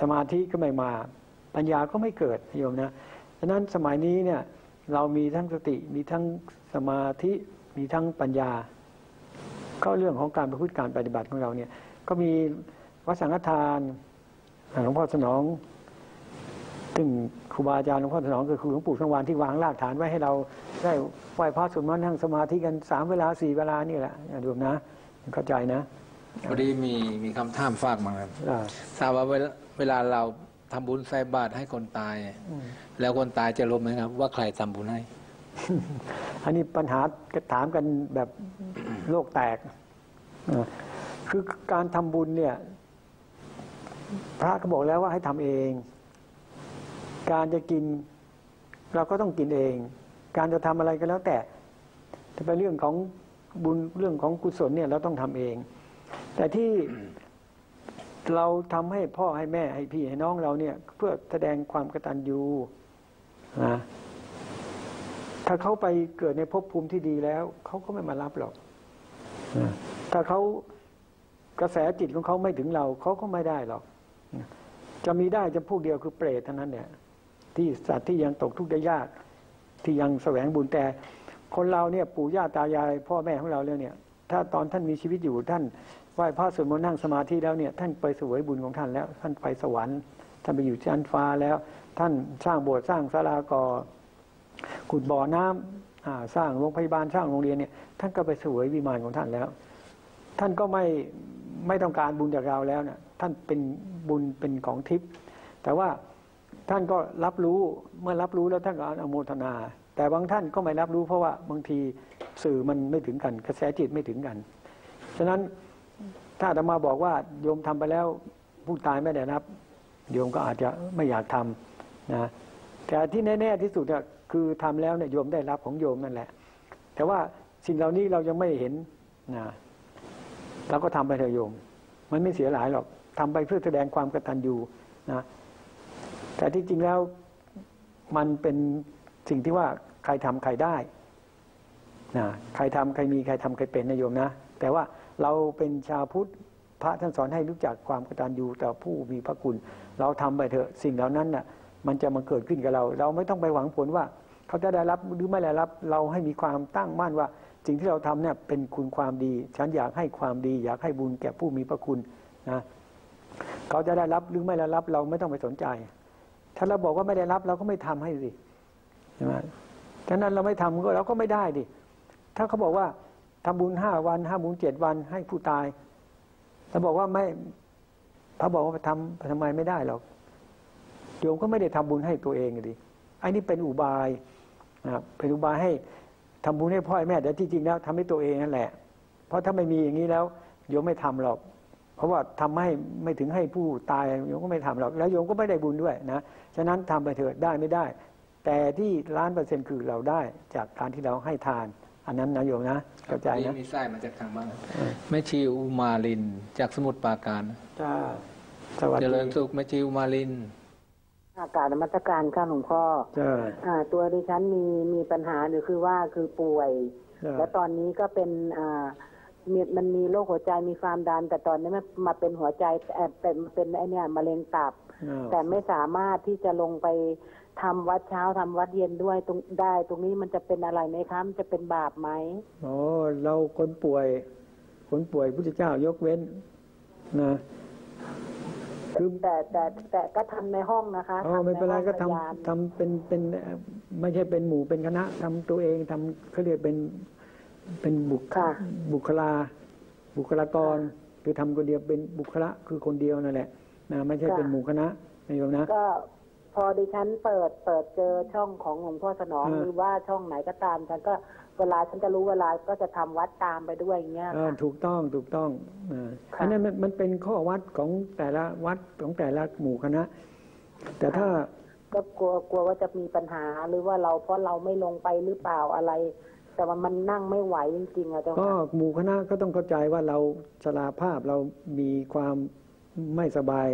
สมาธิก็ไม่มาปัญญาก็ไม่เกิดโยมนะฉะนั้นสมัยนี้เนี่ยเรามีทั้งสติมีทั้งสมาธิมีทั้งปัญญาก็เรื่องของการประพฤติการปฏิบัติของเราเนี่ยก็มีวัดสังฆทานหลวงพ่อสนองซึ่งครูบาอาจารย์หลวงพ่อสนองคือหลวงปู่สังวานที่วางรากฐานไว้ให้เราได้ไหว้พระสวดมนต์นั่งสมาธิกัน3เวลา4เวลานี่แหละโยมนะเข้าใจนะพอดีมีคำถามฝากมาครับทราบว่าเวลาเราทำบุญใส่บาตรให้คนตายแล้วคนตายจะรู้ไหมครับว่าใครทำบุญให้อันนี้ปัญหาถามกันแบบโลกแตกคือการทำบุญเนี่ยพระก็บอกแล้วว่าให้ทำเองการจะกินเราก็ต้องกินเองการจะทำอะไรก็แล้วแต่ถ้าเป็นเรื่องของบุญเรื่องของกุศลเนี่ยเราต้องทำเองแต่ที่เราทำให้พ่อให้แม่ให้พี่ให้น้องเราเนี่ยเพื่อแสดงความกตัญญูนะถ้าเขาไปเกิดในภพภูมิที่ดีแล้วเขาก็ไม่มารับหรอกถ้าเขากระแสจิตของเขาไม่ถึงเราเขาก็ไม่ได้หรอกจะมีได้จะพวกเดียวคือเปรตเท่านั้นเนี่ยที่สัตว์ที่ยังตกทุกข์ได้ยากที่ยังแสวงบุญแต่ คนเราเนี่ยปู่ย่าตายายพ่อแม่ของเราแล้วเนี่ยถ้าตอนท่านมีชีวิตอยู่ท่านไหว้พระสวดมนต์นั่งสมาธิแล้วเนี่ยท่านไปเสวยบุญของท่านแล้วท่านไปสวรรค์ท่านไปอยู่ชั้นฟ้าแล้วท่านสร้างโบสถ์สร้างศาลาก่อขุดบ่อน้ำสร้างโรงพยาบาลสร้างโรงเรียนเนี่ยท่านก็ไปเสวยวิมานของท่านแล้วท่านก็ไม่ต้องการบุญจากเราแล้วนะท่านเป็นบุญเป็นของทิพย์แต่ว่าท่านก็รับรู้เมื่อรับรู้แล้วท่านก็อนุโมทนาแต่บางท่านก็ไม่รับรู้เพราะว่าบางทีสื่อมันไม่ถึงกันกระแสจิตไม่ถึงกันฉะนั้นถ้าอาตมาบอกว่าโยมทำไปแล้วผู้ตายไม่ได้รับโยมก็อาจจะไม่อยากทำนะแต่ที่แน่ๆที่สุดเนี่ยคือทำแล้วเนี่ยโยมได้รับของโยมนั่นแหละแต่ว่าสิ่งเหล่านี้เรายังไม่เห็นนะเราก็ทำไปเถอะโยมมันไม่เสียหายหรอกทำไปเพื่อแสดงความกตัญญูนะแต่ที่จริงแล้วมันเป็นสิ่งที่ว่าใครทำใครได้นะใครทำใครมีใครทำใครเป็นนะโยมนะแต่ว่าเราเป็นชาวพุทธพระท่านสอนให้รู้จักความกตัญญูต่อผู้มีพระคุณเราทำไปเถอะสิ่งเหล่านั้นน่ะมันจะมาเกิดขึ้นกับเราเราไม่ต้องไปหวังผลว่าเขาจะได้รับหรือไม่ได้รับเราให้มีความตั้งมั่นว่าสิ่งที่เราทำเนี่ยเป็นคุณความดีฉันอยากให้ความดีอยากให้บุญแก่ผู้มีพระคุณนะเขาจะได้รับหรือไม่ได้รับเราไม่ต้องไปสนใจถ้าเราบอกว่าไม่ได้รับเราก็ไม่ทำให้สิใช่ไหมฉะนั้นเราไม่ทำก็เราก็ไม่ได้ดิถ้าเขาบอกว่าทำบุญ5 วันห้าบุญ7 วันให้ผู้ตายเราบอกว่าไม่เขาบอกว่าทำไมไม่ได้หรอกโยมก็ไม่ได้ทำบุญให้ตัวเองดิไอ้นี่เป็นอุบายนะครับเป็นอุบายให้ทำบุญให้พ่อแม่แต่ที่จริงแล้วทำให้ตัวเองนั่นแหละเพราะถ้าไม่มีอย่างนี้แล้วโยมไม่ทำหรอกเพราะว่าทำให้ไม่ถึงให้ผู้ตายโยมก็ไม่ทำหรอกแล้วโยมก็ไม่ได้บุญด้วยนะฉะนั้นทำไปเถอะได้ไม่ได้แต่ที่100%คือเราได้จากการที่เราให้ทานอันนั้นนะโยมนะเข้าใจนะมีไส้มาจากทางบ้านแม่ชีอุมาลินจากสมุทรปราการจ้าสวัสดีเจริญสุขแม่ชีอุมาลินอากาศนมัสการค่ะหลวงพ่อตัวดิฉันมีปัญหาหรือคือว่าคือป่วยแล้วตอนนี้ก็เป็นมันมีโรคหัวใจมีความดันแต่ตอนนี้มาเป็นหัวใจเป็นไอเนี่ยมะเร็งตับแต่ไม่สามารถที่จะลงไปทำวัดเช้าทำวัดเย็นด้วยตรงได้ตรงนี้มันจะเป็นอะไรไหมคะมันจะเป็นบาปไหมอ๋อเราคนป่วยพุทธเจ้ายกเว้นนะคือแต่ก็ทำในห้องนะคะไม่เป็นไรก็ทำเป็นไม่ใช่เป็นหมู่เป็นคณะทำตัวเองทำเขาเรียกเป็นบุคลากรคือทำคนเดียวเป็นบุคละคือคนเดียวนั่นแหละนะไม่ใช่เป็นหมู่คณะนะโยมนะก็พอดิฉันเปิดเจอช่องของหลวงพ่อสนองหรือว่าช่องไหนก็ตามฉันก็เวลาฉันจะรู้เวลาก็จะทำวัดตามไปด้วยอย่างเงี้ยถูกต้องอันนั้นมันเป็นข้อวัดของแต่ละวัดของแต่ละหมู่คณะแต่ถ้าก็กลัวว่าจะมีปัญหาหรือว่าเราเพราะเราไม่ลงไปหรือเปล่าอะไรแต่ว่ามันนั่งไม่ไหวจริงๆอะจ้ะก็หมู่คณะก็ต้องเข้าใจว่าเราชราภาพเรามีความไม่สบาย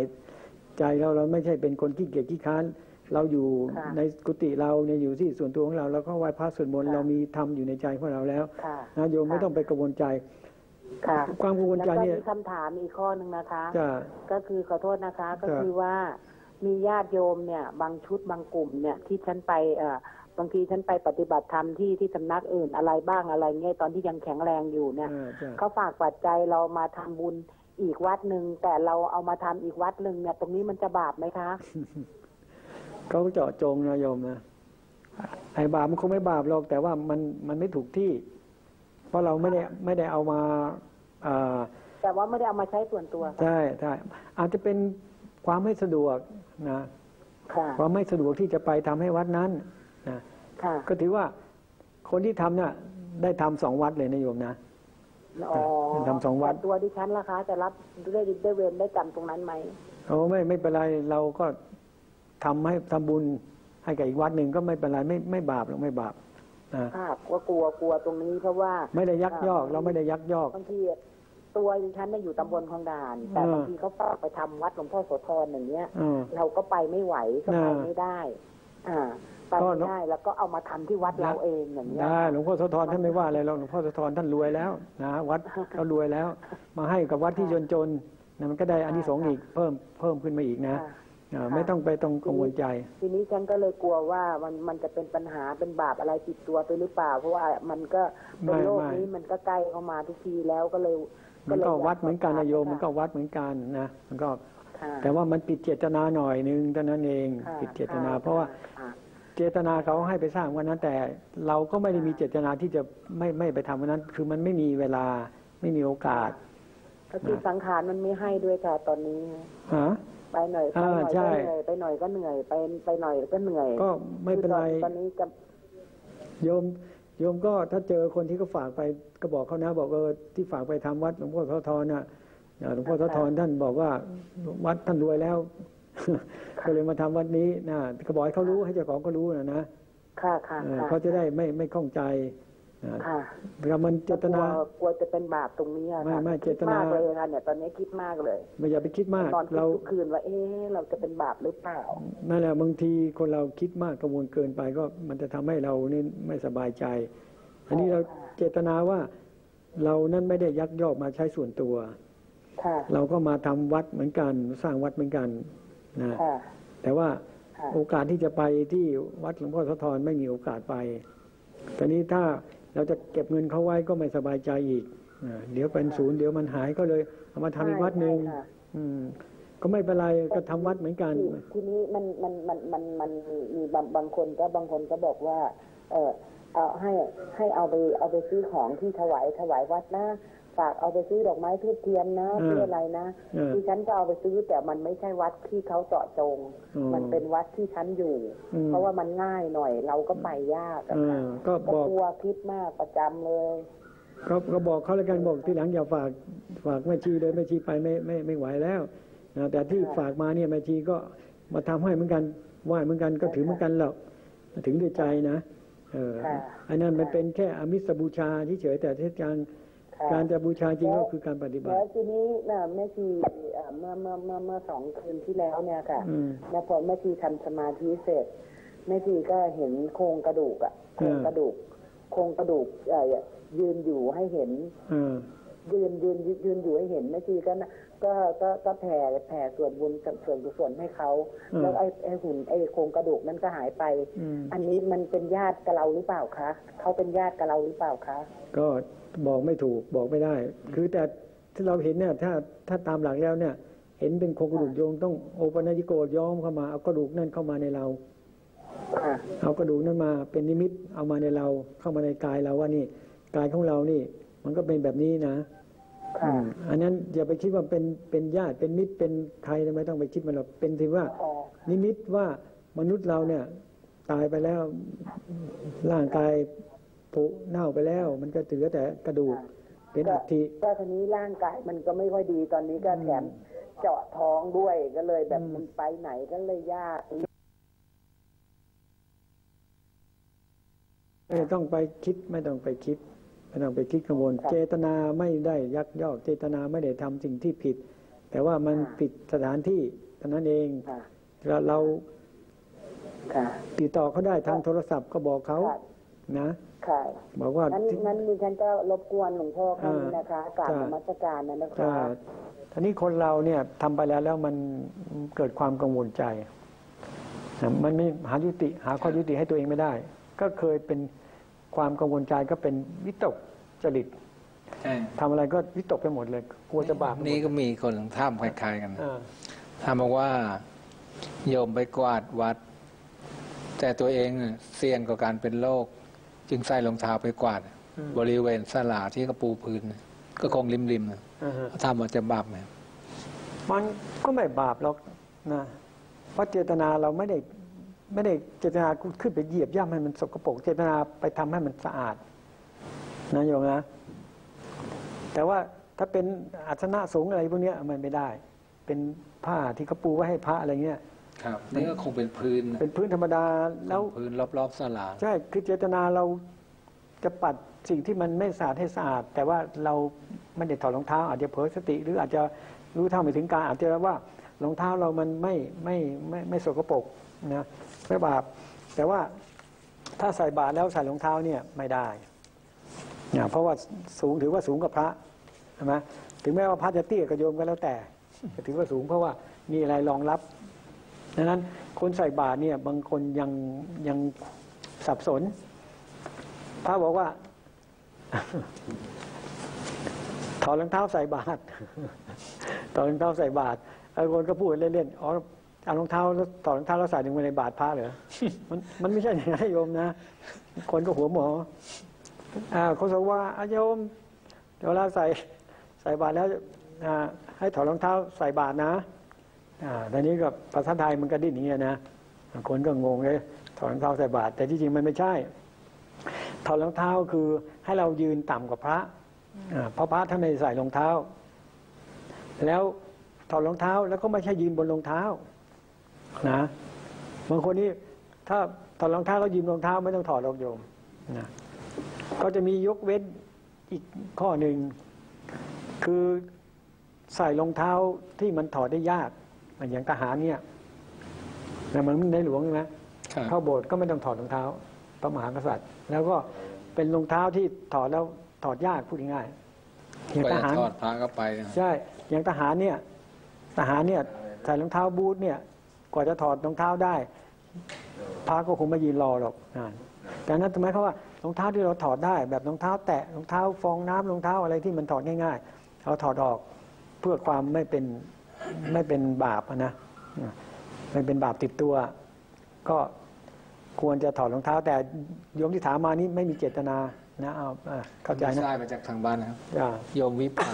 ใจเราไม่ใช่เป็นคนขี้เกียจขี้ค้านเราอยู่ในกุฏิเราเนี่ยอยู่ที่ส่วนตัวของเราแล้วก็ไหว้พระสวดมนต์เรามีธรรมอยู่ในใจของเราแล้วนะโยมไม่ต้องไปกังวลใจความกังวลใจเนี่ยคำถามอีกข้อหนึ่งนะคะก็คือขอโทษนะคะก็คือว่ามีญาติโยมเนี่ยบางชุดบางกลุ่มเนี่ยที่ฉันไปบางทีฉันไปปฏิบัติธรรมที่สำนักอื่นอะไรบ้างอะไรเงี้ยตอนที่ยังแข็งแรงอยู่เนี่ยเขาฝากปัจจัยเรามาทำบุญอีกวัดหนึ่งแต่เราเอามาทำอีกวัดหนึ่งเนี่ยตรงนี้มันจะบาปไหมคะเขาเจาะจงนะโยมนะไอ้บาปมันคงไม่บาปหรอกแต่ว่ามันไม่ถูกที่เพราะเราไม่ได้เอามาแต่ว่าไม่ได้เอามาใช้ส่วนตัวใช่อาจจะเป็นความไม่สะดวกนะความไม่สะดวกที่จะไปทำให้วัดนั้นนะก็ถือว่าคนที่ทำเนี่ยได้ทำ2 วัดเลยนะโยมนะทำ2 วัดตัวดิฉันล่ะคะจะรับได้เวรได้กรรมตรงนั้นไหมโอ้ไม่เป็นไรเราก็ทำบุญให้กับอีกวัดหนึ่งก็ไม่เป็นไรไม่บาปหรอกไม่บาปว่ากลัวตรงนี้เพราะว่าไม่ได้ยักยอกเราไม่ได้ยักยอกบางทีตัวดิฉันเนี่ยอยู่ตำบลคลองด่านแต่บางทีเขาฝากไปทำวัดหลวงพ่อโสธรอย่างเงี้ยเราก็ไปไม่ไหวก็ไปไม่ได้ไปไม่ได้แล้วก็เอามาทำที่วัดเราเองอย่างเงี้ยหลวงพ่อโสธรท่านไม่ว่าอะไรหรอกหลวงพ่อโสธรท่านรวยแล้วนะวัดเขารวยแล้วมาให้กับวัดที่จนๆมันก็ได้อานิสงส์อีกเพิ่มขึ้นมาอีกนะ ไม่ต้องไปต้องกังวลใจทีนี้ฉันก็เลยกลัวว่ามันจะเป็นปัญหาเป็นบาปอะไรติดตัวไปหรือเปล่าเพราะว่ามันก็เป็นโรคนี้มันก็ใกล้เข้ามาทุกทีแล้วก็วัดเหมือนกันโยมมันก็วัดเหมือนกันนะมันก็แต่ว่ามันผิดเจตนาหน่อยนึงเท่านั้นเองผิดเจตนาเพราะว่าเจตนาเขาให้ไปสร้างวันนั้นแต่เราก็ไม่ได้มีเจตนาที่จะไม่ไปทำวันนั้นคือมันไม่มีเวลาไม่มีโอกาสก็คือสังขารมันไม่ให้ด้วยค่ะตอนนี้ไปหน่อยก็เหนื่อยไปหน่อยก็เหนื่อยไปหน่อยก็เหนื่อยก็ไม่เป็นไรตอนนี้จะโยมก็ถ้าเจอคนที่ก็ฝากไปก็บอกเขานะบอกที่ฝากไปทำวัดหลวงพ่อเทาทอนน่ะหลวงพ่อเทาทอนท่านบอกว่าวัดท่านรวยแล้วก็เลยมาทำวัดนี้นะก็บอกให้เขารู้ให้เจ้าของก็รู้นะค่ะเขาจะได้ไม่ข้องใจค่ะแล้วมันเจตนากลัวจะเป็นบาปตรงนี้ค่ะไม่เจตนาเลยค่ะเนี่ยตอนนี้คิดมากเลยไม่อย่าไปคิดมากเราคืนว่าเราจะเป็นบาปหรือเปล่านั่นแหละบางทีคนเราคิดมากกังวลเกินไปก็มันจะทำให้เรานี่ไม่สบายใจอันนี้เราเจตนาว่าเรานั้นไม่ได้ยักยอกมาใช้ส่วนตัวค่ะเราก็มาทำวัดเหมือนกันสร้างวัดเหมือนกันนะแต่ว่าโอกาสที่จะไปที่วัดหลวงพ่อทอนไม่มีโอกาสไปตอนนี้ถ้าเราจะเก็บเงินเขาไว้ก็ไม่สบายใจอีกเดี๋ยวเป็นศูนย์เดี๋ยวมันหายก็เลยเอามาทำอีกวัดหนึ่งก็ไม่เป็นไรก็ทำวัดเหมือนกันทีนี้มันมีบางคนก็บอกว่าเอาให้เอาไปซื้อของที่ถวายวัดนะฝากเอาไปซื้อดอกไม้ทูบเทียนนะซื้ออะไรนะที่ฉันจะเอาไปซื้อแต่มันไม่ใช่วัดที่เขาเจาะจงมันเป็นวัดที่ฉันอยู่เพราะว่ามันง่ายหน่อยเราก็ไปยากก็กลัวคิดมากประจำเลยก็บอกเขาแล้วกันบอกทีหลังอย่าฝากแม่ชีเลยแม่ชีไปไม่ไหวแล้วนะแต่ที่ฝากมาเนี่ยแม่ชีก็มาทำให้เหมือนกันไหว้เหมือนกันก็ถือเหมือนกันหรอกถึงด้วยใจนะอันนั้นมันเป็นแค่อมิสบูชาที่เฉยแต่เทศการจะบูชาจริงก็คือการปฏิบัติแล้วทีนี้แม่ชีเมื่อสองคืนที่แล้วเนี่ยค่ะแล้วพอแม่ชีทำสมาธิเสร็จแม่ชีก็เห็นโครงกระดูกยืนอยู่ให้เห็นยืนอยู่ให้เห็นแม่ชีก็แผ่ส่วนบุญส่วนกุศลให้เขาแล้วไอ้หุ่นไอ้โครงกระดูกนั้นก็หายไปอันนี้มันเป็นญาติกับเราหรือเปล่าคะเขาเป็นญาติกับเราหรือเปล่าคะก็บอกไม่ถูกบอกไม่ได้คือแต่ที่เราเห็นเนี่ยถ้าตามหลักแล้วเนี่ยเห็นเป็นโครงกระดูกโยงต้องโอปนัญญิโกย้อมเข้ามาเอากระดูกนั่นเข้ามาในเราเอากระดูกนั้นมาเป็นนิมิตเอามาในเราเข้ามาในกายเราว่านี่กายของเรานี่มันก็เป็นแบบนี้นะอันนั้นอย่าไปคิดว่าเป็นญาติเป็นมิตรเป็นใครไม่ต้องไปคิดมันหรอกเป็นที่ว่านิมิตว่ามนุษย์เราเนี่ยตายไปแล้วร่างกายผุเน่าไปแล้วมันก็ถือแต่กระดูกเป็นอัฐิก็ทีนี้ร่างกายมันก็ไม่ค่อยดีตอนนี้ก็แถมเจาะท้องด้วยก็เลยแบบมันไปไหนก็เลยยากไม่ต้องไปคิดกังวลเจตนาไม่ได้ยักยอกเจตนาไม่ได้ทำสิ่งที่ผิดแต่ว่ามันผิดสถานที่เท่านั้นเองเราติดต่อเขาได้ทางโทรศัพท์ก็บอกเขานะบอกว่านั้นดิฉันก็รบกวนหลวงพ่อครับนะคะกราบนมัสการนะคะทีนี้คนเราเนี่ยทำไปแล้วมันเกิดความกังวลใจมันไม่หาข้อยุติให้ตัวเองไม่ได้ก็เคยเป็นความกังวลใจก็เป็นวิตกจริตทำอะไรก็วิตกไปหมดเลยกลัวจะบาปนี้ก็มีคนถามคล้ายๆกันถามบอกว่าโยมไปกวาดวัดแต่ตัวเองเสี่ยงกับการเป็นโรคจึงใส่รองเท้าไปกวาดบริเวณศาลาที่กระปูพื้นก็คงริมๆทำว่าจะบาปไหมมันก็ไม่บาปหรอกนะเพราะเจตนาเราไม่ได้เจตนาขึ้นไปเหยียบย่ำให้มันสกปรกเจตนาไปทำให้มันสะอาดนะโยมนะแต่ว่าถ้าเป็นอาสนะสงฆ์อะไรพวกนี้มันไม่ได้เป็นผ้าที่กระปูไว้ให้พระอะไรเงี้ยครับนี่ก็คงเป็นพื้นธรรมดาแล้วพื้นรอบๆศาลาใช่คือเจตนาเราจะปัดสิ่งที่มันไม่สะอาดให้สะอาดแต่ว่าเราไม่ได้ถอดรองเท้าอาจจะเผลอสติหรืออาจจะรู้เท่าไม่ถึงการอาจจะว่ารองเท้าเรามันไม่สกปรกนะไม่บาปแต่ว่าถ้าใส่บาตรแล้วใส่รองเท้าเนี่ยไม่ได้เนี่ยเพราะว่าสูงถือว่าสูงกับพระใช่ไหมถึงแม้ว่าพระจะเตี้ยกระโยมก็แล้วแต่ถือว่าสูงเพราะว่ามีอะไรรองรับ ดังนั้นคนใส่บาตรเนี่ยบางคนยังสับสนพระบอกว่าถอดรองเท้าใส่บาตรถอดรองเท้าใส่บาตรไอ้คนก็พูดเล่นๆอ๋อเอารองเท้าแล้วถอดรองเท้าแล้วใส่ลงไปในบาตรพระเหรอ มันไม่ใช่อย่างนั้นโยมนะคนก็หัวหมอเขาสว่าโยมเวลาใส่บาตรแล้วให้ถอดรองเท้าใส่บาตรนะตอนนี้กับภาษาไทยมันก็ดิ้นอย่างเงี้ยนะคนก็งงเลยถอดรองเท้าใส่บาตรแต่ที่จริงมันไม่ใช่ถอดรองเท้าคือให้เรายืนต่ำกว่าพระเพราะพระท่านไม่ใส่รองเท้าแล้วถอดรองเท้าแล้วก็ไม่ใช่ยืนบนรองเท้านะบางคนนี่ถ้าถอดรองเท้าก็ยืนรองเท้าไม่ต้องถอดรองโยมนะก็จะมียกเว้นอีกข้อหนึ่งคือใส่รองเท้าที่มันถอดได้ยากอย่างทหารเนี่ยแต่มันในหลวงใช่ไหมเข้าโบสถ์ก็ไม่ต้องถอดรองเท้าพระมหากษัตริย์แล้วก็เป็นรองเท้าที่ถอดแล้วถอดยากพูดง่ายๆอย่างทหารถอดพาก็ไปใช่อย่างทหารเนี่ยใส่รองเท้าบูทเนี่ยกว่าจะถอดรองเท้าได้พาก็คงไม่ยืนรอหรอกแต่นั้นทำไมเขาว่ารองเท้าที่เราถอดได้แบบรองเท้าแตะรองเท้าฟองน้ำรองเท้าอะไรที่มันถอดง่ายๆเราถอดออกเพื่อความไม่เป็นบาปนะไม่เป็นบาปติดตัวก็ควรจะถอดรองเท้าแต่โยมที่ถามมานี้ไม่มีเจตนานะเอาเข้าใจนะได้มาจากทางบ้านนะครับโยมวิภา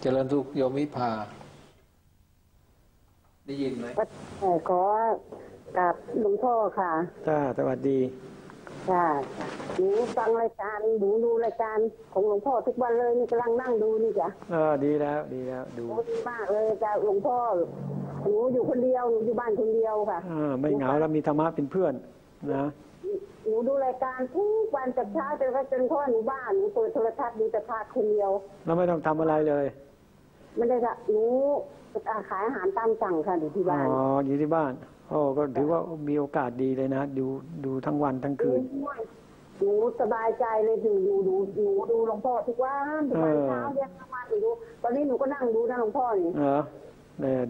เจริญทุกโยมวิภาได้ยินไหมขอกับหลวงพ่อค่ะจ้าสวัสดีจ้าหนูฟังรายการหนูดูรายการของหลวงพ่อทุกวันเลยนี่กำลังนั่งดูนี่จ้ะดีแล้วดูดีมากเลยจ้าหลวงพ่อหนูอยู่คนเดียวหนูอยู่บ้านคนเดียวค่ะไม่เหงาแล้วมีธรรมะเป็นเพื่อนนะหนูดูรายการทุกวันจากเช้าจนกระทั่งพ่อหนูบ้านหนูเปิดโทรทัศน์ดูแต่ภาคคนเดียวแล้วไม่ต้องทำอะไรเลยไม่ได้ค่ะหนูขายอาหารตามสั่งค่ะอยู่ที่บ้านอยู่ที่บ้านก็ถือว่ามีโอกาสดีเลยนะดูทั้งวันทั้งคืนหนูสบายใจเลยดูหลวงพ่อทุกวันทุกวันเช้าเย็นกลางวันดูตอนนี้หนูก็นั่งดูนะหลวงพ่อนี่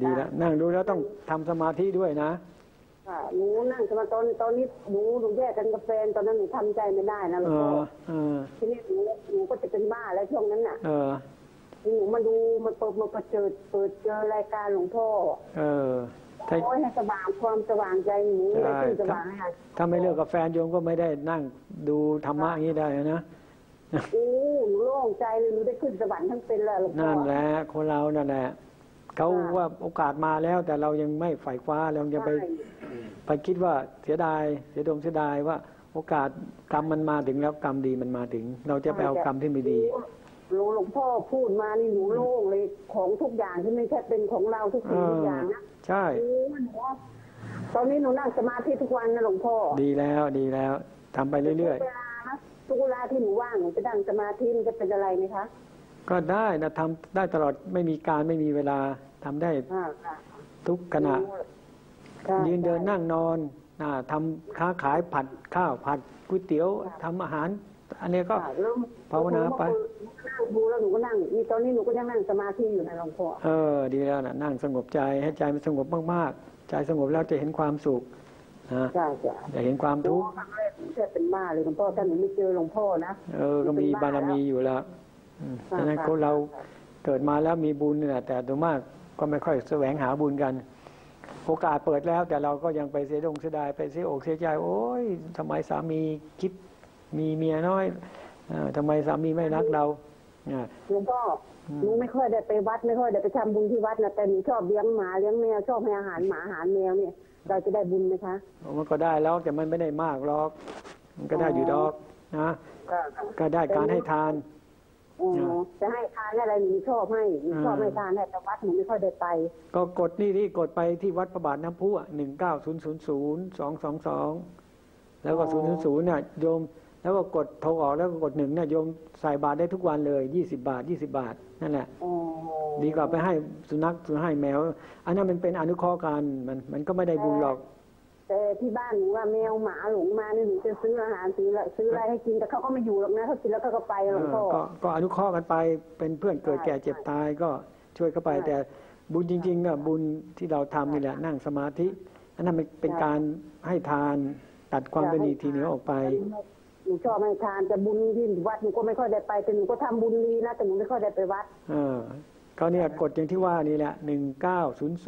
ดีแล้วนั่งดูแล้วต้องทำสมาธิด้วยนะหนูนั่งสมาธิตอนนี้หนูแยกกันกับแฟนตอนนั้นหนูทำใจไม่ได้นะหลวงพ่อทีนี้หนูก็จะเป็นบ้าแล้วช่วงนั้นน่ะหนูมาดูมันเปิดเจอรายการหลวงพ่อโอ้ยให้สว่างความสว่างใจหนูได้ขึ้นสว่างค่ะถ้าไม่เลิกกับแฟนโยมก็ไม่ได้นั่งดูธรรมะอย่างนี้ได้นะหนูโล่งใจเลยหนูได้ขึ้นสวรรค์ทั้งเป็นเลยหลวงพ่อนั่นแหละคนเรานั่นแหละเขาว่าโอกาสมาแล้วแต่เรายังไม่ใฝ่คว้าเรายังไปคิดว่าเสียดายว่าโอกาสกรรมมันมาถึงแล้วกรรมดีมันมาถึงเราจะไปเอากรรมที่ไม่ดีหลวงพ่อพูดมานี่หนูโล่งเลยของทุกอย่างที่ไม่ใช่เป็นของเราทุกสิ่งทุกอย่างนะใช่ตอนนี้หนูนั่งสมาธิทุกวันนะหลวงพ่อดีแล้วทำไปเรื่อยๆทุกเวลาที่หนูว่างหนูจะนั่งสมาธิมันจะเป็นอะไรไหมคะก็ได้นะทำได้ตลอดไม่มีการไม่มีเวลาทำได้ทุกขณะยืนเดินนั่งนอนทำค้าขายผัดข้าวผัดก๋วยเตี๋ยวทำอาหารอันนี้ก็ภาวนาไปดูแล้วหนูก็นั่งตอนนี้หนูก็ยังนั่งสมาธิอยู่ในหลวงพ่อดีแล้วนะนั่งสงบใจให้ใจมันสงบมากๆใจสงบแล้วจะเห็นความสุขนะจะเห็นความทุกข์เป็นบ้าเลยหลวงพ่อถ้าหนูไม่เจอหลวงพ่อนะก็มีบารมีอยู่แล้วดังนั้นคนเราเกิดมาแล้วมีบุญนี่แหละแต่โดยมากก็ไม่ค่อยแสวงหาบุญกันโอกาสเปิดแล้วแต่เราก็ยังไปเสียดายไปเสียใจโอ๊ยทำไมสามีคิดมีเมียน้อยทำไมสามีไม่รักเราหลวงพ่อหนูไม่ค่อยได้ไปวัดไม่ค่อยได้ไปทำบุญที่วัดนะแต่หนูชอบเลี้ยงหมาเลี้ยงแมวชอบให้อาหารหมาอาหารแมวเนี่ยเราจะได้บุญไหมคะมันก็ได้แล้วแต่มันไม่ได้มากหรอกมันก็ได้อยู่ดอกนะก็ได้การให้ทานจะให้ทานอะไรหนูชอบให้ทานแต่วัดหนูไม่ค่อยได้ไปก็กดนี่ที่กดไปที่วัดพระบาทน้ำพุ19000222แล้วก็000น่ะโยมแล้วก็กดโทรออกแล้วก็กด1นะโยมใส่บาตรได้ทุกวันเลย20 บาทนั่นแหละดีกว่าไปให้สุนัขหรือให้แมวอันนั้นมันเป็นอนุเคราะห์กันมันก็ไม่ได้บุญหรอกแต่ที่บ้านหนูว่าแมวหมาหลงมาเนี่ยหนูจะซื้ออาหารซื้ออะไรให้กินแต่เขาก็ไม่อยู่หรอกนะเขากินแล้วก็ไปหลวงพ่อก็อนุเคราะห์กันไปเป็นเพื่อนเกิดแก่เจ็บตายก็ช่วยเข้าไปแต่ บุญจริงๆก็บุญที่เราทำนี่แหละนั่งสมาธิอันนั้นเป็นการให้ทานตัดความตนีทีเหนียวออกไปหนูชอบให้ทานแต่บุญที่วัดหนูก็ไม่ค่อยได้ไปแต่หนูก็ทำบุญดีนะแต่หนูไม่ค่อยได้ไปวัดก็เนี่ยกฎอย่างที่ว่านี่แหละ1900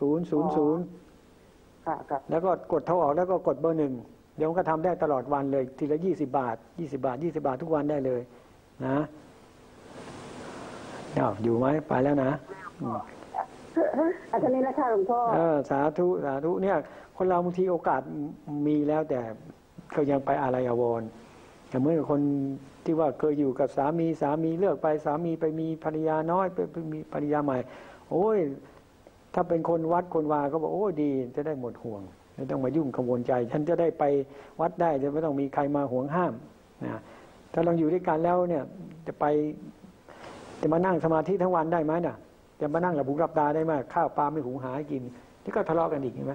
222 000แล้วก็กดเท่าออกแล้วก็กดเบอร์หนึ่งเดี๋ยวก็ทำได้ตลอดวันเลยทีละ20 บาท20 บาท20 บาททุกวันได้เลยนะอยู่ไหมไปแล้วนะอาจารย์นี่ละค่ะหลวงพ่อสาธุสาธุเนี่ยคนเราบางทีโอกาสมีแล้วแต่เขายังไปอาลัยอาวรณ์แต่เมื่อคนที่ว่าเคยอยู่กับสามีเลิกไปสามีไปมีภรรยาน้อยไปมีภรรยาใหม่โอ้ยถ้าเป็นคนวัดคนวาเขาบอกโอ้ยดีจะได้หมดห่วงไม่ต้องมายุ่งกังวลใจฉันจะได้ไปวัดได้จะไม่ต้องมีใครมาห่วงห้ามนะถ้าเราอยู่ด้วยกันแล้วเนี่ยจะมานั่งสมาธิทั้งวันได้ไหมน่ะจะมานั่งหลับหูหลับตาได้ไหมข้าวปลาไม่หุงหากินที่ก็ทะเลาะกันอีกใช่ไหม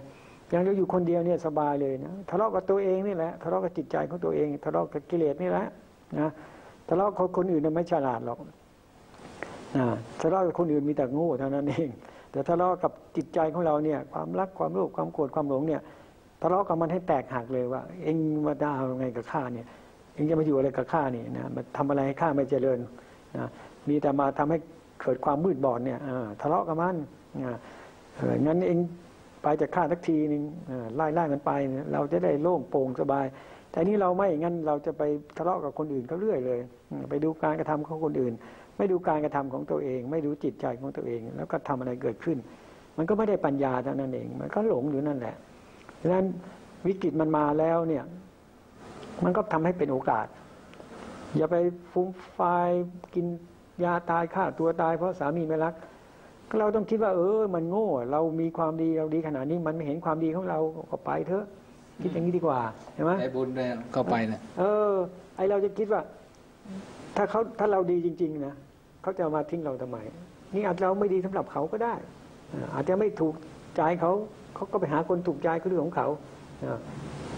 อย่างเราอยู่คนเดียวเนี่ยสบายเลยนะทะเลาะกับตัวเองนี่แหละทะเลาะกับจิตใจของตัวเองทะเลาะกับกิเลสนี่แหละนะทะเลาะกับคนอื่นไม่ฉลาดหรอกนะทะเลาะกับคนอื่นมีแต่โง่เท่านั้นเองแต่ทะเลาะกับจิตใจของเราเนี่ยความรักความโลภความโกรธความหลงเนี่ยทะเลาะกับมันให้แตกหักเลยว่าเองมาด่ายังไงกับข้าเนี่ยเองจะมาอยู่อะไรกับข้านี่นะมาทำอะไรให้ข้าไม่เจริญนะมีแต่มาทำให้เกิดความมืดบอดเนี่ยทะเลาะกับมันงั้นเองไปจากข้าทักทีนึงไล่มันไปเราจะได้โล่งโปร่งสบายแต่นี้เราไม่งั้นเราจะไปทะเลาะกับคนอื่นเขาเรื่อยเลยไปดูการกระทำของคนอื่นไม่ดูการกระทำของตัวเองไม่ดูจิตใจของตัวเองแล้วก็ทำอะไรเกิดขึ้นมันก็ไม่ได้ปัญญาเท่านั้นเองมันก็หลงอยู่นั่นแหละดังนั้นวิกฤตมันมาแล้วเนี่ยมันก็ทำให้เป็นโอกาสอย่าไปฟุ้งไฟกินยาตายฆ่าตัวตายเพราะสามีไม่รักเราต้องคิดว่ามันโง่เรามีความดีเราดีขนาดนี้มันไม่เห็นความดีของเราก็ไปเถอะคิดอย่างนี้ดีกว่าใช่ไหมไอ้บุญเนี่ยก็ไปนะไอเราจะคิดว่าถ้าเราดีจริงๆนะเขาจะมาทิ้งเราทำไมนี่อาจเราไม่ดีสำหรับเขาก็ได้อาจจะไม่ถูกใจเขาก็ไปหาคนถูกใจก็เรื่องของเขา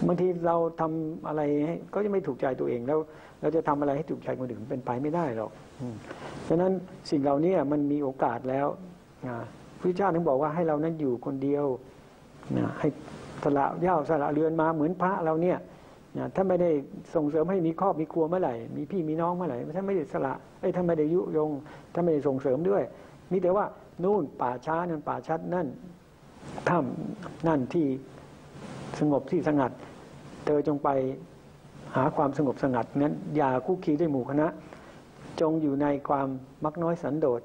บางทีเราทำอะไรให้ก็จะไม่ถูกใจตัวเองแล้วเราจะทำอะไรให้ถูกใจคนอื่นเป็นไปไม่ได้หรอกฉะนั้นสิ่งเหล่านี้มันมีโอกาสแล้วพระเจ้าถึงบอกว่าให้เรานั้นอยู่คนเดียวให้สละเหย้าสละเรือนมาเหมือนพระเราเนี่ยถ้าไม่ได้ส่งเสริมให้มีครอบมีครัวเมื่อไหร่มีพี่มีน้องเมื่อไหร่ถ้าไม่ได้สละถ้าไม่ได้ยุยงถ้าไม่ได้ส่งเสริมด้วยนี่แต่ว่านู่นป่าช้านั่นป่าชัดนั่นถ้ำนั่นที่สงบที่สงัดเธอจงไปหาความสงบสงัดนั้นอย่าคู่คีด้วยหมู่คณะจงอยู่ในความมักน้อยสันโดษ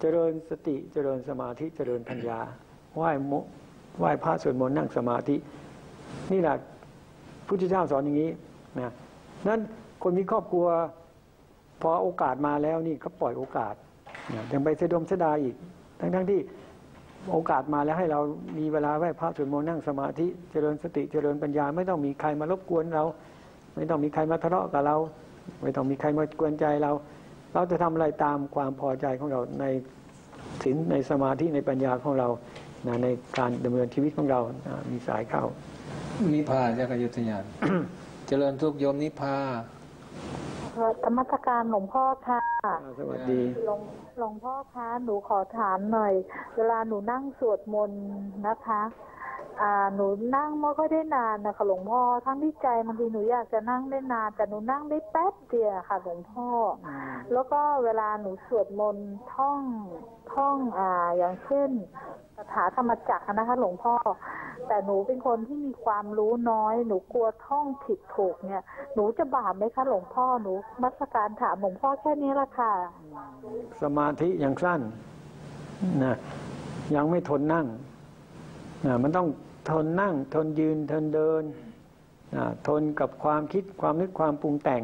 เจริญสติเจริญสมาธิเจริญปัญญาไหว้พระสวดมนต์นั่งสมาธินี่แหละพุทธเจ้าสอนอย่างนี้นะนั้นคนมีครอบครัวพอโอกาสมาแล้วนี่เขาปล่อยโอกาสยังไปเสดมเสดาอีกทั้งที่โอกาสมาแล้วให้เรามีเวลาไหว้พระสวดมนต์นั่งสมาธิเจริญสติเจริญปัญญาไม่ต้องมีใครมารบกวนเราไม่ต้องมีใครมาทะเลาะกับเราไม่ต้องมีใครมากวนใจเราเราจะทำอะไรตามความพอใจของเราในศีลในสมาธิในปัญญาของเราในการดำเนินชีวิตของเรามีสายเข้านิพพานเจ้ากยุทธญาณ เจริญทุกโยมนิพพานธรรมสการหลวงพ่อค่ะสวัสดีหลวงพ่อคะหนูขอถามหน่อยเวลาหนูนั่งสวดมนต์นะคะหนูนั่งไม่ค่อยได้นานนะคะหลวงพ่อทั้งที่ใจบางทีหนูอยากจะนั่งได้นานแต่หนูนั่งได้แป๊บเดียวค่ะหลวงพ่อแล้วก็เวลาหนูสวดมนต์ท่องอย่างเช่นคาถาธรรมจักรนะคะหลวงพ่อแต่หนูเป็นคนที่มีความรู้น้อยหนูกลัวท่องผิดถูกเนี่ยหนูจะบาปไหมคะหลวงพ่อหนูมัสการถามหลวงพ่อแค่นี้ละค่ะสมาธิยังสั้นนะยังไม่ทนนั่งมันต้องทนนั่งทนยืนทนเดินทนกับความคิดความนึกความปรุงแต่ง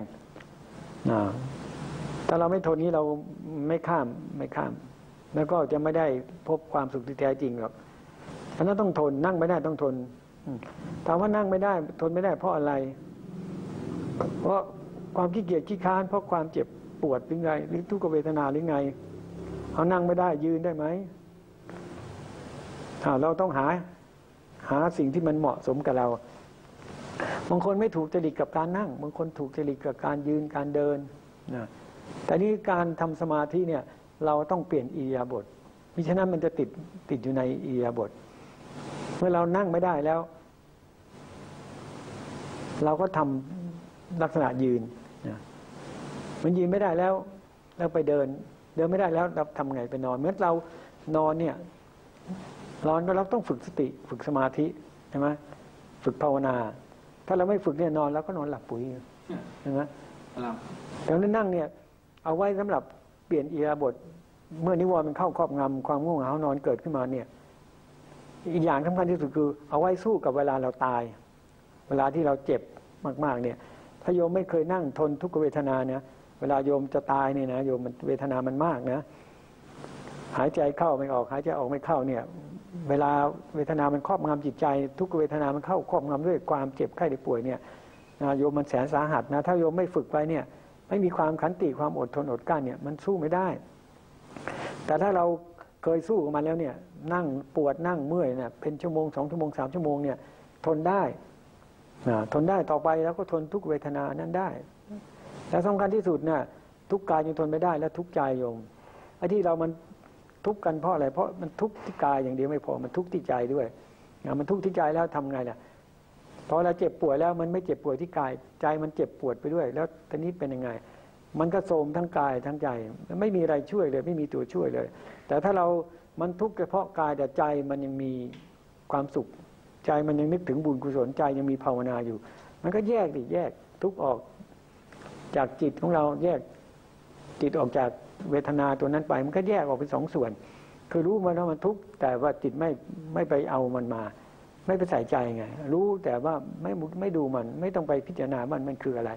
ถ้าเราไม่ทนนี้เราไม่ข้ามแล้วก็จะไม่ได้พบความสุขที่แท้จริงหรอกเพราะนั้นต้องทนนั่งไม่ได้ต้องทนถามว่านั่งไม่ได้ทนไม่ได้เพราะอะไรเพราะความขี้เกียจขี้ค้านเพราะความเจ็บปวดหรือไงหรือทุกขเวทนาหรือไงเอานั่งไม่ได้ยืนได้ไหมเราต้องหาสิ่งที่มันเหมาะสมกับเราบางคนไม่ถูกจริตกับการนั่งบางคนถูกจริตกับการยืนการเดินแต่นี่การทำสมาธิเนี่ย เราต้องเปลี่ยนอิริยาบถมิฉะนั้นมันจะติดอยู่ในอิริยาบถเมื่อเรานั่งไม่ได้แล้วเราก็ทำลักษณะยืนนะมันยืนไม่ได้แล้วเราไปเดินไม่ได้แล้วเราทำไงไปนอนเหมือนเรานอนเนี่ยนอนก็เราต้องฝึกสติฝึกสมาธิใช่ไหมฝึกภาวนาถ้าเราไม่ฝึกเนี่ยนอนเราก็นอนหลับปุ๋ยใช่ไหมแต่เรานั่งเนี่ยเอาไว้สำหรับเปลี่ยนอิริยาบถเมื่อนิวรณ์มันเข้าครอบงำความง่วงเหงานอนเกิดขึ้นมาเนี่ยอีกอย่างสำคัญที่สุดคือเอาไว้สู้กับเวลาเราตายเวลาที่เราเจ็บมากๆเนี่ยถ้าโยมไม่เคยนั่งทนทุกขเวทนาเนี่ยเวลาโยมจะตายเนี่ยนะโยมมันเวทนามันมากนะหายใจเข้าไม่ออกหายใจออกไม่เข้าเนี่ยเวลาเวทนามันครอบงำจิตใจทุกขเวทนามันเข้าครอบงำด้วยความเจ็บไข้ได้ป่วยเนี่ยโยมมันแสนสาหัสนะถ้าโยมไม่ฝึกไปเนี่ยไม่มีความขันติความอดทนอดกลั้นเนี่ยมันสู้ไม่ได้แต่ถ้าเราเคยสู้กับมันแล้วเนี่ยนั่งปวดนั่งเมื่อยเนี่ยเป็นชั่วโมง2 ชั่วโมง3 ชั่วโมงเนี่ยทนได้ต่อไปแล้วก็ทนทุกเวทนานั้นได้และสำคัญที่สุดเนี่ยทุกกายยังทนไม่ได้และทุกใจโยมไอ้ที่เรามันทุกข์กันเพราะอะไรเพราะมันทุกข์ที่กายอย่างเดียวไม่พอมันทุกข์ที่ใจด้วยมันทุกข์ที่ใจแล้วทำไงล่ะพอเราเจ็บปวดแล้วมันไม่เจ็บปวดที่กายใจมันเจ็บปวดไปด้วยแล้วตอนนี้เป็นยังไงมันก็โทรมทั้งกายทั้งใจไม่มีอะไรช่วยเลยไม่มีตัวช่วยเลยแต่ถ้าเรามันทุกข์เฉพาะกายแต่ใจมันยังมีความสุขใจมันยังนึกถึงบุญกุศลใจยังมีภาวนาอยู่มันก็แยกทุกออกจากจิตของเราแยกจิตออกจากเวทนาตัวนั้นไปมันก็แยกออกเป็นสองส่วนคือรู้มันว่ามันทุกข์แต่ว่าจิตไม่ไปเอามันมาไม่ไปใส่ใจไงรู้แต่ว่าไม่ดูมันไม่ต้องไปพิจารณามันคืออะไร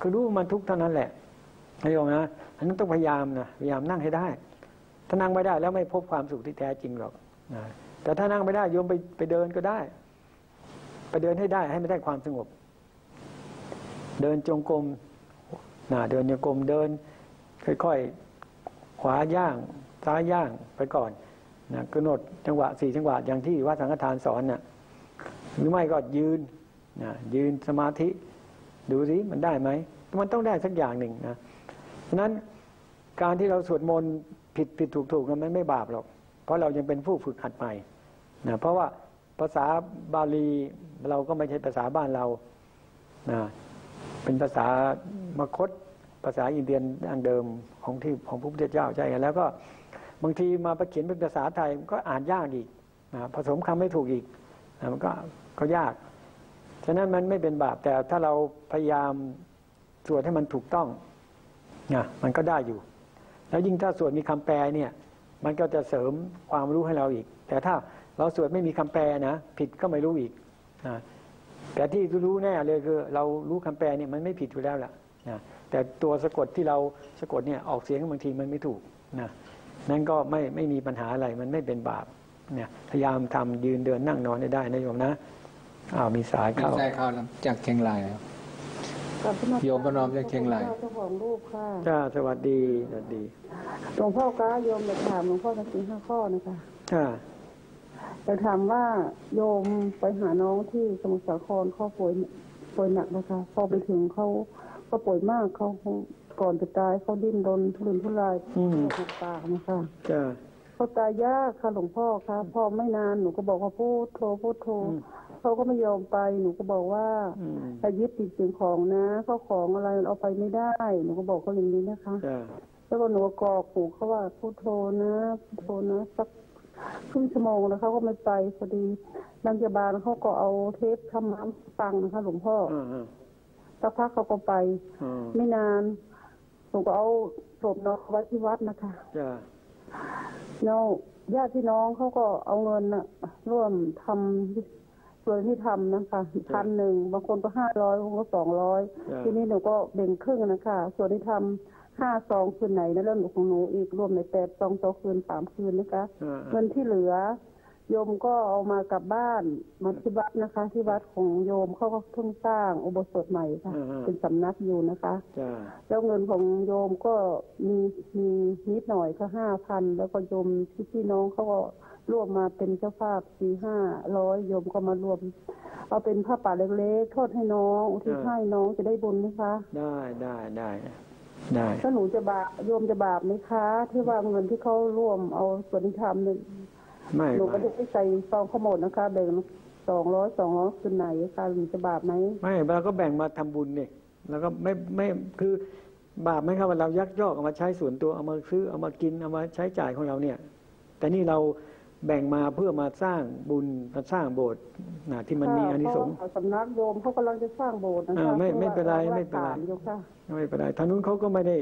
คือรู้มันทุกข์เท่านั้นแหละโยมนะอันนั้นต้องพยายามนะพยายามนั่งให้ได้ถ้านั่งไม่ได้แล้วไม่พบความสุขที่แท้จริงหรอกนะแต่ถ้านั่งไม่ได้โยมไปเดินก็ได้ไปเดินให้ได้ให้มันได้ความสงบเดินจงกรมนะเดินจงกรมเดินค่อยๆขวาย่างซ้ายย่างไปก่อนนะกำหนดจังหวะ4จังหวะอย่างที่วัดสังฆทานสอนน่ะหรือไม่ก็ยืนนะยืนสมาธิดูสิมันได้ไหมมันต้องได้สักอย่างหนึ่งนะฉะนั้นการที่เราสวดมนต์ผิดถูกๆมันไม่บาปหรอกเพราะเรายังเป็นผู้ฝึกหัดใหม่นะเพราะว่าภาษาบาลีเราก็ไม่ใช่ภาษาบ้านเรานะเป็นภาษามคธภาษาอินเดียนดั้งเดิมของพระพุทธเจ้าใช่กันแล้วก็บางทีมาประเขียนเป็นภาษาไทยก็อ่านยากอีกนะผสมคำไม่ถูกอีกนะมันก็ยากฉะนั้นมันไม่เป็นบาปแต่ถ้าเราพยายามสวดให้มันถูกต้องนะมันก็ได้อยู่แล้วยิ่งถ้าสวดมีคำแปลเนี่ยมันก็จะเสริมความรู้ให้เราอีกแต่ถ้าเราสวดไม่มีคำแปลนะผิดก็ไม่รู้อีกนะแต่ที่รู้แน่เลยคือเรารู้คำแปลเนี่ยมันไม่ผิดอยู่แล้วล่ะนะแต่ตัวสะกดที่เราสะกดเนี่ยออกเสียงบางทีมันไม่ถูกนะนั้นก็ไม่มีปัญหาอะไรมันไม่เป็นบาปเนี่ยพยายามทำยืนเดินนั่งนอนได้นะโยมนะมีสายเข้าจากเชียงรายครับโยมประนอมจากเชียงรายเจ้าของรูปค่ะจ้าสวัสดีสวัสดีหลวงพ่อคะโยมจะถามหลวงพ่อสักสี่ห้าข้อนะคะจะถามว่าโยมไปหาน้องที่สมุทรสาครเขาป่วยหนักนะคะพอไปถึงเขาก็ป่วยมากเขาก่อนจะตายเขาดิ้นรนทุรนทุรายถูกตานะคะเขาตายยากค่ะหลวงพ่อคะพอไม่นานหนูก็บอกว่าพูดโทรเขาก็ไม่ยอมไปหนูก็บอกว่าถ้ายึดติดสิ่งของนะข้าวของอะไรเอาไปไม่ได้หนูก็บอกเขาอย่างนี้นะคะแล้วก็หนูกรอกปู่เขาว่าพูดโทรนะพูดโทรนะสักครึ่งชั่วโมงแล้วเขาก็ไม่ไปพอดีนางพยาบาลเขาก็เอาเทปทำน้ำฟังนะคะหลวงพ่อสักพักเขาก็ไปไม่นานหนูก็เอาศพน้องไว้ที่วัดนะคะแล้วญาติพี่น้องเขาก็เอาเงินน่ะร่วมทำส่วนที่ทำนะคะ1,000บางคนก็500บางคนก็200ทีนี้หนูก็แบ่งครึ่งนะคะส่วนที่ทำ5 ซองคืนไหนนะแล้วหนูของหนูอีกรวมใน8 ซองต่อคืน3 คืนนะคะเงินที่เหลือโยมก็เอามากลับบ้านมาที่วัดนะคะที่วัดของโยมเขาก็เพิ่งสร้างอุโบสถใหม่ค่ะเป็นสำนักอยู่นะคะแล้วเงินของโยมก็มีนิดหน่อยก็5,000แล้วก็โยมพี่น้องเขาก็รวมมาเป็นเจ้าภาพ400-500โยมก็มารวมเอาเป็นผ้าป่าเล็กๆทอดให้น้องที่ให้น้องจะได้บุญไหมคะได้ ได้ถ้าหนูจะบาปโยมจะบาปไหมคะที่ว่าเงินที่เขาร่วมเอาส่วนที่ทำหนึ่งหนูก็จะใส่ซองข้าวหมดนะคะแบ่ง200คือไหนคะหนูจะบาปไหมไม่เราก็แบ่งมาทำบุญเนี่ยแล้วก็ไม่คือบาปไหมครับว่าเรายักยอกเอามาใช้ส่วนตัวเอามาซื้อเอามากินเอามาใช้จ่ายของเราเนี่ยแต่นี่เราแบ่งมาเพื่อมาสร้างบุญมาสร้างโบสถ์ที่มันมีอานิสงส์สำนักโยมเขากำลังจะสร้างโบสถ์นะคะไม่เป็นไรไม่เป็นไรไม่เป็นไรทางนู้นเขาก็ไม่ได้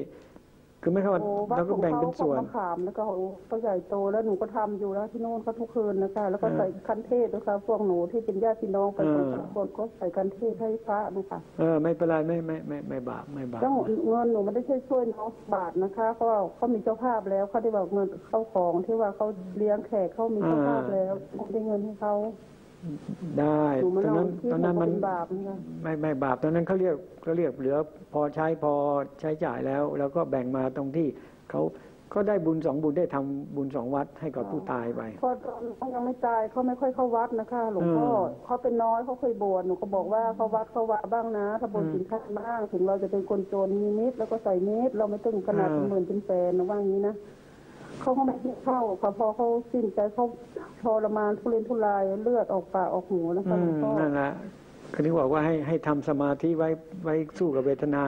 คือไม่เข้าเราก็แบ่งเป็นส่วนขามแล้วก็เขาใหญ่โตแล้วหนูก็ทำอยู่แล้วที่โน่นเขาทุกคืนนะคะแล้วก็ใส่คันเทศนะคะพวกหนูที่เป็นญาติพี่น้องไปทุกคนก็ใส่คันเทศให้พระนะคะไม่เป็นไรไม่บาปไม่บาปแล้วเงินหนูไม่ได้ช่วยน้องบาทนะคะเพราะเขามีเจ้าภาพแล้วเขาได้บอกเงินเข้าของที่ว่าเขาเลี้ยงแขกเขามีเจ้าภาพแล้วได้เงินให้เขาได้ตอนนั้นมันไม่บาปตอนนั้นเขาเรียกเหลือพอใช้จ่ายแล้วแล้วก็แบ่งมาตรงที่เขาได้บุญ2บุญได้ทำบุญ2วัดให้กับผู้ตายไปเพราะเขายังไม่ตายเขาไม่ค่อยเข้าวัดนะคะหลวงพ่อเขาเป็นน้อยเขาเคยบวชหนูก็บอกว่าเขาวัดบ้างนะถ้าบุญสินค้าบ้างถึงเราจะเป็นคนจนมีนิดแล้วก็ใส่นิดเราไม่ต้องขนาดเป็นหมื่นเป็นแสนนะว่างี้นะเขาไม่ได้เข้าพอเขาสิ้นใจเขาทรมานทุเรนทุรายเลือดออกปากออกหูนะคะนั่นแหละคือที่บอกว่าให้ทำสมาธิไว้สู้กับเวทนา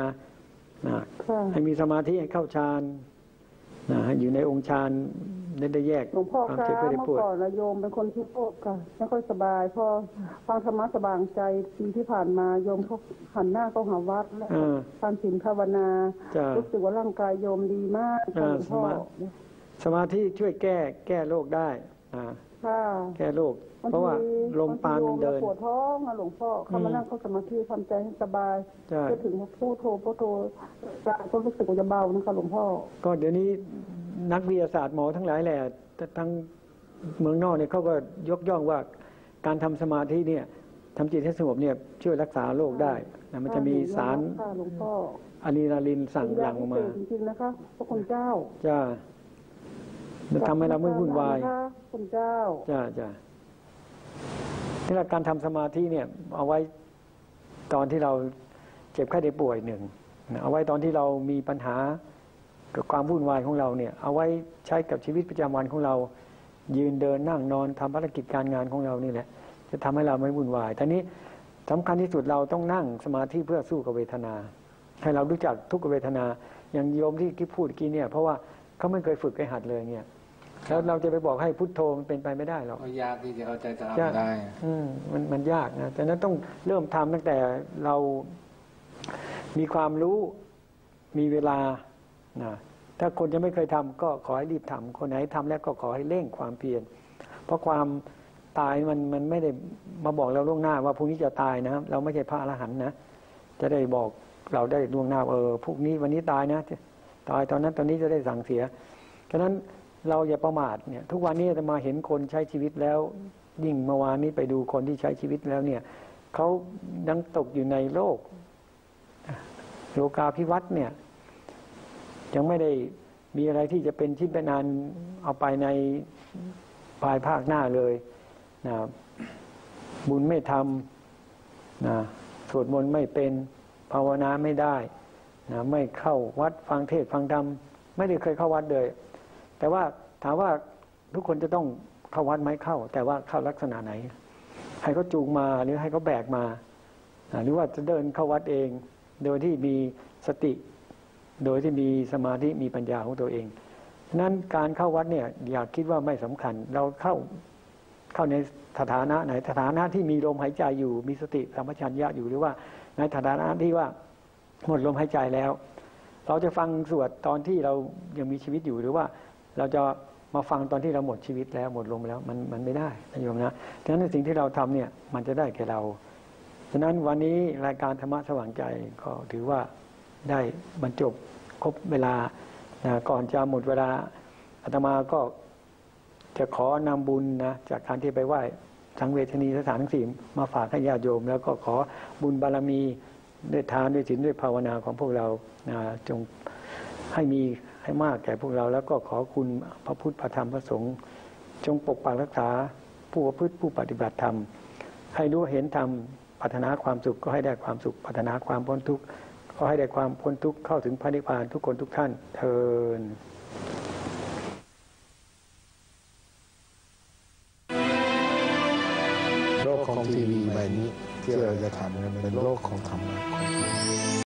ให้มีสมาธิให้เข้าฌานอยู่ในองค์ฌานได้แยกความเจ็บไม่ได้ปวดหลวงพ่อคะเมื่อก่อนนะโยมเป็นคนที่โอบค่ะไม่ค่อยสบายพอฟังธรรมะสบายใจปีที่ผ่านมาโยมเขาหันหน้าเข้าหาวัดและทำศีลภาวนารู้สึกว่าร่างกายโยมดีมากหลวงพ่อสมาธิช่วยแก้โรคได้แก้โรคเพราะว่าลมปานมันเดินปวดท้องหลวงพ่อเขามานั่งเขาสมาธิทำใจให้สบายจะถึงพูดโทจะก็รู้สึกว่าจะเบานะคะหลวงพ่อก็เดี๋ยวนี้นักวิทยาศาสตร์หมอทั้งหลายแหละทั้งเมืองนอกเนี่ยเขาก็ยกย่องว่าการทำสมาธิเนี่ยทำจิตให้สงบเนี่ยช่วยรักษาโรคได้มันจะมีสารอะดรีนาลินสั่งหลั่งออกมาจริงๆนะคะพระคุณเจ้าจ้าจะทำให้เราไม่วุ่นวายคุณเจ้าจ้านี่แหละการทำสมาธิเนี่ยเอาไว้ตอนที่เราเจ็บไข้ได้ป่วยหนึ่งเอาไว้ตอนที่เรามีปัญหากับความวุ่นวายของเราเนี่ยเอาไว้ใช้กับชีวิตประจำวันของเรายืนเดินนั่งนอนทำภารกิจการงานของเรานี่แหละจะทำให้เราไม่วุ่นวายทีนี้สำคัญที่สุดเราต้องนั่งสมาธิเพื่อสู้กับเวทนาให้เรารู้จักทุกเวทนาอย่างโยมที่พูดกี้เนี่ยเพราะว่าเขาไม่เคยฝึกไอ้หัดเลยเนี่ยแล้วเราจะไปบอกให้พุทโธมันเป็นไปไม่ได้หรอกยากที่เขาจะทำได้มันยากนะแต่นั้นต้องเริ่มทำตั้งแต่เรามีความรู้มีเวลานะถ้าคนจะไม่เคยทำก็ขอให้รีบทำคนไหนทำแล้วก็ขอให้เร่งความเพียรเพราะความตายมันไม่ได้มาบอกเราล่วงหน้าว่าพรุ่งนี้จะตายนะเราไม่ใช่พระอรหันต์นะจะได้บอกเราได้ล่วงหน้าพรุ่งนี้วันนี้ตายนะตายตอนนั้นตอนนี้จะได้สั่งเสียฉะนั้นเราอย่าประมาทเนี่ยทุกวันนี้จะมาเห็นคนใช้ชีวิตแล้วยิ่งเมื่อวานนี้ไปดูคนที่ใช้ชีวิตแล้วเนี่ยเขายังตกอยู่ในโลกาภิวัตน์เนี่ยยังไม่ได้มีอะไรที่จะเป็นชิ้นเป็นอันเอาไปในภายภาคหน้าเลยนะบุญไม่ทำนะสวดมนต์ไม่เป็นภาวนาไม่ได้นะไม่เข้าวัดฟังเทศฟังธรรมไม่ได้เคยเข้าวัดเลยแต่ว่าถามว่าทุกคนจะต้องเข้าวัดไหมเข้าแต่ว่าเข้าลักษณะไหนให้เขาจูงมาหรือให้เขาแบกมาหรือว่าจะเดินเข้าวัดเองโดยที่มีสติโดยที่มีสมาธิมีปัญญาของตัวเองฉะนั้นการเข้าวัดเนี่ยอย่าคิดว่าไม่สำคัญเราเข้าในสถานะไหนสถานะที่มีลมหายใจอยู่มีสติสัมปชัญญะอยู่หรือว่าในสถานะที่ว่าหมดลมหายใจแล้วเราจะฟังสวดตอนที่เรายังมีชีวิตอยู่หรือว่าเราจะมาฟังตอนที่เราหมดชีวิตแล้วหมดลมแล้วมันไม่ได้นะโยมนะฉะนั้นสิ่งที่เราทำเนี่ยมันจะได้แก่เราฉะนั้นวันนี้รายการธรรมะสว่างใจก็ถือว่าได้บรรจบครบเวลาก่อนจะหมดเวลาอาตมาก็จะขอนำบุญนะจากการที่ไปไหว้สังเวชนีสถานทั้งสี่มาฝากให้ญาติโยมแล้วก็ขอบุญบารมีด้วยทานด้วยศีลด้วยภาวนาของพวกเราจงให้มากแก่พวกเราแล้วก็ขอคุณพระพุทธพระธรรมพระสงฆ์จงปกปักรักษาผู้ประพฤติผู้ปฏิบัติธรรมให้รู้เห็นธรรมปรารถนาความสุขก็ให้ได้ความสุขปรารถนาความพ้นทุกข์ข อให้ได้ความพ้นทุกข์เข้าถึงพระนิพพานทุกคนทุกท่านเทอญโลกของทีวีใบนี้ที่เราจะทำเป็นโลกของธรรมะ